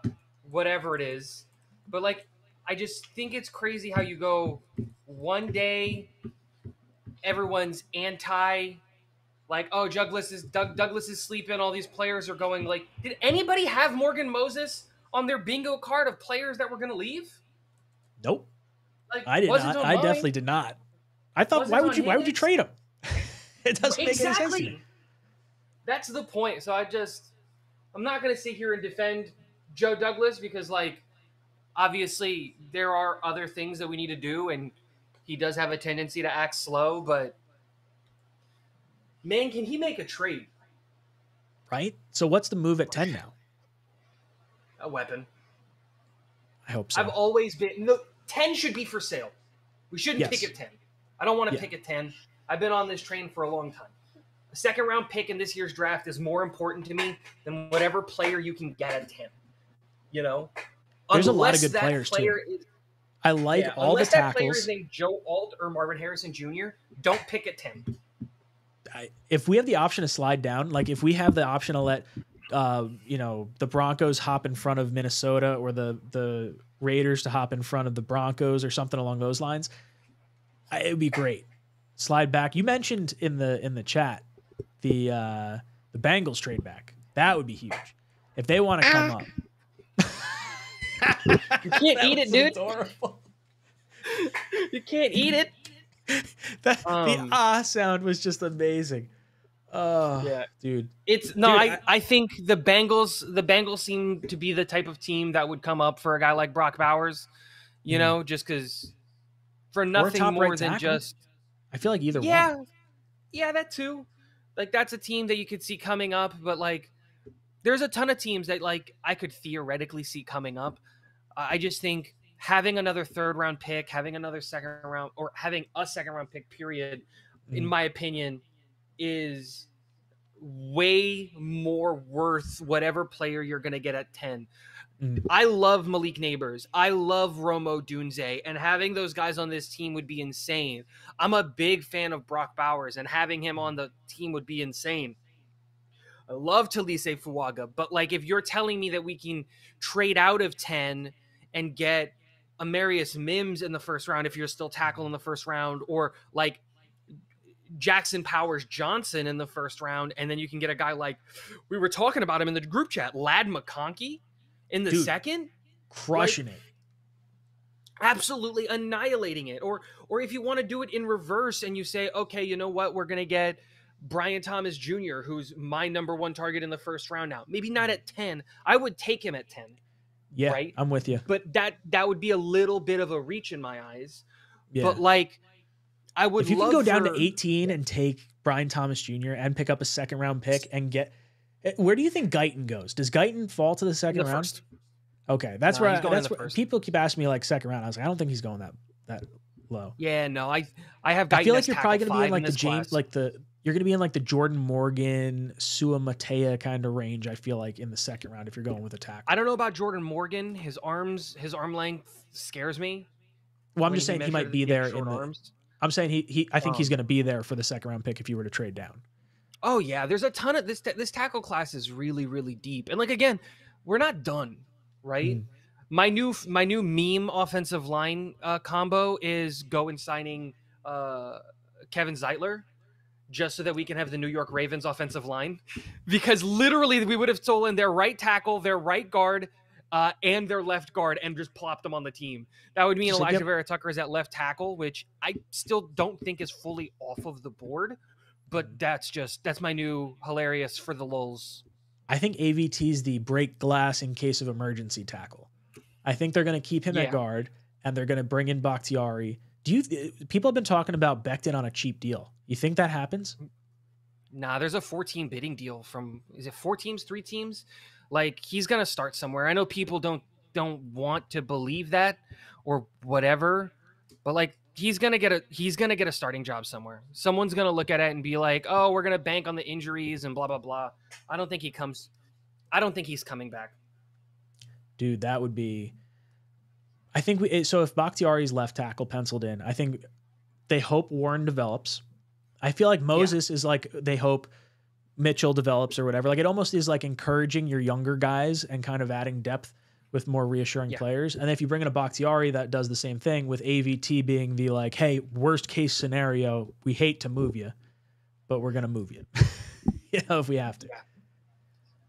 whatever it is. But, like, I just think it's crazy how you go one day, everyone's anti, like, oh, Douglas is, Doug, Douglas is sleeping. All these players are going, like, did anybody have Morgan Moses on their bingo card of players that were going to leave? Nope. Like, I did not. I definitely did not. I thought, why would you, why would you trade him? It doesn't make any sense to me. That's the point. So I just, I'm not going to sit here and defend Joe Douglas because, like, obviously there are other things that we need to do. And he does have a tendency to act slow, but man, can he make a trade? Right. So what's the move at ten now? A weapon. I hope so. I've always been, no, ten should be for sale. We shouldn't yes. pick at ten. I don't want to yeah. pick at ten. I've been on this train for a long time. A second round pick in this year's draft is more important to me than whatever player you can get at him. You know, there's unless a lot of good players player too. Is, I like yeah, all the tackles. Unless that player is named Joe Alt or Marvin Harrison Junior, don't pick at ten. I, if we have the option to slide down, like if we have the option to let, uh, you know, the Broncos hop in front of Minnesota or the the Raiders to hop in front of the Broncos or something along those lines, I, it would be great. Slide back. You mentioned in the in the chat. The uh, the Bengals trade back. That would be huge. If they want to come up. You can't eat it, dude. Adorable. You can't eat it. That, um, the ah sound was just amazing. Oh, yeah, dude. It's no, dude, I, I, I think the Bengals the Bengals seem to be the type of team that would come up for a guy like Brock Bowers, you mm-hmm. know, just because for nothing more right than tackle. Just. I feel like either yeah, one. Yeah, yeah, that too. Like, that's a team that you could see coming up, but, like, there's a ton of teams that, like, I could theoretically see coming up. Uh, I just think having another third-round pick, having another second-round, or having a second-round pick, period, mm. in my opinion, is way more worth whatever player you're going to get at ten. Mm. I love Malik Nabers. I love Romo Dunze, and having those guys on this team would be insane. I'm a big fan of Brock Bowers, and having him on the team would be insane. I love Talise Fuaga, but, like, if you're telling me that we can trade out of ten and get Amarius Mims in the first round if you're still tackle in the first round, or, like, Jackson Powers Johnson in the first round, and then you can get a guy like, we were talking about him in the group chat, Ladd McConkey, in the Dude, second, crushing like, it, absolutely annihilating it. Or, or if you want to do it in reverse and you say, okay, you know what, we're gonna get Brian Thomas Junior, who's my number one target in the first round now. Maybe not at ten. I would take him at ten. Yeah, right. I'm with you. But that that would be a little bit of a reach in my eyes. Yeah. But like, I would. If you love can go down for, to eighteen and take Brian Thomas Junior and pick up a second round pick and get. Where do you think Guyton goes? Does Guyton fall to the second the round? First. Okay, that's no, where, I, that's where people keep asking me like second round. I was like, I don't think he's going that that low. Yeah, no, I I have. Guyton I feel like you're probably going to be in like in the James, class. like the you're going to be in like the Jordan Morgan, Sua Matea kind of range. I feel like in the second round if you're going with a tackle. I don't know about Jordan Morgan. His arms, his arm length scares me. Well, I'm just saying he might be there in the, arms. I'm saying he he. I think um, he's going to be there for the second round pick if you were to trade down. Oh yeah, there's a ton of this. This tackle class is really, really deep. And like again, we're not done, right? Mm. My new my new meme offensive line uh, combo is go and signing uh, Kevin Zeitler, just so that we can have the New York Ravens offensive line, because literally we would have stolen their right tackle, their right guard, uh, and their left guard, and just plopped them on the team. That would mean so Elijah Vera Tucker is at left tackle, which I still don't think is fully off of the board. But that's just, that's my new hilarious for the lulz. I think A V T's the break glass in case of emergency tackle. I think they're going to keep him yeah. at guard, and they're going to bring in Bakhtiari. Do you? People have been talking about Becton on a cheap deal. You think that happens? Nah, there's a four-team bidding deal from, is it four teams, three teams? Like, he's going to start somewhere. I know people don't don't want to believe that or whatever, but like, he's going to get a he's going to get a starting job somewhere. Someone's going to look at it and be like, "Oh, we're going to bank on the injuries and blah blah blah." I don't think he comes I don't think he's coming back. Dude, that would be I think we so if Bakhtiari's left tackle penciled in, I think they hope Warren develops. I feel like Moses yeah. is like, they hope Mitchell develops or whatever. Like, it almost is like encouraging your younger guys and kind of adding depth with more reassuring yeah. players. And if you bring in a Bakhtiari, that does the same thing, with A V T being the like, hey, worst case scenario, we hate to move you, but we're going to move you, you know, if we have to. Yeah.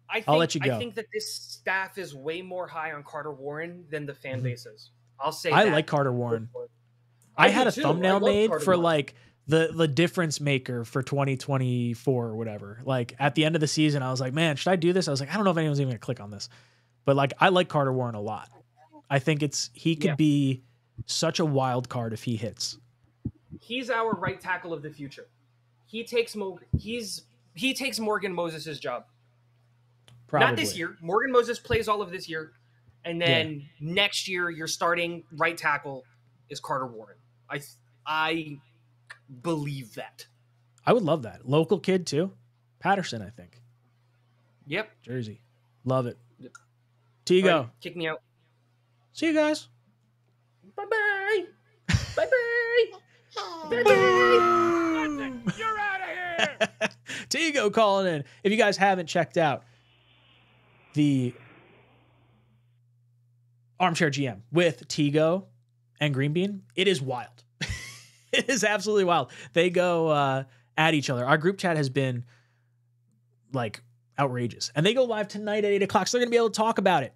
I think, I'll let you go. I think that this staff is way more high on Carter Warren than the fan mm-hmm. base is. I'll say I that. like Carter Warren. I, I had a too. thumbnail made Carter for Warren. like, the the difference maker for twenty twenty-four or whatever. Like, at the end of the season, I was like, man, should I do this? I was like, I don't know if anyone's even gonna click on this, but like, I like Carter Warren a lot. I think it's, he could yeah. be such a wild card if he hits. He's our right tackle of the future. He takes Mo he's, he takes Morgan Moses's job. Probably. Not this year. Morgan Moses plays all of this year. And then yeah. next year, your starting right tackle is Carter Warren. I, I, believe that. I would love that. Local kid too. Patterson, I think. Yep. Jersey. Love it. Yep. Tego. Right, kick me out. See you guys. Bye-bye. Bye-bye. Bye-bye. You're out of here. Tego calling in. If you guys haven't checked out the Armchair G M with Tego and Green Bean, it is wild. It is absolutely wild. They go uh, at each other. Our group chat has been like outrageous, and they go live tonight at eight o'clock. So they're gonna be able to talk about it.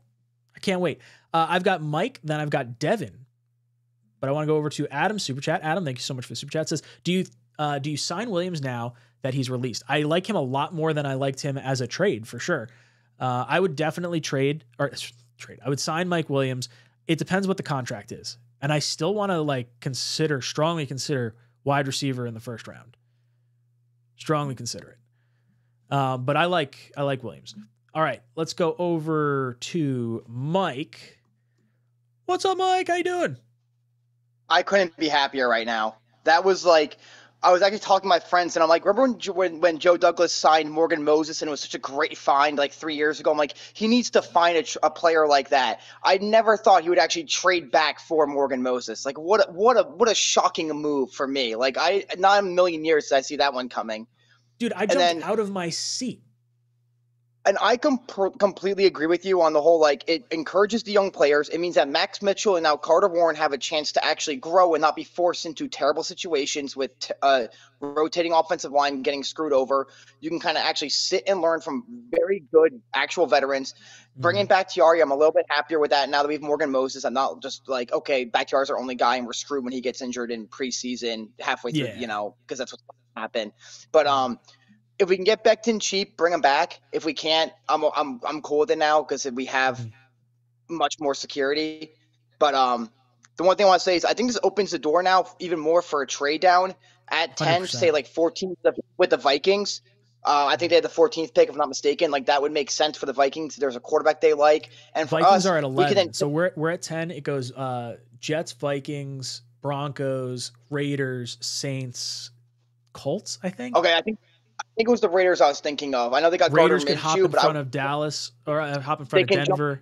I can't wait. Uh, I've got Mike, then I've got Devin, but I want to go over to Adam's super chat. Adam, thank you so much for the super chat. It says, do you uh, do you sign Williams now that he's released? I like him a lot more than I liked him as a trade for sure. Uh, I would definitely trade or trade. I would sign Mike Williams. It depends what the contract is. And I still want to like consider, strongly consider wide receiver in the first round. Strongly consider it. Uh, but I like, I like Williams. All right, let's go over to Mike. What's up, Mike? How you doing? I couldn't be happier right now. That was like, I was actually talking to my friends, and I'm like, remember when, when, when Joe Douglas signed Morgan Moses and it was such a great find like three years ago? I'm like, he needs to find a, a player like that. I never thought he would actually trade back for Morgan Moses. Like, what a, what a, what a shocking move for me. Like, I not in a million years did I see that one coming. Dude, I jumped then, out of my seat. And I com completely agree with you on the whole, like, it encourages the young players. It means that Max Mitchell and now Carter Warren have a chance to actually grow and not be forced into terrible situations with t uh, rotating offensive line getting screwed over. You can kind of actually sit and learn from very good actual veterans. Mm-hmm. Bringing Bakhtiari, I'm a little bit happier with that now that we have Morgan Moses. I'm not just like, okay, Bakhtiari's our only guy and we're screwed when he gets injured in preseason halfway through, yeah. you know, because that's what's going to happen. But – um. If we can get Becton cheap, bring him back. If we can't, I'm I'm I'm cool with it now because we have much more security. But um, the one thing I want to say is I think this opens the door now even more for a trade down at ten, one hundred percent. Say like fourteenth with the Vikings. Uh, I think they had the fourteenth pick, if I'm not mistaken. Like that would make sense for the Vikings. There's a quarterback they like, and for Vikings us, are at eleven. We then so we're we're at ten. It goes uh, Jets, Vikings, Broncos, Raiders, Saints, Colts. I think. Okay, I think. I think it was the Raiders I was thinking of. I know they got Raiders could hop in front of Dallas or hop in front of Denver. In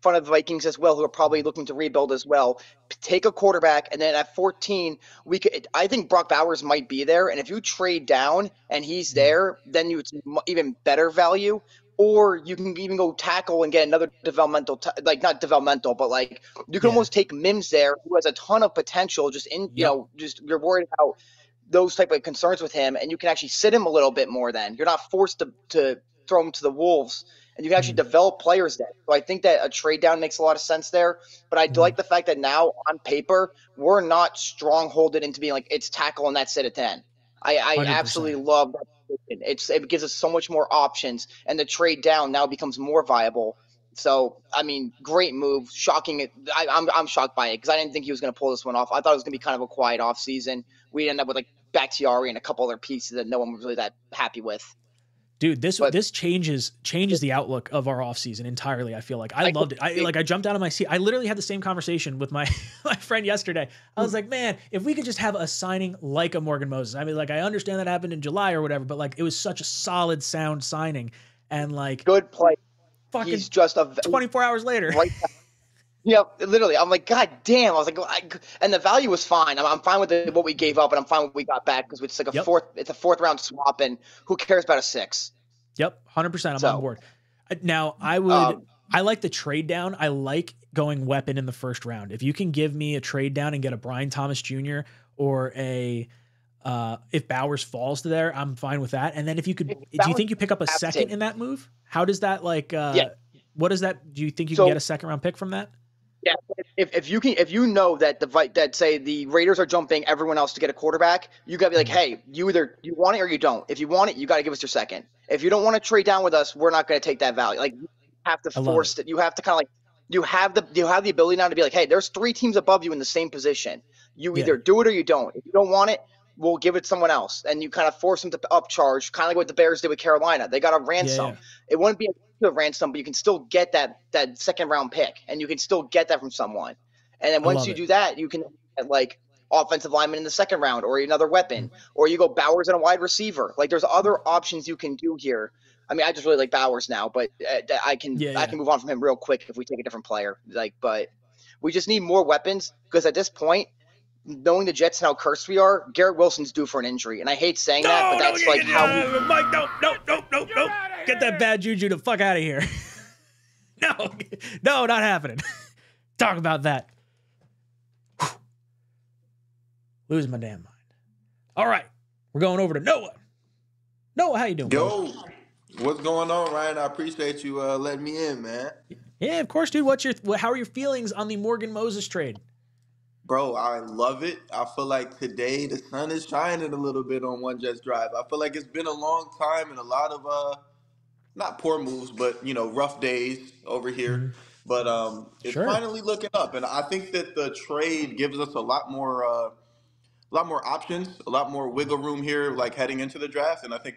front of the Vikings as well, who are probably looking to rebuild as well. Take a quarterback, and then at fourteen, we could. I think Brock Bowers might be there, and if you trade down and he's there, then you even better value. Or you can even go tackle and get another developmental, t like not developmental, but like you can yeah. almost take Mims there, who has a ton of potential. Just in, you yeah. know, just you're worried about those type of concerns with him, and you can actually sit him a little bit more then. You're not forced to, to throw him to the wolves, and you can actually mm. develop players then. So I think that a trade down makes a lot of sense there, but I mm. do like the fact that now on paper, we're not strongholded into being like, it's tackle and that's it at ten. I, I absolutely love that. It's, it gives us so much more options, and the trade down now becomes more viable. So, I mean, great move. Shocking. It, I, I'm, I'm shocked by it because I didn't think he was going to pull this one off. I thought it was going to be kind of a quiet offseason. We end up with like Bakhtiari and a couple other pieces that no one was really that happy with. Dude, this but, this changes changes the outlook of our offseason entirely, I feel like. I, I loved it. I like I jumped out of my seat. I literally had the same conversation with my, my friend yesterday. I was like, man, if we could just have a signing like a Morgan Moses. I mean, like, I understand that happened in July or whatever, but like it was such a solid, sound signing. And like good play. Fucking he's just a twenty-four hours later. Right. Yeah, literally. I'm like, God damn. I was like, I, and the value was fine. I'm, I'm fine with the, what we gave up, and I'm fine with what we got back because it's like a yep. fourth, it's a fourth round swap, and who cares about a six? Yep, one hundred percent. I'm so, on board. Now, I would, um, I like the trade down. I like going weapon in the first round. If you can give me a trade down and get a Brian Thomas Junior or a, uh, if Bowers falls to there, I'm fine with that. And then if you could, if do you think you pick up a second it. in that move? How does that like, uh, yeah. what is that? Do you think you so, can get a second round pick from that? Yeah, if if you can, if you know that the that say the Raiders are jumping everyone else to get a quarterback, you gotta be like, hey, you either you want it or you don't. If you want it, you gotta give us your second. If you don't want to trade down with us, we're not gonna take that value. Like you have to force it. You have to kind of like you have the you have the ability now to be like, hey, there's three teams above you in the same position. You yeah. either do it or you don't. If you don't want it, we'll give it to someone else, and you kind of force them to upcharge, kind of like what the Bears did with Carolina. They got a ransom. Yeah, yeah. It wouldn't be a ransom, but you can still get that that second round pick, and you can still get that from someone. And then once you it. do that, you can get like offensive lineman in the second round, or another weapon, mm-hmm. or you go Bowers and a wide receiver. Like there's other options you can do here. I mean, I just really like Bowers now, but I can yeah, yeah. I can move on from him real quick if we take a different player. Like, but we just need more weapons because at this point, knowing the Jets and how cursed we are, Garrett Wilson's due for an injury, and I hate saying no, that, but no, that's like how. Uh, Mike, no, no, no, no, no. Get that bad juju the fuck out of here. no, no, not happening. Talk about that. Whew. Lose my damn mind. All right, we're going over to Noah. Noah, how you doing? Yo, man? What's going on, Ryan? I appreciate you uh, letting me in, man. Yeah, of course, dude. What's your? How are your feelings on the Morgan Moses trade? Bro, I love it. I feel like today the sun is shining a little bit on One Jets Drive. I feel like it's been a long time and a lot of, uh, not poor moves, but, you know, rough days over here. Mm-hmm. But um, it's sure. finally looking up. And I think that the trade gives us a lot more, uh, a lot more options, a lot more wiggle room here, like heading into the draft. And I think,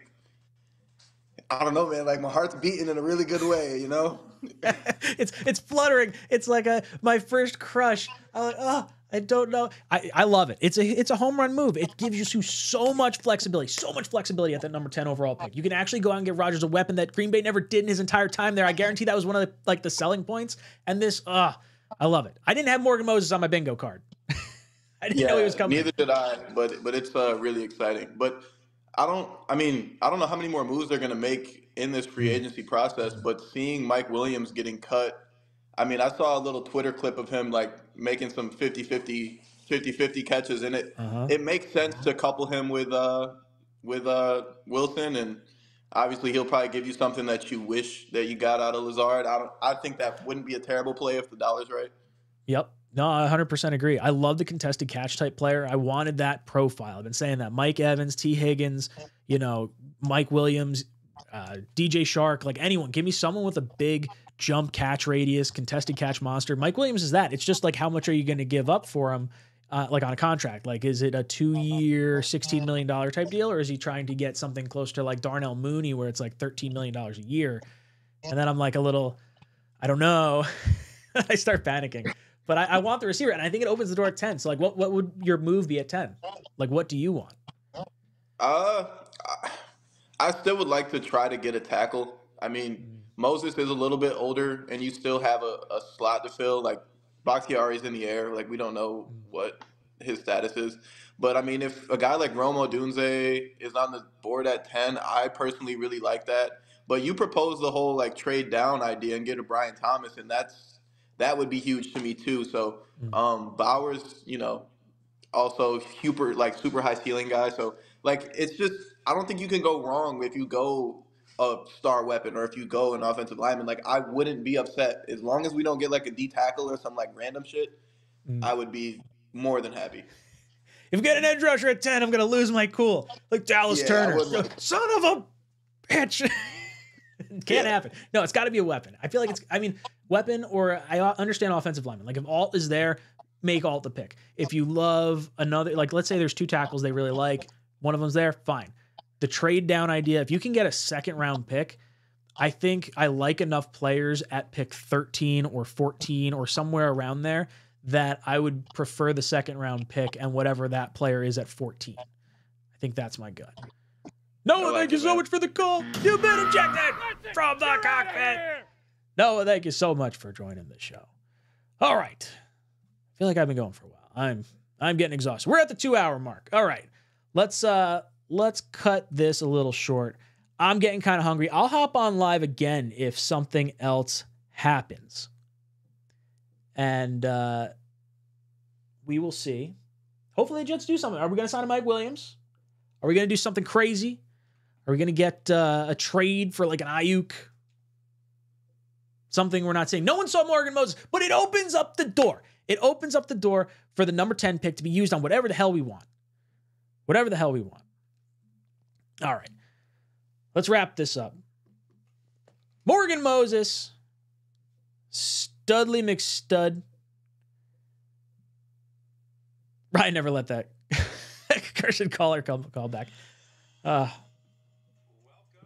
I don't know, man, like my heart's beating in a really good way, you know? it's it's fluttering. It's like a my first crush. I'm like, oh. I don't know. I, I love it. It's a it's a home run move. It gives you so much flexibility, so much flexibility at that number ten overall pick. You can actually go out and get Rodgers a weapon that Green Bay never did in his entire time there. I guarantee that was one of the, like the selling points. And this, uh, I love it. I didn't have Morgan Moses on my bingo card. I didn't yeah, know he was coming. Neither did I. But but it's uh, really exciting. But I don't. I mean, I don't know how many more moves they're gonna make in this free agency process. But seeing Mike Williams getting cut. I mean, I saw a little Twitter clip of him like making some fifty-fifty catches, and it uh-huh. it makes sense to couple him with uh with uh Wilson, and obviously he'll probably give you something that you wish that you got out of Lazard. I don't, I think that wouldn't be a terrible play if the dollar's right. Yep. No, I one hundred percent agree. I love the contested catch type player. I wanted that profile. I've been saying that. Mike Evans, T Higgins, you know, Mike Williams, uh, D J Shark, like anyone, give me someone with a big jump catch radius, contested catch monster. Mike Williams is that. It's just like, how much are you going to give up for him? Uh, like on a contract, like, is it a two year, sixteen million dollars type deal? Or is he trying to get something close to like Darnell Mooney where it's like thirteen million dollars a year? And then I'm like a little, I don't know. I start panicking, but I, I want the receiver, and I think it opens the door at ten. So like, what, what would your move be at ten? Like, what do you want? Uh, I still would like to try to get a tackle. I mean, Moses is a little bit older, and you still have a, a slot to fill. Like, Bakhtiari's in the air. Like, we don't know what his status is. But, I mean, if a guy like Romo Dunze is on the board at ten, I personally really like that. But you propose the whole, like, trade down idea and get a Brian Thomas, and that's that would be huge to me too. So, um, Bowers, you know, also super, like, super high ceiling guy. So, like, it's just – I don't think you can go wrong if you go – a star weapon, or if you go an offensive lineman. Like, I wouldn't be upset as long as we don't get like a D tackle or some like random shit. Mm. I would be more than happy. If we get an edge rusher at ten, I'm gonna lose my cool. Like Dallas yeah, Turner, like, son of a bitch. Can't yeah. happen. No, it's got to be a weapon. I feel like it's, I mean, weapon or I understand offensive lineman. Like if alt is there, make alt the pick. If you love another, like let's say there's two tackles they really like, one of them's there, fine. The trade down idea, if you can get a second round pick, I think I like enough players at pick thirteen or fourteen or somewhere around there that I would prefer the second round pick and whatever that player is at fourteen. I think that's my gut. Noah, thank you so much for the call. You better check that from the cockpit. Noah, thank you so much for joining the show. All right. I feel like I've been going for a while. I'm I'm getting exhausted. We're at the two hour mark. All right. Let's uh let's cut this a little short. I'm getting kind of hungry. I'll hop on live again if something else happens. And uh we will see. Hopefully the Jets do something. Are we gonna sign a Mike Williams? Are we gonna do something crazy? Are we going to get uh, a trade for like an Ayuk? Something we're not saying. No one saw Morgan Moses, but it opens up the door. It opens up the door for the number ten pick to be used on whatever the hell we want. Whatever the hell we want. All right. Let's wrap this up. Morgan Moses. Studley McStud. Ryan never let that concussion caller come call back. Uh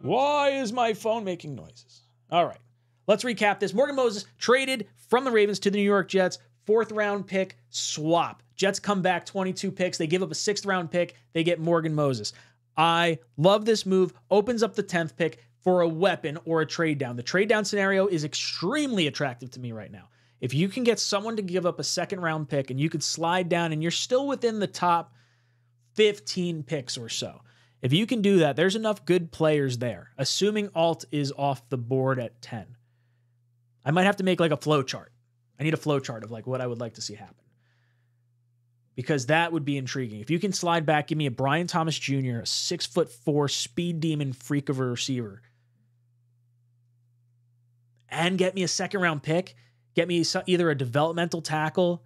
Why is my phone making noises? All right, let's recap this. Morgan Moses traded from the Ravens to the New York Jets. Fourth round pick swap. Jets come back twenty-two picks. They give up a sixth round pick. They get Morgan Moses. I love this move. Opens up the tenth pick for a weapon or a trade down. The trade down scenario is extremely attractive to me right now. If you can get someone to give up a second round pick and you could slide down and you're still within the top fifteen picks or so. If you can do that, there's enough good players there, assuming alt is off the board at ten. I might have to make like a flow chart. I need a flow chart of like what I would like to see happen. Because that would be intriguing. If you can slide back, give me a Brian Thomas Junior, a six foot four speed demon freak of a receiver. And get me a second round pick. Get me either a developmental tackle.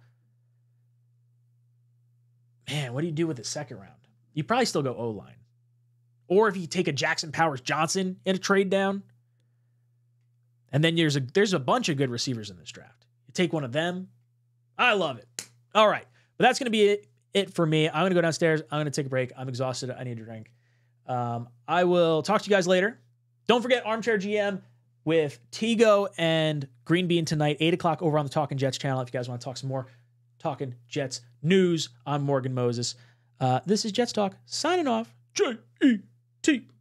Man, what do you do with the second round? You probably still go O-line. Or if you take a Jackson Powers Johnson in a trade down, and then there's a there's a bunch of good receivers in this draft. You take one of them. I love it. All right. But that's going to be it, it for me. I'm going to go downstairs. I'm going to take a break. I'm exhausted. I need a drink. Um, I will talk to you guys later. Don't forget Armchair G M with Tego and Green Bean tonight, eight o'clock over on the Talking Jets channel. If you guys want to talk some more Talking Jets news on Morgan Moses. Uh, this is Jets Talk signing off. J E T